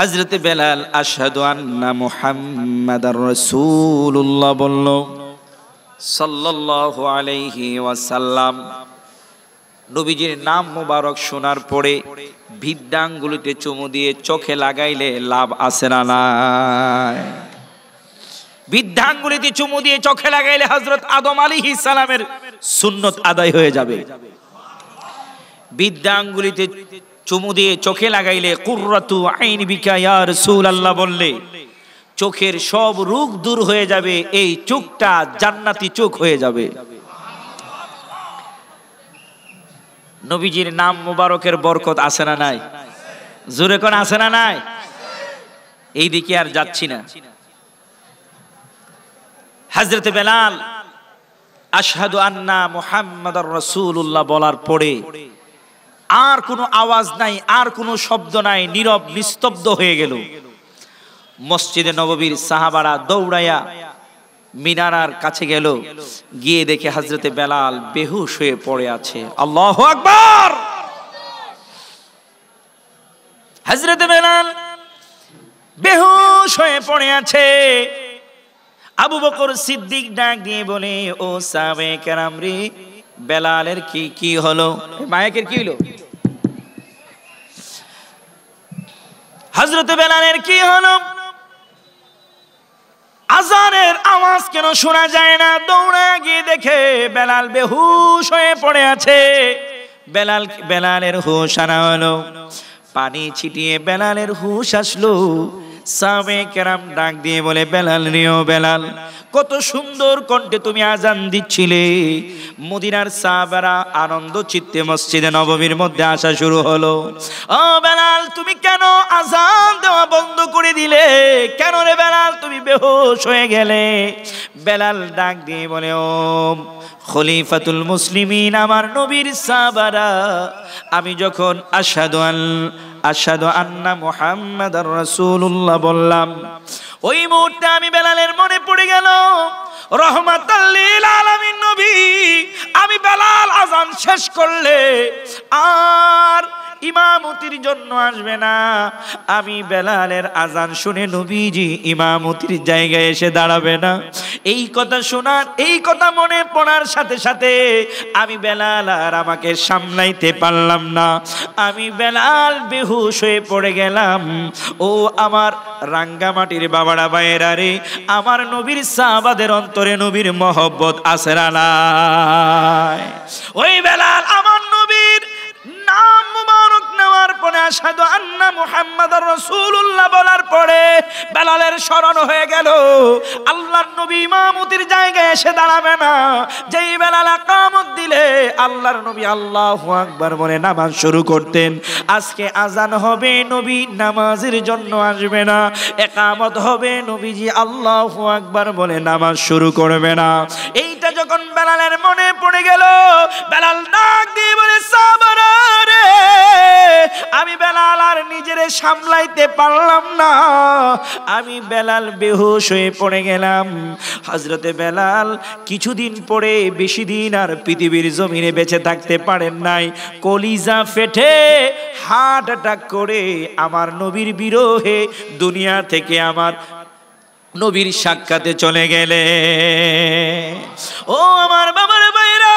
हजरत बेलाल अशहदु अन्ना मुहम्मदर रसूलुल्लाह बोलो सल्लल्लाहु अलैहि वसल्लाम। नबीजीर नाम मुबारक शोनार पड़े भिद्दांगुलिते चुमु दिए चोखे लागाइले लाभ आसे ना नाय। भिद्दांगुलिते चुमु दिए चोखे लागाइले हजरत आदम आलैहिस सालामेर सुन्नत आदाय हये जाबे। भिद्दांगुलिते चुमु दिए चोखे लागाइले कुर्रतु आईन बिका या रसूलल्लाह बोलले চোখের সব রোগ দূর হয়ে যাবে। এই চোখটা জান্নাতি চোখ হয়ে যাবে। নবীজির নাম মোবারকের বরকত আছে না নাই? জোরে কোন আছে না নাই? এই দিকে আর যাচ্ছি না। হযরত বেলাল আশহাদু আন্না মুহাম্মাদুর রাসূলুল্লাহ বলার পরে আর কোনো আওয়াজ নাই, আর কোনো শব্দ নাই, নীরব নিস্তব্ধ হয়ে গেল। मस्जिदे नबवीर साहाबारा दौड़ाया मिनारार काछे गेलो, गिये देखे हजरते बेलाल बेहोश हुए पड़े आछे। अल्लाहु अकबर। हजरते बेलाल बेहोश हुए पड़े आछे। আবু বকর সিদ্দিক ডাক দিয়ে বলে, ও সাহাবায়ে কেরাম রে, বেলালের কি কি হলো? মায়ের কি হলো? হজরতে বেলালের কি হলো? আজানের আওয়াজ কেন শোনা যায় না? দৌড়ে গিয়ে দেখে বেলাল বেহুশ হয়ে পড়ে আছে। বেলালের হুশ আনা হলো, পানি ছিটিয়ে বেলালের হুশ আসলো। সাহাবায়ে কেরাম ডাক দিয়ে বলে, বেলাল রে ও বেলাল, কত সুন্দর কণ্ঠে তুমি আজান দিচ্ছিলে। মদিনার সাহাবারা আনন্দ চিত্তে মসজিদে নববীর মধ্যে আসা শুরু হলো। ও বেলাল, তুমি কেন আজান দেওয়া বন্ধ করে দিলে? কেন রে বেলাল তুমি বেহুশ হয়ে গেলে? বেলাল ডাক দিয়ে বলে, ও খলিফাতুল মুসলিমিন, আমার নবীর সাহাবারা, আমি যখন আশহাদু আন্না মুহাম্মাদার রাসূলুল্লাহ বললাম, ওই মুহূর্তে আমি বেলালের মনে পড়ে গেল, রহমাতাল লিল আলামিন নবী, আমি বেলাল আজান শেষ করলে আর ইমামতির জন্য আসবে না। আমি বেলালের আজান শুনে নবীজি ইমামতির জায়গায় এসে দাঁড়াবে না। এই কথা শোনার, এই কথা মনে পড়ার সাথে সাথে আমি বেলাল আর আমাকে সামলাইতে পারলাম না। আমি বেলাল বেহুশ হয়ে পড়ে গেলাম। ও আমার রাঙ্গামাটির বাবারা ভাইয়েরা রে, আমার নবীর সাহাবাদের অন্তরে নবীর মহব্বত আছে না নাই? ওই বেলাল আমার নবীর নাম মুবারক নেওয়ার পরে আশহাদু আন্না মুহাম্মাদুর রাসূলুল্লাহ বলার পরে বেলালের শরণ হয়ে গেল। আল্লাহর নবী ইমামতির জায়গায় এসে দাঁড়াবে না। যেই বেলাল ইকামত দিলে আল্লাহর নবী আল্লাহু আকবার বলে নামাজ শুরু করতেন। আজকে আজান হবে, নবী নামাজের জন্য আসবে না। ইকামত হবে, নবীজি আল্লাহু আকবার বলে নামাজ শুরু করবে না। এইটা যখন বেলালের মনে পড়ে গেল, বেলাল ডাক দিয়ে বলে, সাহাবারা, আমি বেলাল আর নিজেরে সামলাইতে পারলাম না। আমি বেলাল বেহুশ হয়ে পড়ে গেলাম। হযরতে বেলাল কিছুদিন পরে, বেশি দিন আর পৃথিবীর জমিনে বেঁচে থাকতে পারেন নাই। কলিজা ফেটে হার্ট অ্যাটাক করে আমার নবীর বিরহে দুনিয়া থেকে আমার নবীর সাক্ষাতে চলে গেলে। ও আমার বাবার ভাইরা,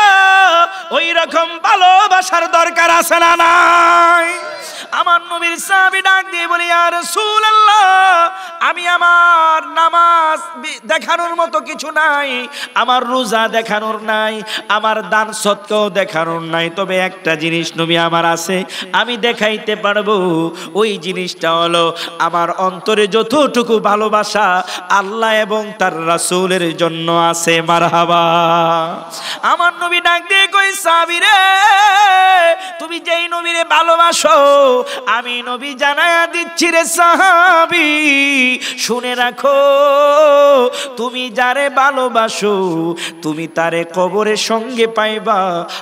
ওই রকম ভালোবাসার দরকার আছে না নাই? আমার নবীর সাহাবী ডাক দিয়ে বলি, ইয়া রাসূলুল্লাহ, আমি আমার নামাজ দেখানোর মতো কিছু নাই, আমার রোজা দেখানোর নাই, আমার দান সৎকাও দেখানোর নাই, তবে একটা জিনিস নবী আমার আছে, আমি দেখাইতে পারবো। ওই জিনিসটা হলো আমার অন্তরে যতটুকু ভালোবাসা আল্লাহ এবং তার রাসূলের জন্য আছে। মারহাবা। আমার নবী ডাক দিয়ে কই, সাহাবী রে, তুমি যেই নবীরে ভালোবাসো, আমি নবী জানায়া দিচ্ছি রে সাহাবী, শুনে রাখো, তুমি যারে ভালোবাসো তুমি তারে কবরে সঙ্গে পাইবা,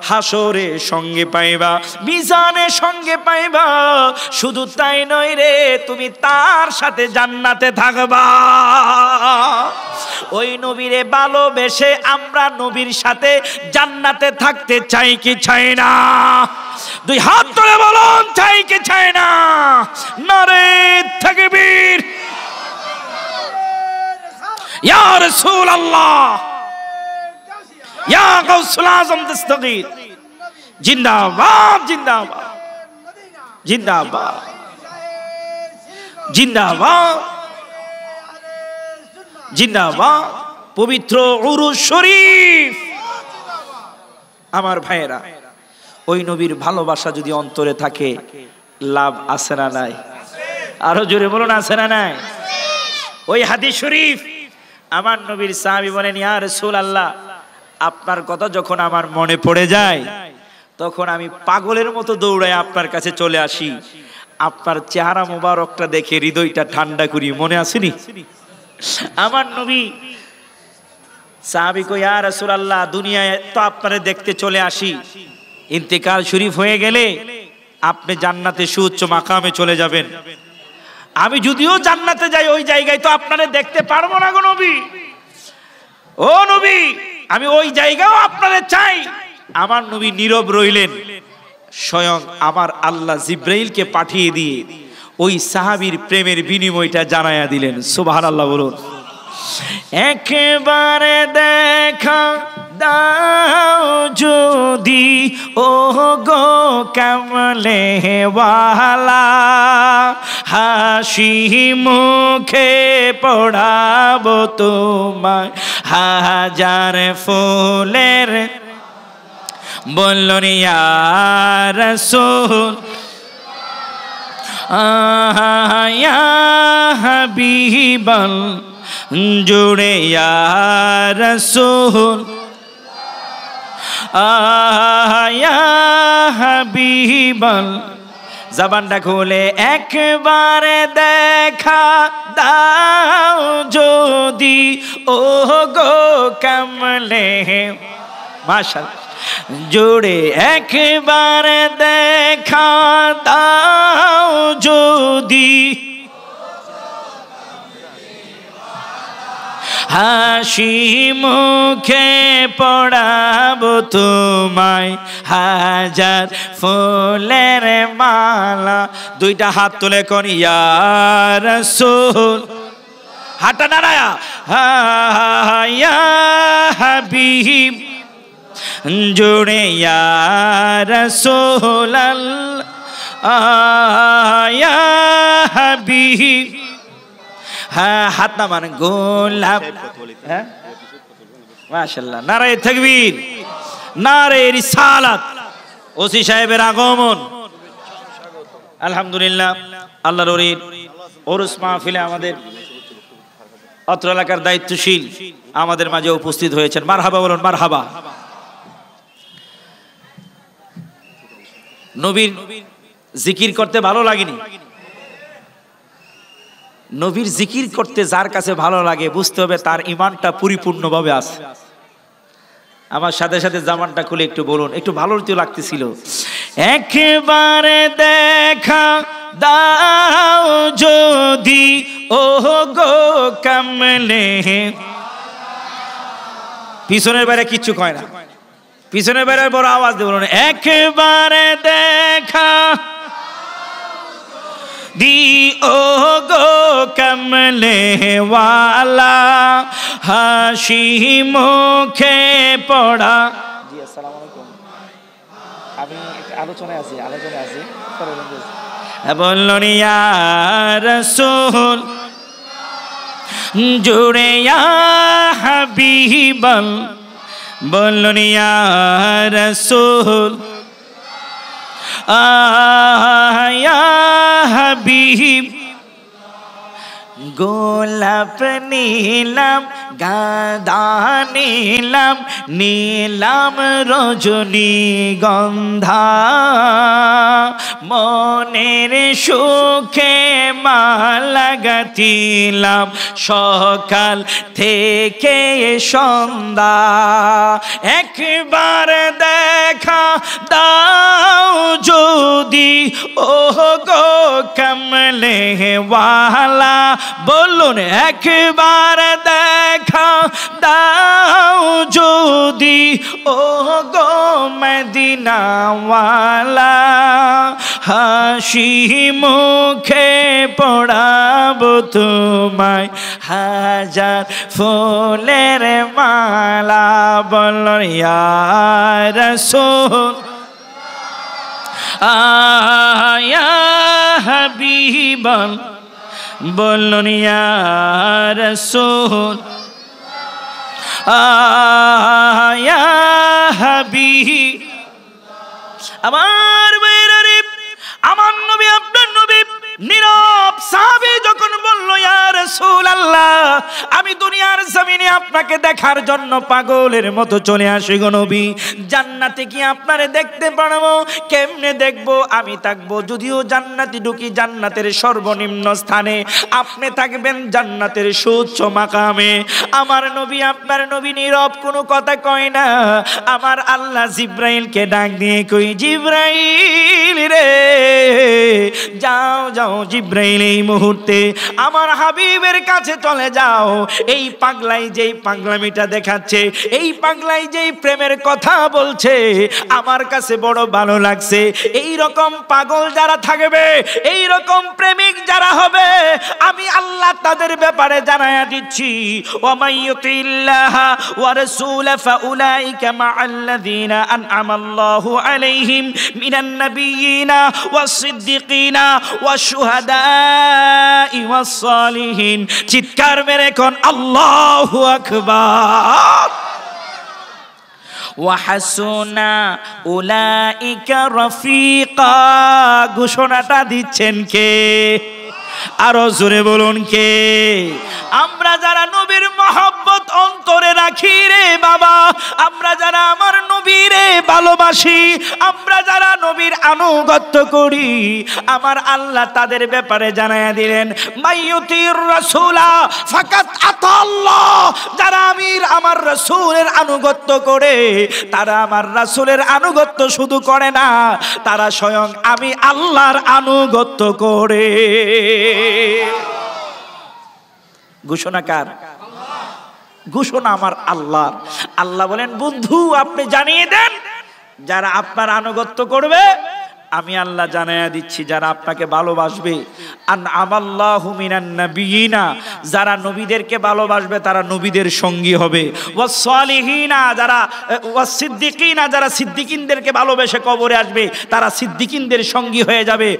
হাসরে সঙ্গে পাইবা, মিজানে সঙ্গে পাইবা। শুধু তাই নয় রে, তুমি তার সাথে জান্নাতে থাকবা। ওই নবীরে ভালোবেসে আমরা নবীর সাথে জান্নাতে থাকতে চাই কি চাই না? দুই হাত তুলে বলুন, চাই কি চাই না? নারে তাকবীর। रसूल अल्लाह या गौसुल आज़म दस्तगीर। जिंदाबाद जिंदाबाद जिंदाबाद जिंदाबाद जिंदाबाद। पवित्र उरूज शरीफ आमार भाइरा ओई नबीर भालोबासा यदि अंतरे थाके लाभ आछे ना नाई? आरो जोरे बोलुन आछे ना नाई? ओई हादीस शरीफ आमार नबीर साहाबी बोलेन या रसूलुल्लाह आपनार कथा जखन आमार मने पड़े जाय तखन आमी पागलेर मतो दौड़ाई आपनार काछे चले आसि। आपनार चेहरा मुबारकटा देखे हृदयटा ठांडा करी मने आसेनि? आमार नबी साहाबी को या रसूलुल्लाह दुनियाय तो आपनारे देखते चले आसि, इंतिकाल शरीफ हो गेले आपने जान्नाते सुउच्च मकामे चले जाबेन। आमी यदिओ जान्नाते जाई ओई जायगाय तो आपनारे देखते पारबो ना गो नबी। ओ नबी आमी ओई जायगायও आपनारे চাই। আমার নবী নীরব রইলেন। স্বয়ং আমার আল্লাহ জিব্রাইলকে পাঠিয়ে দিয়ে ওই সাহাবীর প্রেমের বিনিময়টা জানায়া দিলেন। সুবহানাল্লাহ বলুন। একবারে দেখা দাও যদি ওগো কামলেওয়ালা, হাসি মুখে পড়াবো তোমায় হাজার ফুলের। बोलो या रसूल या हबीबल जुड़े या रसूल या हबीबल। जबान खोले एक बार देखा दाओ जोदी ओ गो कमले माशाल्लाह जोड़े एक बार देखा दाओ जोदी হাসি মুখে পড়াবো তোমায় হাজার ফুলের মালা। দুইটা হাত তুলে কোন ইয়া রাসূল হাত নাড়ায়া ইয়া হাবিব जुड़े या रसूल या हबीब। हाँ हाथ ना मान गोलाब माशाल्लाह। नारे तकबीर नारे रिसालत ओसी साहेबের আগমন আলহামদুলিল্লাহ। আল্লাহর ওরিদ ওরস মাহফিলে আমাদের অত্র এলাকার দায়িত্বশীল আমাদের মাঝে উপস্থিত হয়েছেন। মারহাবা বলুন মারহাবা। নবীর জিকির করতে ভালো লাগেনি? নবীর জিকির করতে যার কাছে ভালো লাগে বুঝতে হবে তার ঈমানটা পরিপূর্ণভাবে আছে। আমার সাথে সাথে জামানটা খুলে একটু বলুন, একটু ভালো তো লাগতেছিল। একবারে দেখা দাও যদি ওগো কামলে। পিছনের বাইরে কিচ্ছু কয় না, পিছনে বেড়ে বড় আওয়াজ দিয়ে বলুন একবারে দেখা দিও গো কমলেওয়ালা, হাসি মুখে পড়া। জি আসসালামু আলাইকুম। আমি আলোচনায় আছি বলুন ইয়া রাসূল জুড়ে ইয়া হাবিবাল। बोलो या रसूल या हबीब। गोलाप नीलम गादा नीलम नीलम रजनी गंधा, मनेर सुखे माला गाथिलाम सकाल थेके सन्ध्या। एकबार देखा दाओ जोदी ओगो कमलेওয়ালা। बोलुन एक बार देख দেখা দাও যদি ও গো মদিনাওয়ালা হাসি মুখে পড়াবো তোমায় হাজার ফুলের মালা বল ইয়া রাসূল ইয়া হাবিবাল बोलो या रसूल या हबीब आमार मेरे आमार नबी अपने नबी नीरब साहबी যখন বলল ইয়া রাসূলুল্লাহ আমি দুনিয়ার জমিনে আপনাকে দেখার জন্য পাগলের মতো চলে আসি গো নবী জান্নাতে কি আপনারে দেখতে পাবো কেমনে দেখবো আমি থাকবো যদিও জান্নাতে ঢুকি জান্নাতের সর্বনিম্ন স্থানে আপনি থাকবেন জান্নাতের সুউচ্চ মাকামে আমার নবী আপনার নবী নীরব কোনো কথা কয় না আমার আল্লাহ জিবরাইলকে ডাক দিয়ে কই জিবরাইল রে যাও যাও जिब्राइल मुहूर्ते आमार हबीबेर काछे चले जाओ एई पागलाई जेई पागलामिटा देखाच्छे एई पागलाई जेई प्रेमेर कथा बोलछे आमार काछे बड़ो भालो लागछे एई रकम पागल जारा थाकबे एई रकम प्रेमिक जारा होबे आमी आल्लाह तादेर ब्यापारे जानाया दिच्छी वा माय्युतिल्लाह वा रसूला फाउलाइका मा'आल्लाज़ीना अन'आमा अल्लाहु अलैहिम मिनान नबिय्यिना वास-सिद्दीकीना शुहदाई वस्सालिहीन चित्कार मेरे कौन अल्लाहु अकबर वहसुना उलाइका रफीका घोषणाटा दिच्छेन के आरो जोरे बोलुन के आम्रा जारा नबीर मोहब्बत अंतरे राखी रे बाबा आम्रा जारा आमार नबीर ভালোবাসি आम्रा जारा नबीर आनुगत्य करी आमार आल्लाह तादेर ब्यापारे जानाया दिलेन माय्युतिर रसूला फाकात आता अल्लाह जारा आमिर आमार रसूलेर आनुगत्य करे तारा आमार रसूलेर आनुगत्य शुधु करे ना तारा स्वयं आमी आल्लाहर आनुगत्य करे घोषणाकार घोषणा आमार आल्लाह आल्लाह बोलेन बंधु आपनी जानिए दें जारा आपनार आनुगत्य करबे आमी आल्लाह जानाया दिच्छी जारा आपनाके भालोबासबे अन'आमा अल्लाहु मिनान नबिय्यिना जारा नबीदेरके भालोबासबे तारा नबीदेर संगी होबे वास-सालिहीना जारा वास-सिद्दीकीना जारा सिद्दीकीनदेरके भालोबेशे कबरे आसबे तारा सिद्दीकीनदेर संगी हये जाबे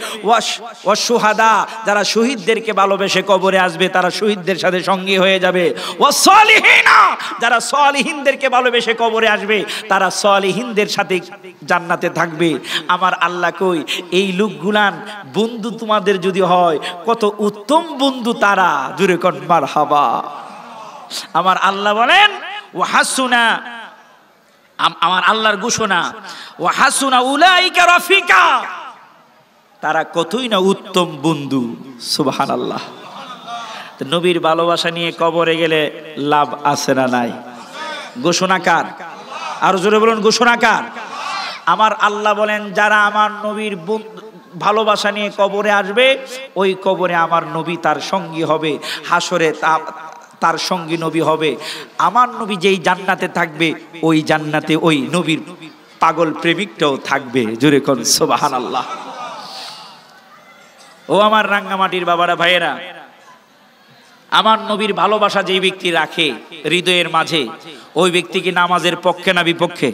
वास-शुहादा जारा शहीददेरके भालोबेशे कबरे आसबे तारा शहीददेर साथे संगी हये जाबे वास-सालिहीना जारा सालिहीनदेरके भालोबेशे कबरे आसबे तारा सालिहीनदेर साथे জান্নাতে থাকবে আমার আল্লাহ কই এই লোকগুলান বন্ধু তোমাদের যদি হয় কত উত্তম বন্ধু তারা জুরে কোন মারহাবা আমার আল্লাহ বলেন ওয়া হাসুনা আমার আল্লাহর ঘোষণা ওয়া হাসুনা উলাইকা রাফিকা তারা কতই না উত্তম বন্ধু সুবহানাল্লাহ তো নবীর ভালোবাসা নিয়ে কবরে গেলে লাভ আছে না নাই ঘোষণাকার আর জোরে বলুন ঘোষণাকার आमार आल्लाह बोलें जारा आमार नबीर भालोबासा निये कबरे आसबे ओई कबरे आमार नबी तार संगी होबे हाशरे तार संगी नबी होबे आमार नबी जेई जान्नाते थाकबे ओई जान्नाते ओई नबीर पागल प्रेमिकटाओ थाकबे जोरे कोन सुबहानाल्लाह ओ आमार रांगामाटिर बाबारा भाइयेरा आमार नबीर भालोबासा जेई व्यक्ति राखे हृदयेर माझे ओई व्यक्ति कि नामाजेर पक्षे ना विपक्षे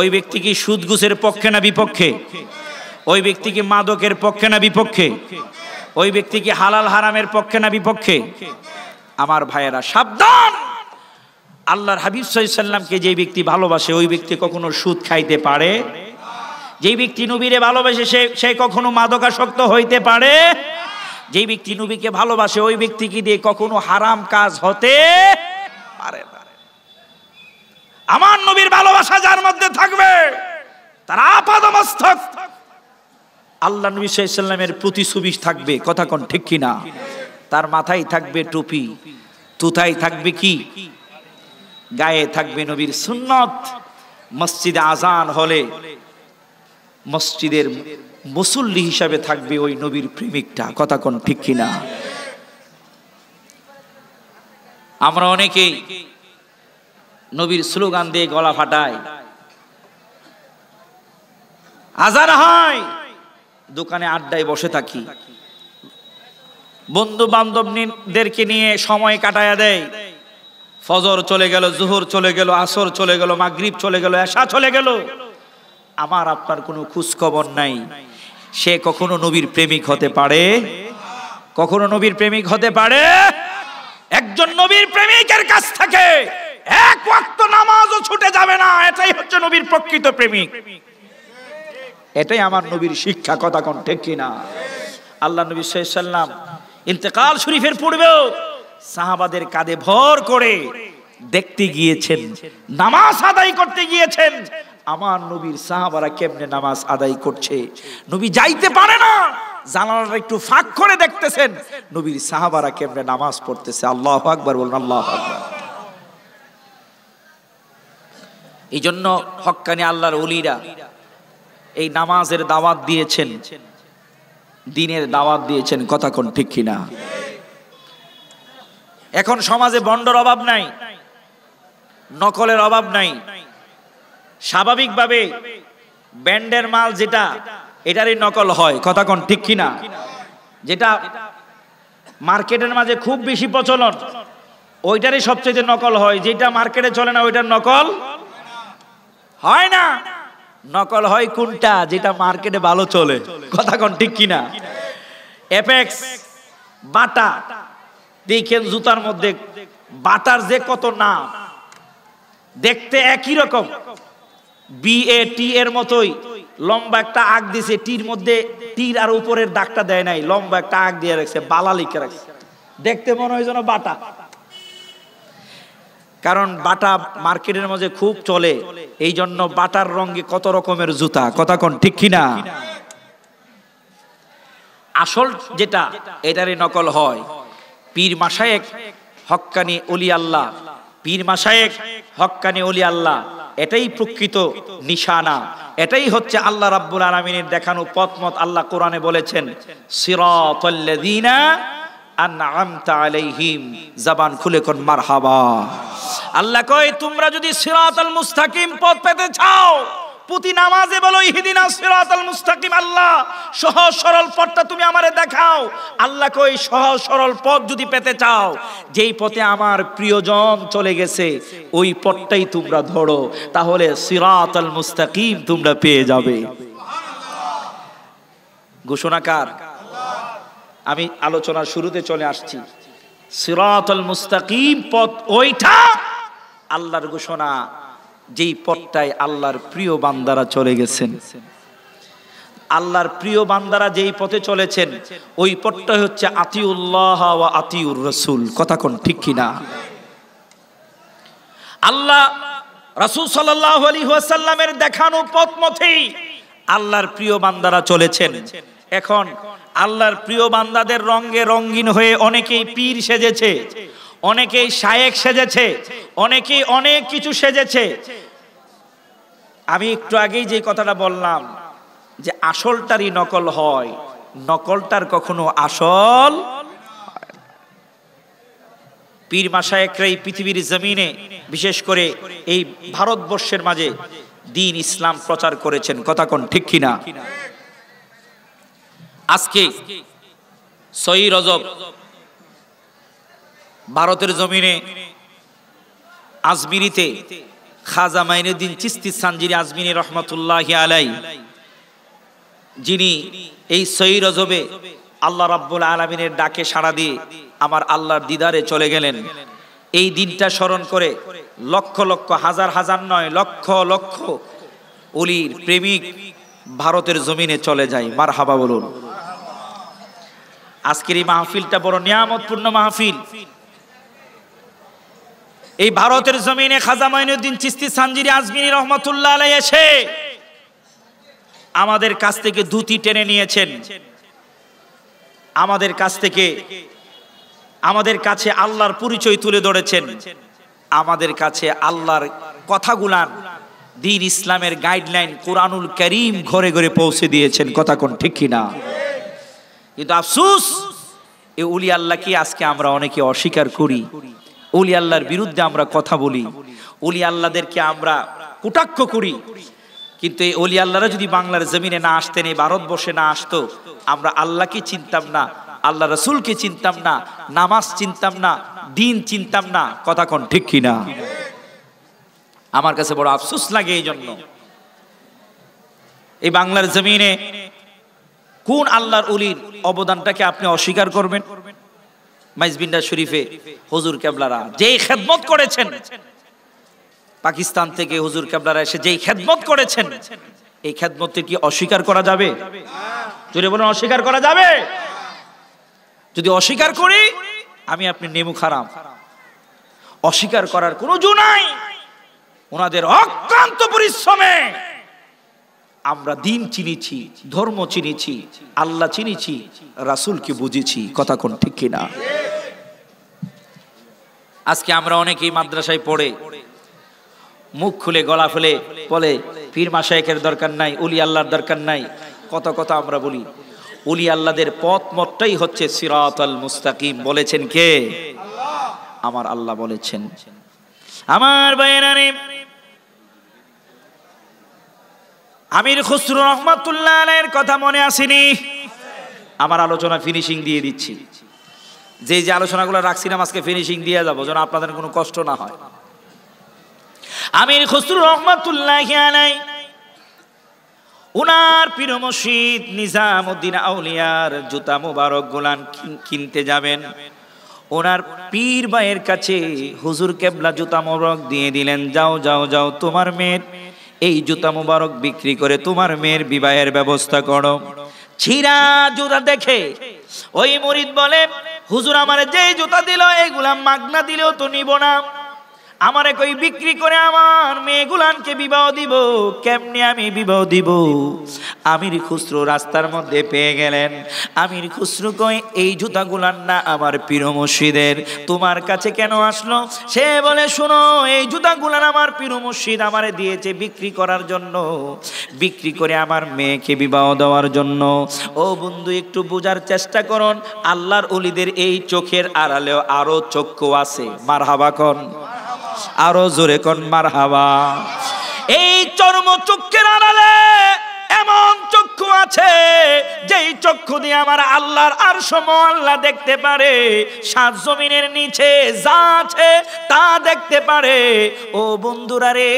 ওই ব্যক্তি কি সুদঘুষের পক্ষে না বিপক্ষে ওই ব্যক্তি কি মাদকের পক্ষে না বিপক্ষে ওই ব্যক্তি কি হালাল হারামের পক্ষে না বিপক্ষে আমার ভাইয়েরা সাবধান আল্লাহর হাবিব সাল্লাল্লাহু আলাইহি সাল্লামকে যে ব্যক্তি ভালোবাসে ওই ব্যক্তি কখনো সুদ খাইতে পারে যে ব্যক্তি নবীরে ভালোবাসে সে কখনো মাদকাসক্ত হইতে পারে যে ব্যক্তি নবীকে ভালোবাসে ওই ব্যক্তি কি দিয়ে কখনো হারাম কাজ হতে পারে না আমার নবীর ভালোবাসা যার মধ্যে থাকবে তার আপাদমস্তক আল্লাহ নবী সাল্লাল্লাহু আলাইহি ওয়াসাল্লামের প্রতিছবি থাকবে কথা কোন ঠিক কি না তার মাথায় থাকবে টুপি তুতায় থাকবে কি গায়ে থাকবে নবীর সুন্নাত মসজিদে আজান হলে মসজিদের মুসল্লি হিসাবে থাকবে ওই নবীর প্রেমিকটা কথা কোন ঠিক কি না আমরা অনেকেই নবীর স্লোগান দিয়ে গলা ফাটাই, আজান হয় দোকানে আড্ডায় বসে থাকি, বন্ধু বান্ধবদেরকে নিয়ে সময় কাটায়া দেয়, ফজর চলে গেল, জোহর চলে গেল, আসর চলে গেল, মাগরিব চলে গেল, এশা চলে গেল, আমার আপনার কোনো খোঁজ খবর নাই। সে কখনো নবীর প্রেমিক হতে পারে? কখনো নবীর প্রেমিক হতে পারে? একজন নবীর প্রেমিকের কাছ থেকে এক ওয়াক্ত নামাজও ছুটে যাবে না, এটাই হচ্ছে নবীর প্রকৃত প্রেমিক, এটাই আমার নবীর শিক্ষা। কথা কোন ঠিক কিনা? আল্লাহ নবী সাল্লাল্লাহু আলাইহি সাল্লাম ইন্তেকাল শরীফের পূর্বেও সাহাবাদের কাঁধে ভর করে দেখতে গিয়েছেন, নামাজ আদায় করতে গিয়েছেন। আমার নবীর সাহাবারা কেমনে নামাজ আদায় করছে, নবী যাইতে পারে না, জানালাটা একটু ফাঁক করে দেখতেছেন নবীর সাহাবারা কেমনে নামাজ পড়তেছে। আল্লাহু আকবার বলুন, আল্লাহু আকবার। এই জন্য হক্কানি আল্লাহর ওলিরা এই নামাজের দাওয়াত দিয়েছেন, দ্বীনের দাওয়াত দিয়েছেন। কথা কোন ঠিক কিনা? এখন সমাজে বন্ডর অভাব নাই, নকলের অভাব নাই। স্বাভাবিকভাবে ব্যান্ডের মাল যেটা, এটারই নকল হয়। কথা কোন ঠিক কিনা? যেটা মার্কেটের মাঝে খুব বেশি প্রচলন, ওইটারই সবচেয়ে নকল হয়। যেটা মার্কেটে চলে না, ওইটার নকল হয় না। নকল হয় কোনটা? যেটা মার্কেটে ভালো চলে। কথা কোন ঠিক কিনা? এপেক্স, বাটা, দেখেন জুতার মধ্যে বাটার যে কত নাম, দেখতে একই রকম, BAT এর মতোই লম্বা একটা আগ দিছে, টির মধ্যে তীর আর উপরের দাগটা দেয় নাই, লম্বা একটা আগ দিয়ে রাখছে, বালা লিখে রাখছে, দেখতে মনে হয় যেন বাটা। কারণ বাটা মার্কেটের মধ্যে খুব চলে, এই জন্য বাটার রঙে কত রকমের জুতা। কথা কোন ঠিক কিনা? আসল যেটা, এটারই নকল হয়। পীর মাশায়েখ হক্কানি ওলি আল্লাহ, পীর মাশায়েখ হক্কানি ওলি আল্লাহ, এটাই প্রকৃত নিশানা, এটাই হচ্ছে আল্লাহ রাব্বুল আলামিনের দেখানো পথমত। আল্লাহ কোরআনে বলেছেন, সিরাতাল্লাযীনা আন'আমতা আলাইহিম। জবান খুলে কোন মারহাবা। আল্লাহ কয়, তোমরা যদি সিরাতাল মুস্তাকিম পথ পেতে চাও, প্রতি নামাজে বলো ইহদিনা সিরাতাল মুস্তাকিম। আল্লাহ, সহজ সরল পথটা তুমি আমারে দেখাও। আল্লাহ কই, সহজ সরল পথ যদি পেতে চাও, যেই পথে আমার প্রিয়জন চলে গেছে, ওই পথটাই তোমরা ধরো, তাহলে সিরাতাল মুস্তাকিম তোমরা পেয়ে যাবে। সুবহানাল্লাহ। ঘোষণাকার আল্লাহ। আমি আলোচনার শুরুতে চলে আসছি। সিরাতাল মুস্তাকিম পথ ওইটা, আল্লাহর ঘোষণা, যেই পথটায় আল্লাহর প্রিয় বান্দারা চলে গেছেন। আল্লাহর প্রিয় বান্দারা যেই পথে চলেছেন, ওই পথটাই হচ্ছে আতিউল্লাহ ওয়া আতিউর রাসূল। কথা কোন ঠিক কিনা? আল্লাহ রাসূল সাল্লাল্লাহু আলাইহি ওয়াসাল্লামের দেখানো পথ মতেই আল্লাহর প্রিয় বান্দারা চলেছেন। এখন আল্লাহর প্রিয় বান্দাদের রঙে রঙিন হয়ে অনেকেই পীর সেজেছে, অনেকেই শায়েখ সেজেছে, অনেকেই অনেক কিছু সেজেছে। আমি একটু আগেই যে কথাটা বললাম, যে আসলটারই নকল হয়, নকলটার কখনো আসল। পীর মাশায়েখরা এই পৃথিবীর জমিনে, বিশেষ করে এই ভারতবর্ষের মাঝে দ্বীন ইসলাম প্রচার করেছেন। কথা কোন ঠিক কিনা? আজকে 6 রজব ভারতের জমিনে আজমিরিতে খাজা মাইনুদ্দিন চিশতি সানজিরি আজমিরি রহমাতুল্লাহি আলাইহি, যিনি এই 6 রজবে আল্লাহ রাব্বুল আলামিনের ডাকে সাড়া দিয়ে আমার আল্লাহর দিদারে চলে গেলেন। এই দিনটা স্মরণ করে লক্ষ লক্ষ, হাজার হাজার নয়, লক্ষ লক্ষ ওলির প্রেমিক ভারতের জমিনে চলে যায়। মারহাবা বলুন। আজকের এই মাহফিলটা বড় নিয়ামতপূর্ণ মাহফিল। এই ভারতের জমিনে খাজা মাইনুদ্দিন চিশতি সানজিরি আজমিরি রহমাতুল্লাহ আলাইহি এসে আমাদের কাছ থেকে ধুতি টেনে নিয়েছেন, আমাদের কাছ থেকে, আমাদের কাছে আল্লাহর পরিচয় তুলে ধরেছেন, আমাদের কাছে আল্লাহর কথাগুলার, দ্বীন ইসলামের গাইডলাইন, কুরআনুল কারীম ঘরে ঘরে পৌঁছে দিয়েছেন। কথা কোন ঠিক কিনা? কিন্তু আফসোস, এই ওলি আল্লাহকে আজকে আমরা অনেকে অস্বীকার করি। उली आल्लाहर बिरुद्धे आमरा कथा बोली उली आल्लाहदेरके आमरा कटाक्ष करी किन्तु ए उली आल्लाहरा जोदि बांगलार जमीने ना आसतेन ए भारतवर्षे ना आसतो आमरा आल्लाहके चिनताम ना आल्लाह रसूलके चिनताम ना नामाज चिनताम ना दिन चिनताम ना कथा कोन ठीक किना आमार काछे बड़ो अफसोस लागे ए जोन्नो ए बांगलार जमीने कोन आल्लाहर उलिर अबदानटाके आपनि अस्वीकार करबेन माइजबिन्दा शरीफे हुजूर केबलारा जेई खिदमत करेছেন पाकिस्तान থেকে हुजूर केबलारा এসে যেই खिदमत করেছেন এই खिदमতকে কি অস্বীকার করা যাবে না জোরে বলেন অস্বীকার করা যাবে না যদি অস্বীকার করি আমি আপনি নেমু খারাম অস্বীকার করার কোনো জো নাই ওনাদের অক্লান্ত পরিশ্রমে আমরা দিন চিনেছি ধর্ম চিনেছি আল্লাহ চিনেছি রাসূলকে বুঝেছি কথা কোন ঠিক কি না আজকে আমরা অনেকেই মাদ্রাসায় পড়ে मुख खुले गला फुले बोले पीर माशायखेर दरकार नाई उली आल्लाहर दरकार नाई कथा कथा आमरा बोली उली आल्लाहदेर पथ मतटाई होच्छे सिरातल मुस्ताकिम बोलेছেন के अल्लाह आमार आल्लाह बोलेছেন आमार बयानारे आमिर खुसरू रहमतुल्लाह आलैहिर कथा मने आसेনি आमार आलोचना फिनिशिंग दिए दिচ্ছি যে যে আলোচনাগুলো রাখছিলাম আজকে ফিনিশিং দিয়ে যাব যেন আপনাদের কোনো কষ্ট না হয় आमिर खुसरू रहमतुल्लाह आलैहि उनार पीर मुर्शिद निजामुद्दीन औलियार जूता मुबारक गुलान किनते जाबेन उनार पीर भाईर काछे हुजूर केबला जूता मुबारक दिए दिलेन जाओ जाओ जाओ तुम्हार मेयर एई जूता मुबारक बिक्री करे तुम्हार मेयर विवाहेर व्यवस्था करो छिरा जूता देखे ओई मुरीद बोले हुजूर आमारे जेई जूता दिलो एगुला मागना दिलेও তো নিব না आमारे कोई बिक्री करे आमार मेगुलानके विवाह दीब केमने आमी विवाह दीब आमिर खुसरू रास्तार मध्य पेये गेलेन आमिर खुसरू कय एई जूता गुलान ना आमार पीर मुर्शिदेर तोमार काछे केनो आसलो से बोले शुनो एई जूता गुलान आमार पीर मुर्शिद आमारे दियेछे बिक्री करार जन्नो बिक्री करे आमार मेयेके विवाह देवार जन्नो ओ बंधु एकटु बोझार चेष्टा करुन आल्लाहर ओलिदेर एई चोखेर आড়ালেও आरो चक्षु आछे मारहाबा कोन आरो जोरे कोन मारहाबा एई चर्म चक्षुर आড়ালে এমন চক্ষু আছে যেই চক্ষু দিয়ে আমার আল্লাহর আরশ মুআল্লা দেখতে পারে সাত জমিনের নিচে যা আছে তা দেখতে পারে ও বন্ধুরা রে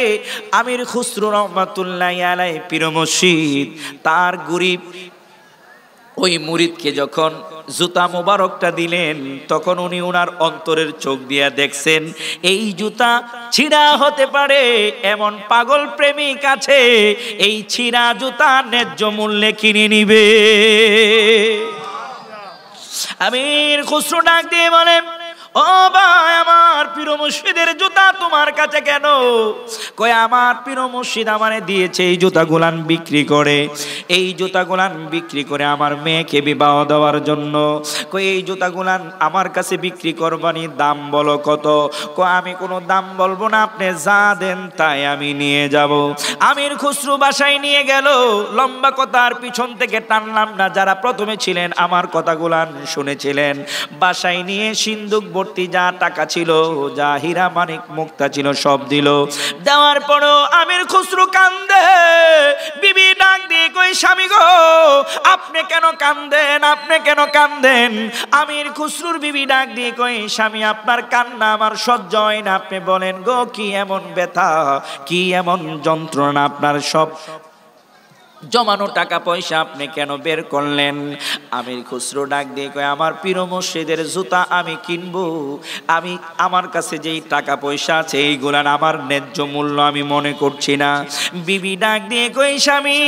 আমির খুসরু রহমাতুল্লাহি আলাইহি পীর মুর্শিদ তার গরীব ওই মুরিদকে যখন जूता मुबारकटा दिलेन तखन उनी उनार अंतरेर चोख दिया देखछेन एई जूता छिड़ा होते पारे एमन पागल प्रेमिक आछे एई छिड़ा जूता न्याज्य मूल्ये किने निबे आमिर खुसरू डाक दिए बोलेन ओ भाई आमार पीर मुर्शिदेर जूता तुम्हार काछे केनो कय आमार पीर मुर्शिद आमारे दियेछे एई जूतागुलान बिक्री करे एई जूतागुलान बिक्री करे आमार मेयेके विवाह देवार जन्नो कय एई जूतागुलान आमार काछे बिक्री करबानी दाम बोलो कतो कय आमी कोनो दाम बोलबो ना आपनि जा देन ताई आमी निये जाबो आमिर खुसरू बासाय निये गेलो लम्बा कथार पिछन थेके टानलाम ना जारा प्रथमे छिलेन आमार कथागुलान शुनेछिलेन बासाय निये सिंदूक जा टाका छिलो जा हीरा मानिक मुक्ता छिलो सब दिलो देवार परो आमिर खुसरू कांदे बीबी डाक दिए कই স্বামী গো আপনি কেন কাঁদেন আপনি কেন কাঁদেন আমির খুসরুর বিবি ডাক দিয়ে কই স্বামী আপনার কান্না আমার সহ্য হয় না আপনি বলেন গো কি এমন ব্যথা কি এমন যন্ত্রণা আপনার সব जमानो टाका पैसा आपনি কেন বের করলেন আমির খুসরু ডাক দিয়ে কয় আমার পীর মুর্শিদের জুতা আমি কিনবো আমি আমার কাছে যেই টাকা পয়সা আছে এইগুলার আমার ন্যায্য মূল্য আমি মনে করছি না বিবি ডাক দিয়ে কয় স্বামী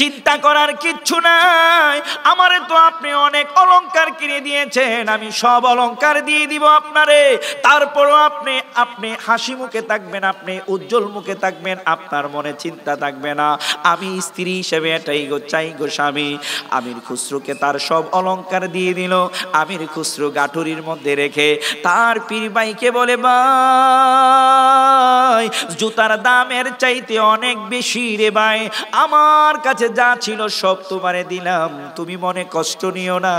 চিন্তা করার কিছু নাই আমারে তো আপনি অনেক অলংকার কিনে দিয়েছেন আমি সব অলংকার দিয়ে দিব আপনারে তারপরও আপনি আপনি হাসি মুখে থাকবেন আপনি উজ্জ্বল মুখে থাকবেন আপনার মনে चिंता থাকবে না আমি স্ত্রী হিসেবে এটাই চাই গো স্বামী আমির খুসরুকে তার সব অলংকার দিয়ে দিল আমির খুসরু গাঠুরির মধ্যে রেখে তার পীর ভাইকে বলে ভাই জুতার দামের চাইতে অনেক বেশি রে ভাই আমার কাছে যা ছিল সব তোমারে দিলাম, তুমি মনে কষ্ট নিও না।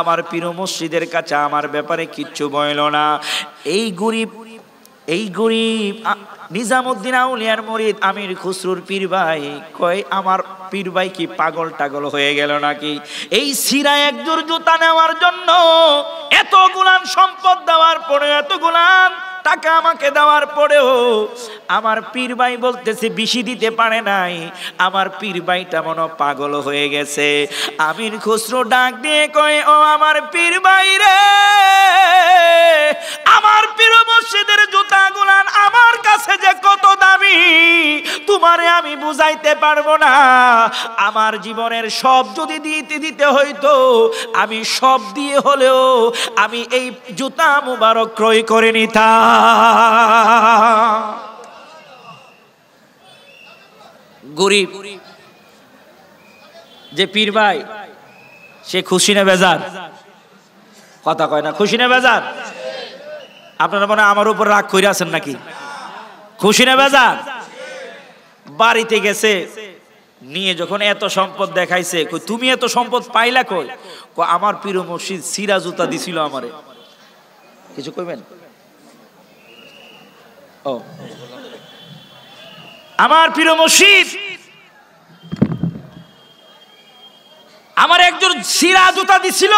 আমার পীর মুর্শিদের কাছে আমার ব্যাপারে কিচ্ছু বইলো না। এই গরিব নিজামউদ্দিন আউলিয়ার মুরিদ আমির খুসরুর পীর ভাই কয় আমার পীর ভাই কি পাগল টাগল হয়ে গেল নাকি? এই সিরা এক জোড় জুতা নেওয়ার জন্য এত গুলান সম্পদ দেওয়ার পরে, এত গুলান টাকা আমাকে দেওয়ার পরেও আমার পীর ভাই বলতেছে বেশি দিতে পারে নাই। আমার পীর ভাইটা মনে পাগল হয়ে গেছে। আমির খুসরু ডাক দিয়ে কয়, ও আমার পীর ভাই রে, আমার পীর মুর্শিদের জুতা গুলান আমার কাছে যে কত দামি তোমারে আমি বুঝাইতে পারবো না। আমার জীবনের সব যদি দিতে হইতো আমি সব দিয়ে হলেও আমি এই জুতা মুবারক ক্রয় করে নিতাম। গরিব যে পীর ভাই সে খুশি না বেজার? কথা কয় না, খুশি না বেজার? আপনারা মনে আমার উপর রাগ কইরা আছেন নাকি? খুশি না বেজার? বাড়িতে গেছে নিয়ে যখন এত সম্পদ দেখাইছে, কই তুমি এত সম্পদ পাইলা কই? কই আমার পীর মুর্শিদ সিরা জুতা দিছিল আমারে। কিছু কইবেন? ও আমার পীর মুর্শিদ আমার একজন সিরা জুতা দিছিল,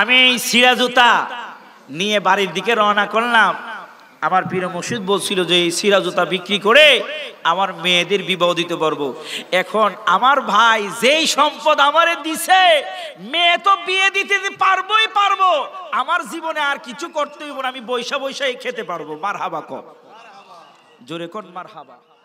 আমি এই সিরা জুতা নিয়ে বাড়ির দিকে রওনা করলাম। আমার পীর মুর্শিদ বলছিল যে এই সিরা জুতা বিক্রি করে আমার মেয়েদের বিবাহ দিতে পারবো। এখন আমার ভাই যেই সম্পদ আমারে দিছে, মেয়ে তো বিয়ে দিতে পারবোই পারবো, আমার জীবনে আর কিছু করতে হইব না, আমি বৈশা বৈশাই খেতে পারবো। মারহাবা কর, জোরে কর মারহাবা।